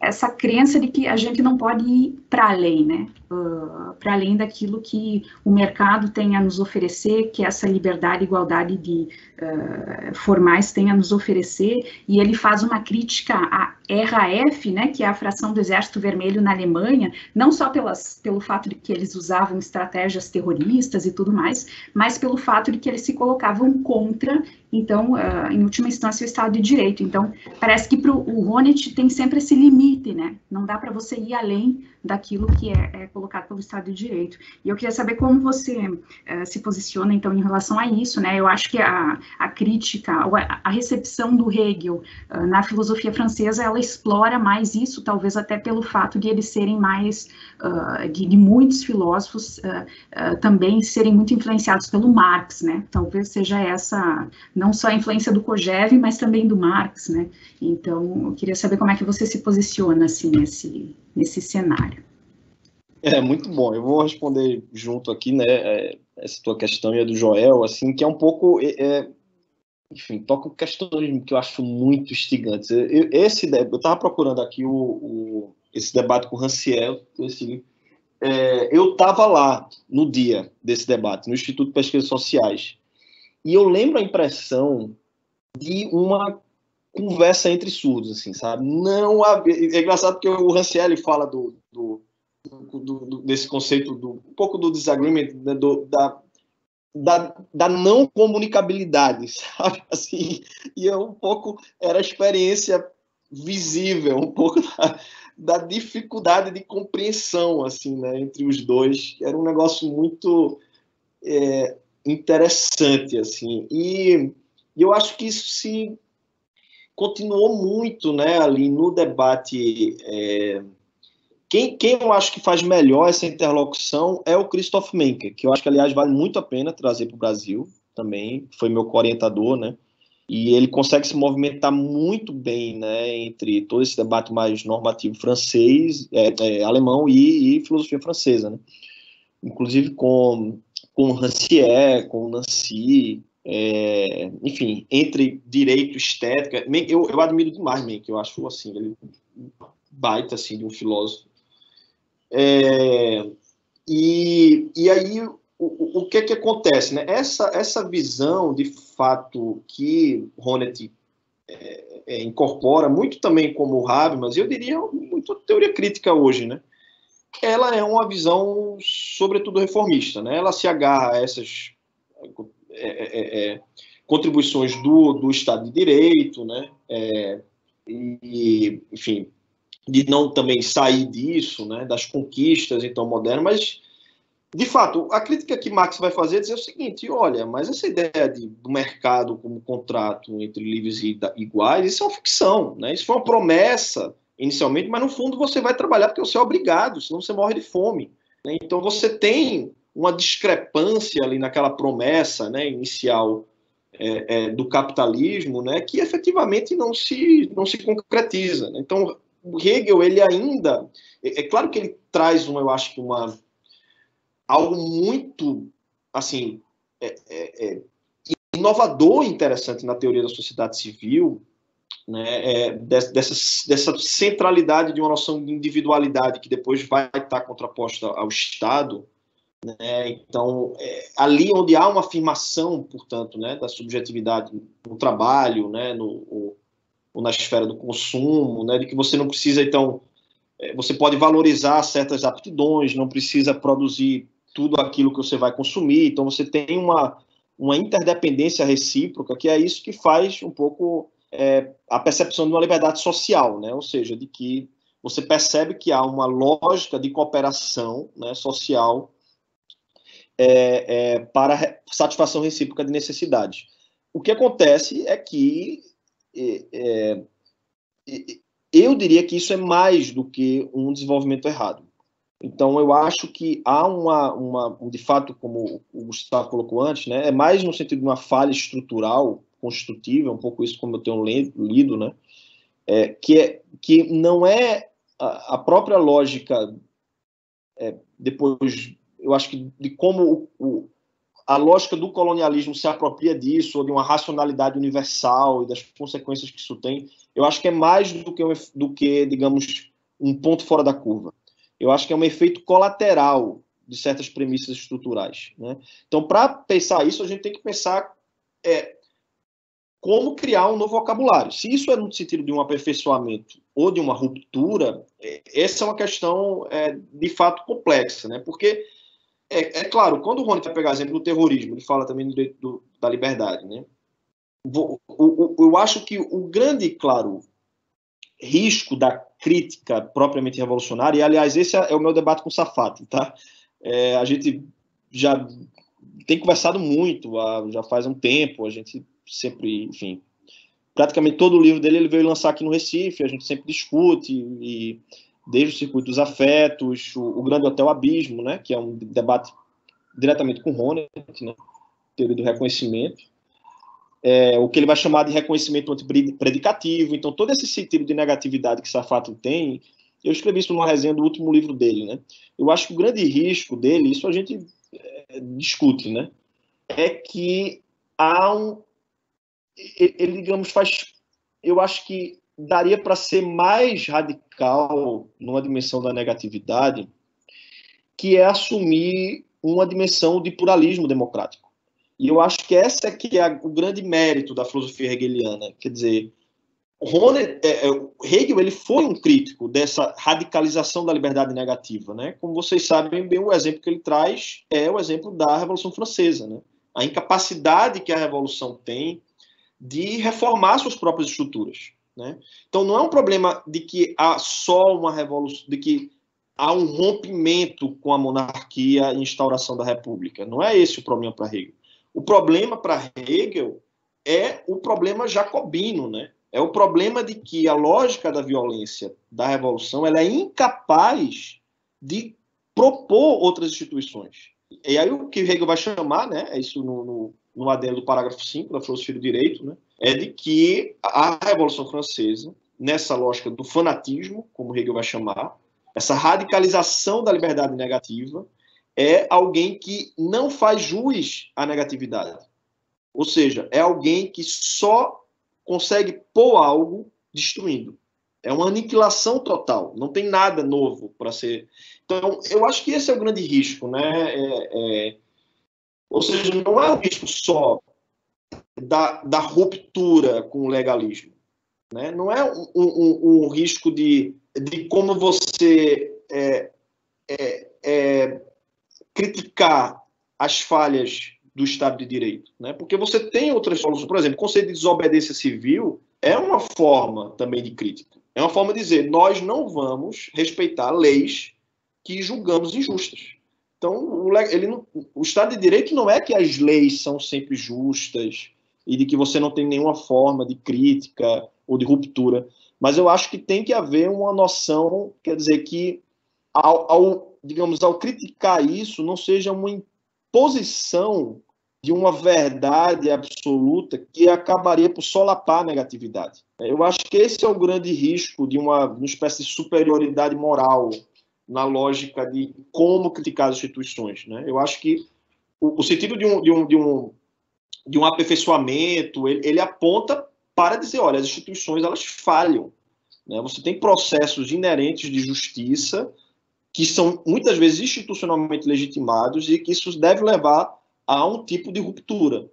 essa crença de que a gente não pode ir para além, né? Para além daquilo que o mercado tem a nos oferecer, que essa liberdade e igualdade de formais tem a nos oferecer, e ele faz uma crítica à RAF, né, que é a fração do Exército Vermelho na Alemanha, não só pelo fato de que eles usavam estratégias terroristas e tudo mais, mas pelo fato de que eles se colocavam contra, então, em última instância, o Estado de Direito. Então, parece que o Honneth tem sempre esse limite, né? Não dá para você ir além daquilo que é colocado pelo Estado de Direito. E eu queria saber como você se posiciona, então, em relação a isso, né? Eu acho que a crítica, ou a recepção do Hegel na filosofia francesa, ela explora mais isso, talvez até pelo fato de eles serem mais, de muitos filósofos também serem muito influenciados pelo Marx, né? Talvez seja essa, não só a influência do Kojève, mas também do Marx, né? Então, eu queria saber como é que você se posiciona, assim, nesse cenário. É, muito bom. Eu vou responder junto aqui, né, essa tua questão e a do Joel, assim, que é um pouco, enfim, toca um questionismo que eu acho muito instigante. Eu estava procurando aqui esse debate com o Rancière, assim, eu estava lá no dia desse debate, no Instituto de Pesquisas Sociais, e eu lembro a impressão de uma conversa entre surdos, assim, sabe? Não há... É engraçado porque o Rancière fala desse conceito, um pouco do disagreement, né, da não comunicabilidade, sabe? Assim, e é um pouco, era a experiência visível, um pouco da dificuldade de compreensão, assim, né, entre os dois. Era um negócio muito interessante, assim, e eu acho que isso se continuou muito, né, ali no debate. Quem eu acho que faz melhor essa interlocução é o Christoph Menker, que eu acho que, aliás, vale muito a pena trazer para o Brasil também, foi meu co-orientador, né, e ele consegue se movimentar muito bem, né, entre todo esse debate mais normativo francês, alemão e filosofia francesa, né, inclusive com Rancière, com Nancy, enfim, entre direito, estética. Eu admiro demais Menck, eu acho, assim, ele baita, assim, de um filósofo. E aí, o que é que acontece, né? Essa visão, de fato, que Honneth incorpora, muito também como Habermas, eu diria muito teoria crítica hoje, né? Ela é uma visão, sobretudo, reformista, né? Ela se agarra a essas contribuições do Estado de Direito, né? E, enfim, de não também sair disso, né? Das conquistas, então, modernas, mas, de fato, a crítica que Marx vai fazer é dizer o seguinte: olha, mas essa ideia do mercado como contrato entre livres e iguais, isso é uma ficção, né? Isso foi uma promessa inicialmente, mas no fundo você vai trabalhar porque você é obrigado, senão você morre de fome, né? Então você tem uma discrepância ali naquela promessa, né, inicial do capitalismo, né, que efetivamente não se concretiza, né? Então o Hegel, ele ainda, é claro que ele traz eu acho que algo muito, assim, inovador e interessante na teoria da sociedade civil, né, dessa centralidade de uma noção de individualidade que depois vai estar contraposta ao Estado, né? Então, ali onde há uma afirmação, portanto, né, da subjetividade no trabalho, né, ou na esfera do consumo, né, de que você não precisa, então, você pode valorizar certas aptidões, não precisa produzir tudo aquilo que você vai consumir, então você tem uma interdependência recíproca, que é isso que faz um pouco... a percepção de uma liberdade social, né? Ou seja, de que você percebe que há uma lógica de cooperação, né, social para satisfação recíproca de necessidades. O que acontece é que eu diria que isso é mais do que um desenvolvimento errado. Então, eu acho que há de fato, como o Gustavo colocou antes, né, é mais no sentido de uma falha estrutural, construtiva, um pouco isso como eu tenho lido, né? que não é a própria lógica, depois, eu acho que de como a lógica do colonialismo se apropria disso, ou de uma racionalidade universal e das consequências que isso tem, eu acho que é mais do que digamos, um ponto fora da curva. Eu acho que é um efeito colateral de certas premissas estruturais, né? Então, para pensar isso, a gente tem que pensar como criar um novo vocabulário. Se isso é no sentido de um aperfeiçoamento ou de uma ruptura, essa é uma questão, de fato, complexa, né? Porque, claro, quando o Rony vai pegar exemplo do terrorismo, ele fala também do direito da liberdade, né? Eu acho que o grande, claro, risco da crítica propriamente revolucionária, e, aliás, esse é o meu debate com o Safati, tá? A gente já tem conversado muito, já faz um tempo, a gente sempre, enfim, praticamente todo o livro dele ele veio lançar aqui no Recife, a gente sempre discute, e desde o Circuito dos Afetos, o Grande Hotel Abismo, né, que é um debate diretamente com o Honneth, né, teoria do reconhecimento, o que ele vai chamar de reconhecimento antipredicativo, então todo esse sentido de negatividade que Safati tem, eu escrevi isso numa resenha do último livro dele, né, eu acho que o grande risco dele, isso a gente discute, né, é que há ele, digamos, eu acho que daria para ser mais radical numa dimensão da negatividade, que é assumir uma dimensão de pluralismo democrático. E eu acho que essa é que é o grande mérito da filosofia hegeliana. Quer dizer, Hegel ele foi um crítico dessa radicalização da liberdade negativa, né? Como vocês sabem bem, o exemplo que ele traz é o exemplo da Revolução Francesa, né? A incapacidade que a Revolução tem de reformar suas próprias estruturas, né? Então não é um problema de que há só uma revolução, de que há um rompimento com a monarquia e instauração da república. Não é esse o problema para Hegel. O problema para Hegel é o problema jacobino, né? É o problema de que a lógica da violência da revolução ela é incapaz de propor outras instituições. E aí o que Hegel vai chamar, né? É isso no adendo do parágrafo 5 da Filosofia do Direito, né, é de que a Revolução Francesa, nessa lógica do fanatismo, como Hegel vai chamar, essa radicalização da liberdade negativa, é alguém que não faz jus à negatividade. Ou seja, é alguém que só consegue pôr algo destruindo. É uma aniquilação total, não tem nada novo para ser. Então, eu acho que esse é o grande risco, né? Ou seja, não é um risco só da ruptura com o legalismo, né? Não é um risco de como você criticar as falhas do Estado de Direito, né? Porque você tem outras soluções. Por exemplo, o conceito de desobediência civil é uma forma também de crítica. É uma forma de dizer, nós não vamos respeitar leis que julgamos injustas. Então, o Estado de Direito não é que as leis são sempre justas e de que você não tem nenhuma forma de crítica ou de ruptura, mas eu acho que tem que haver uma noção, quer dizer, que ao criticar isso, não seja uma imposição de uma verdade absoluta que acabaria por solapar a negatividade. Eu acho que esse é o grande risco de uma espécie de superioridade moral na lógica de como criticar as instituições, né? Eu acho que o sentido de um aperfeiçoamento, ele aponta para dizer, olha, as instituições, elas falham, né? Você tem processos inerentes de justiça que são, muitas vezes, institucionalmente legitimados e que isso deve levar a um tipo de ruptura.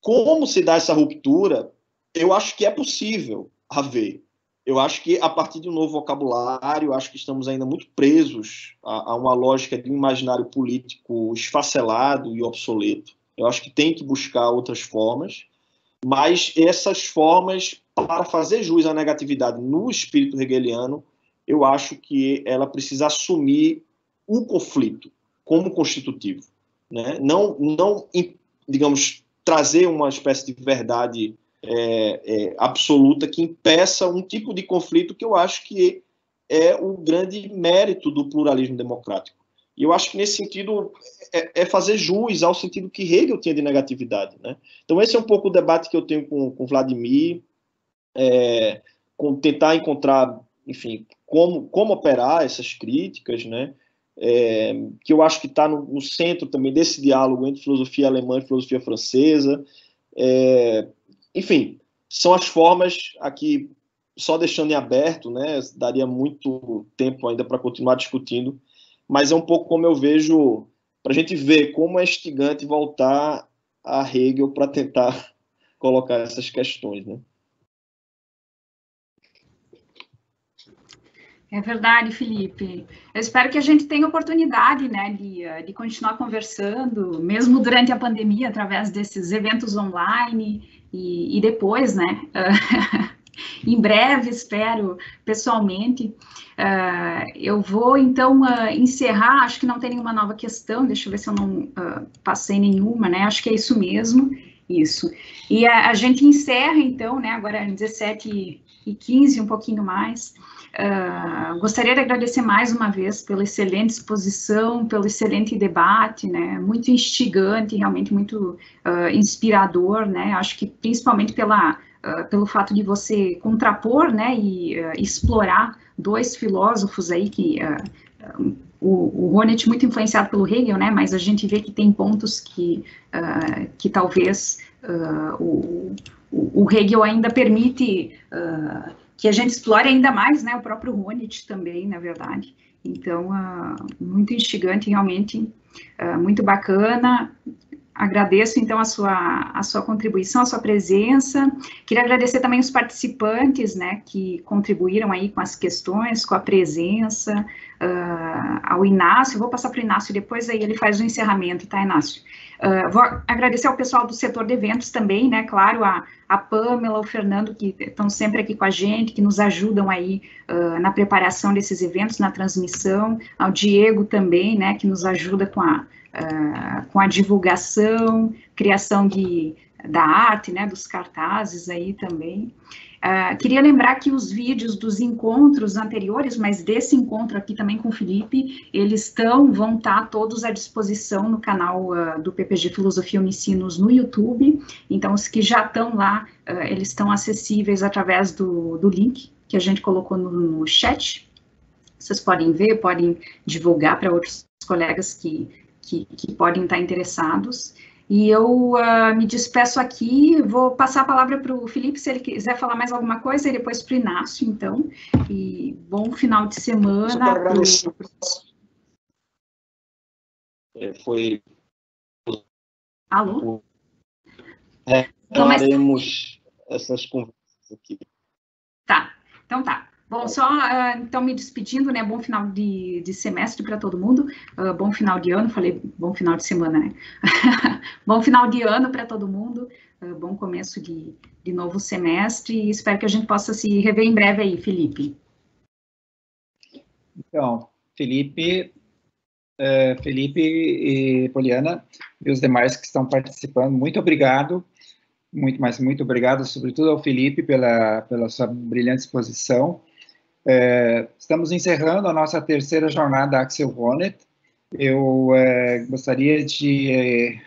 Como se dá essa ruptura? Eu acho que é possível haver. Eu acho que, a partir de um novo vocabulário, acho que estamos ainda muito presos a uma lógica de um imaginário político esfacelado e obsoleto. Eu acho que tem que buscar outras formas, mas essas formas, para fazer jus à negatividade no espírito hegeliano, eu acho que ela precisa assumir o conflito como constitutivo, né? Não, digamos, trazer uma espécie de verdade absoluta que impeça um tipo de conflito que eu acho que é o grande mérito do pluralismo democrático. E eu acho que nesse sentido é fazer jus ao sentido que Hegel tinha de negatividade, né? Então esse é um pouco o debate que eu tenho com Vladimir, tentar encontrar, enfim, como operar essas críticas, né? Que eu acho que está no centro também desse diálogo entre filosofia alemã e filosofia francesa. Enfim, são as formas aqui, só deixando em aberto, né, daria muito tempo ainda para continuar discutindo, mas é um pouco como eu vejo, para a gente ver como é instigante voltar a Hegel para tentar colocar essas questões, né? É verdade, Felipe. Eu espero que a gente tenha oportunidade, né, Lia, de continuar conversando, mesmo durante a pandemia, através desses eventos online e depois, né? Em breve, espero, pessoalmente. Eu vou, então, encerrar. Acho que não tem nenhuma nova questão. Deixa eu ver se eu não passei nenhuma, né? Acho que é isso mesmo. Isso. E a gente encerra, então, né? Agora, 17h15, um pouquinho mais. Gostaria de agradecer mais uma vez pela excelente exposição, pelo excelente debate, né? Muito instigante, realmente muito inspirador, né? Acho que principalmente pelo fato de você contrapor, né, e explorar dois filósofos aí que o Honneth muito influenciado pelo Hegel, né, mas a gente vê que tem pontos que talvez o Hegel ainda permite que a gente explore ainda mais, né, o próprio Honneth também, na verdade. Então, muito instigante, realmente, muito bacana. Agradeço, então, a sua contribuição, a sua presença. Queria agradecer também os participantes, né, que contribuíram aí com as questões, com a presença, ao Inácio. Vou passar para o Inácio depois, aí ele faz o encerramento, tá, Inácio? Vou agradecer ao pessoal do setor de eventos também, né, claro, a Pamela, o Fernando, que estão sempre aqui com a gente, que nos ajudam aí na preparação desses eventos, na transmissão, ao Diego também, né, que nos ajuda com a divulgação, criação da arte, né, dos cartazes aí também. Queria lembrar que os vídeos dos encontros anteriores, mas desse encontro aqui também com o Felipe, eles vão estar todos à disposição no canal do PPG Filosofia Unicinos no YouTube. Então, os que já estão lá, eles estão acessíveis através do link que a gente colocou no chat. Vocês podem ver, podem divulgar para outros colegas que podem estar interessados. E eu me despeço aqui, vou passar a palavra para o Felipe, se ele quiser falar mais alguma coisa, e depois para o Inácio, então. E bom final de semana. Foi... Alô? Repararemos essas conversas aqui. Tá, então tá. Bom, só, então, me despedindo, né, bom final de semestre para todo mundo, bom final de ano, falei bom final de semana, né, bom final de ano para todo mundo, bom começo de novo semestre, e espero que a gente possa se rever em breve aí, Felipe. Então, Felipe e Poliana, e os demais que estão participando, muito obrigado. Muito obrigado, sobretudo ao Felipe, pela sua brilhante exposição. Estamos encerrando a nossa terceira jornada Axel Honneth. Eu gostaria de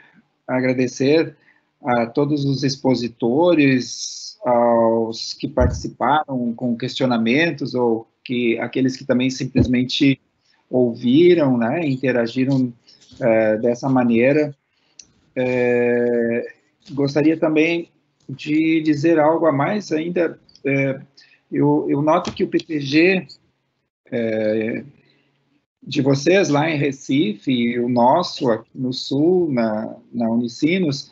agradecer a todos os expositores, aos que participaram com questionamentos, ou aqueles que também simplesmente ouviram, né, interagiram dessa maneira. Gostaria também de dizer algo a mais ainda. Eu noto que o PPG de vocês lá em Recife e o nosso aqui no Sul, na Unicinos,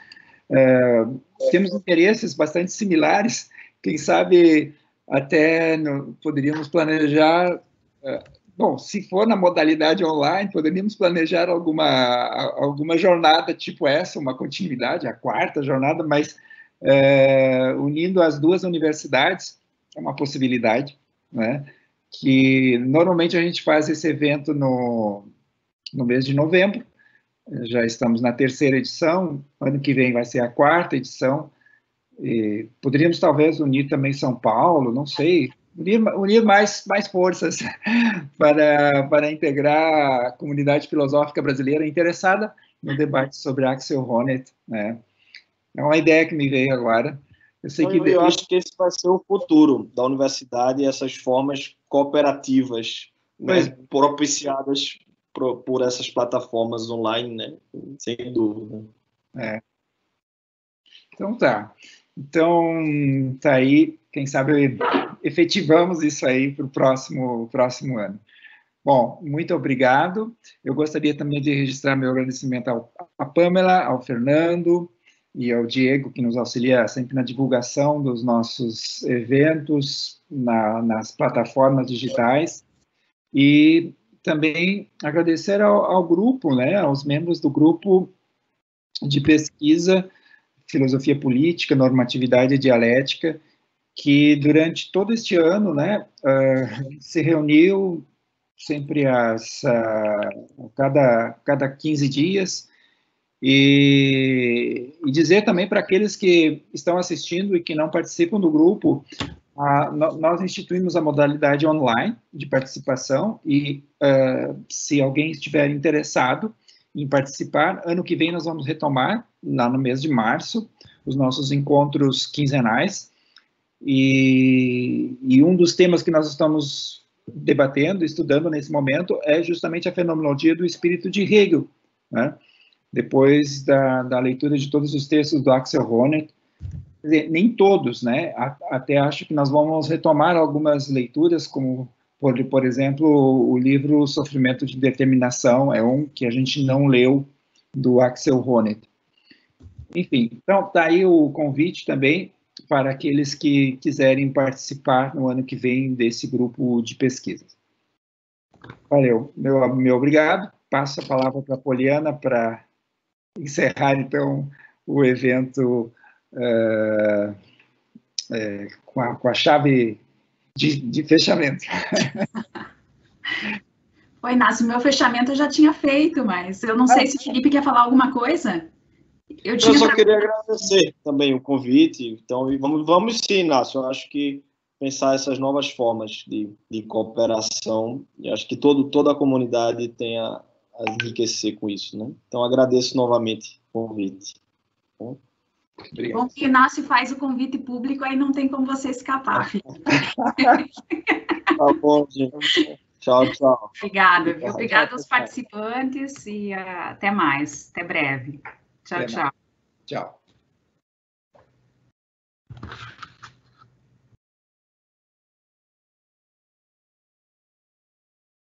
temos interesses bastante similares. Quem sabe até poderíamos planejar, bom, se for na modalidade online, poderíamos planejar alguma jornada tipo essa, uma continuidade, a quarta jornada, mas unindo as duas universidades. É uma possibilidade, né? Que normalmente a gente faz esse evento no mês de novembro, já estamos na terceira edição, ano que vem vai ser a quarta edição, e poderíamos talvez unir também São Paulo, não sei, unir mais forças para integrar a comunidade filosófica brasileira interessada no debate sobre Axel Honneth, né? É uma ideia que me veio agora. Esse então, eu acho que esse vai ser o futuro da universidade, essas formas cooperativas, né, propiciadas por essas plataformas online, né? Sem dúvida. É. Então tá. Então tá aí, quem sabe efetivamos isso aí para o próximo ano. Bom, muito obrigado. Eu gostaria também de registrar meu agradecimento à Pamela, ao Fernando e ao Diego, que nos auxilia sempre na divulgação dos nossos eventos nas plataformas digitais. E também agradecer ao grupo, né, aos membros do grupo de pesquisa Filosofia Política, Normatividade e Dialética, que durante todo este ano, né, se reuniu sempre a cada 15 dias, e dizer também para aqueles que estão assistindo e que não participam do grupo, nós instituímos a modalidade online de participação, e se alguém estiver interessado em participar, ano que vem nós vamos retomar, lá no mês de março, os nossos encontros quinzenais, e um dos temas que nós estamos debatendo, estudando nesse momento, é justamente a fenomenologia do espírito de Hegel, né? Depois da leitura de todos os textos do Axel Honneth, quer dizer, nem todos, né? Até acho que nós vamos retomar algumas leituras, como, por exemplo, o livro Sofrimento de Determinação, é um que a gente não leu, do Axel Honneth. Enfim, então está aí o convite também para aqueles que quiserem participar no ano que vem desse grupo de pesquisas. Valeu, meu obrigado. Passo a palavra para a Poliana para encerrar, então, o evento com a chave de fechamento. Oi, Inácio, meu fechamento eu já tinha feito, mas eu não sei se o Felipe quer falar alguma coisa. Eu só queria agradecer também o convite, então, e vamos sim, Inácio, eu acho que pensar essas novas formas de cooperação, e acho que toda a comunidade tem a enriquecer com isso, né? Então, agradeço novamente o convite. Bom, obrigado. Bom que Inácio faz o convite público, aí não tem como você escapar. Tá bom, gente. Tchau, tchau. Obrigada, viu? Obrigada aos participantes e até mais, até breve. Tchau, tchau. Tchau.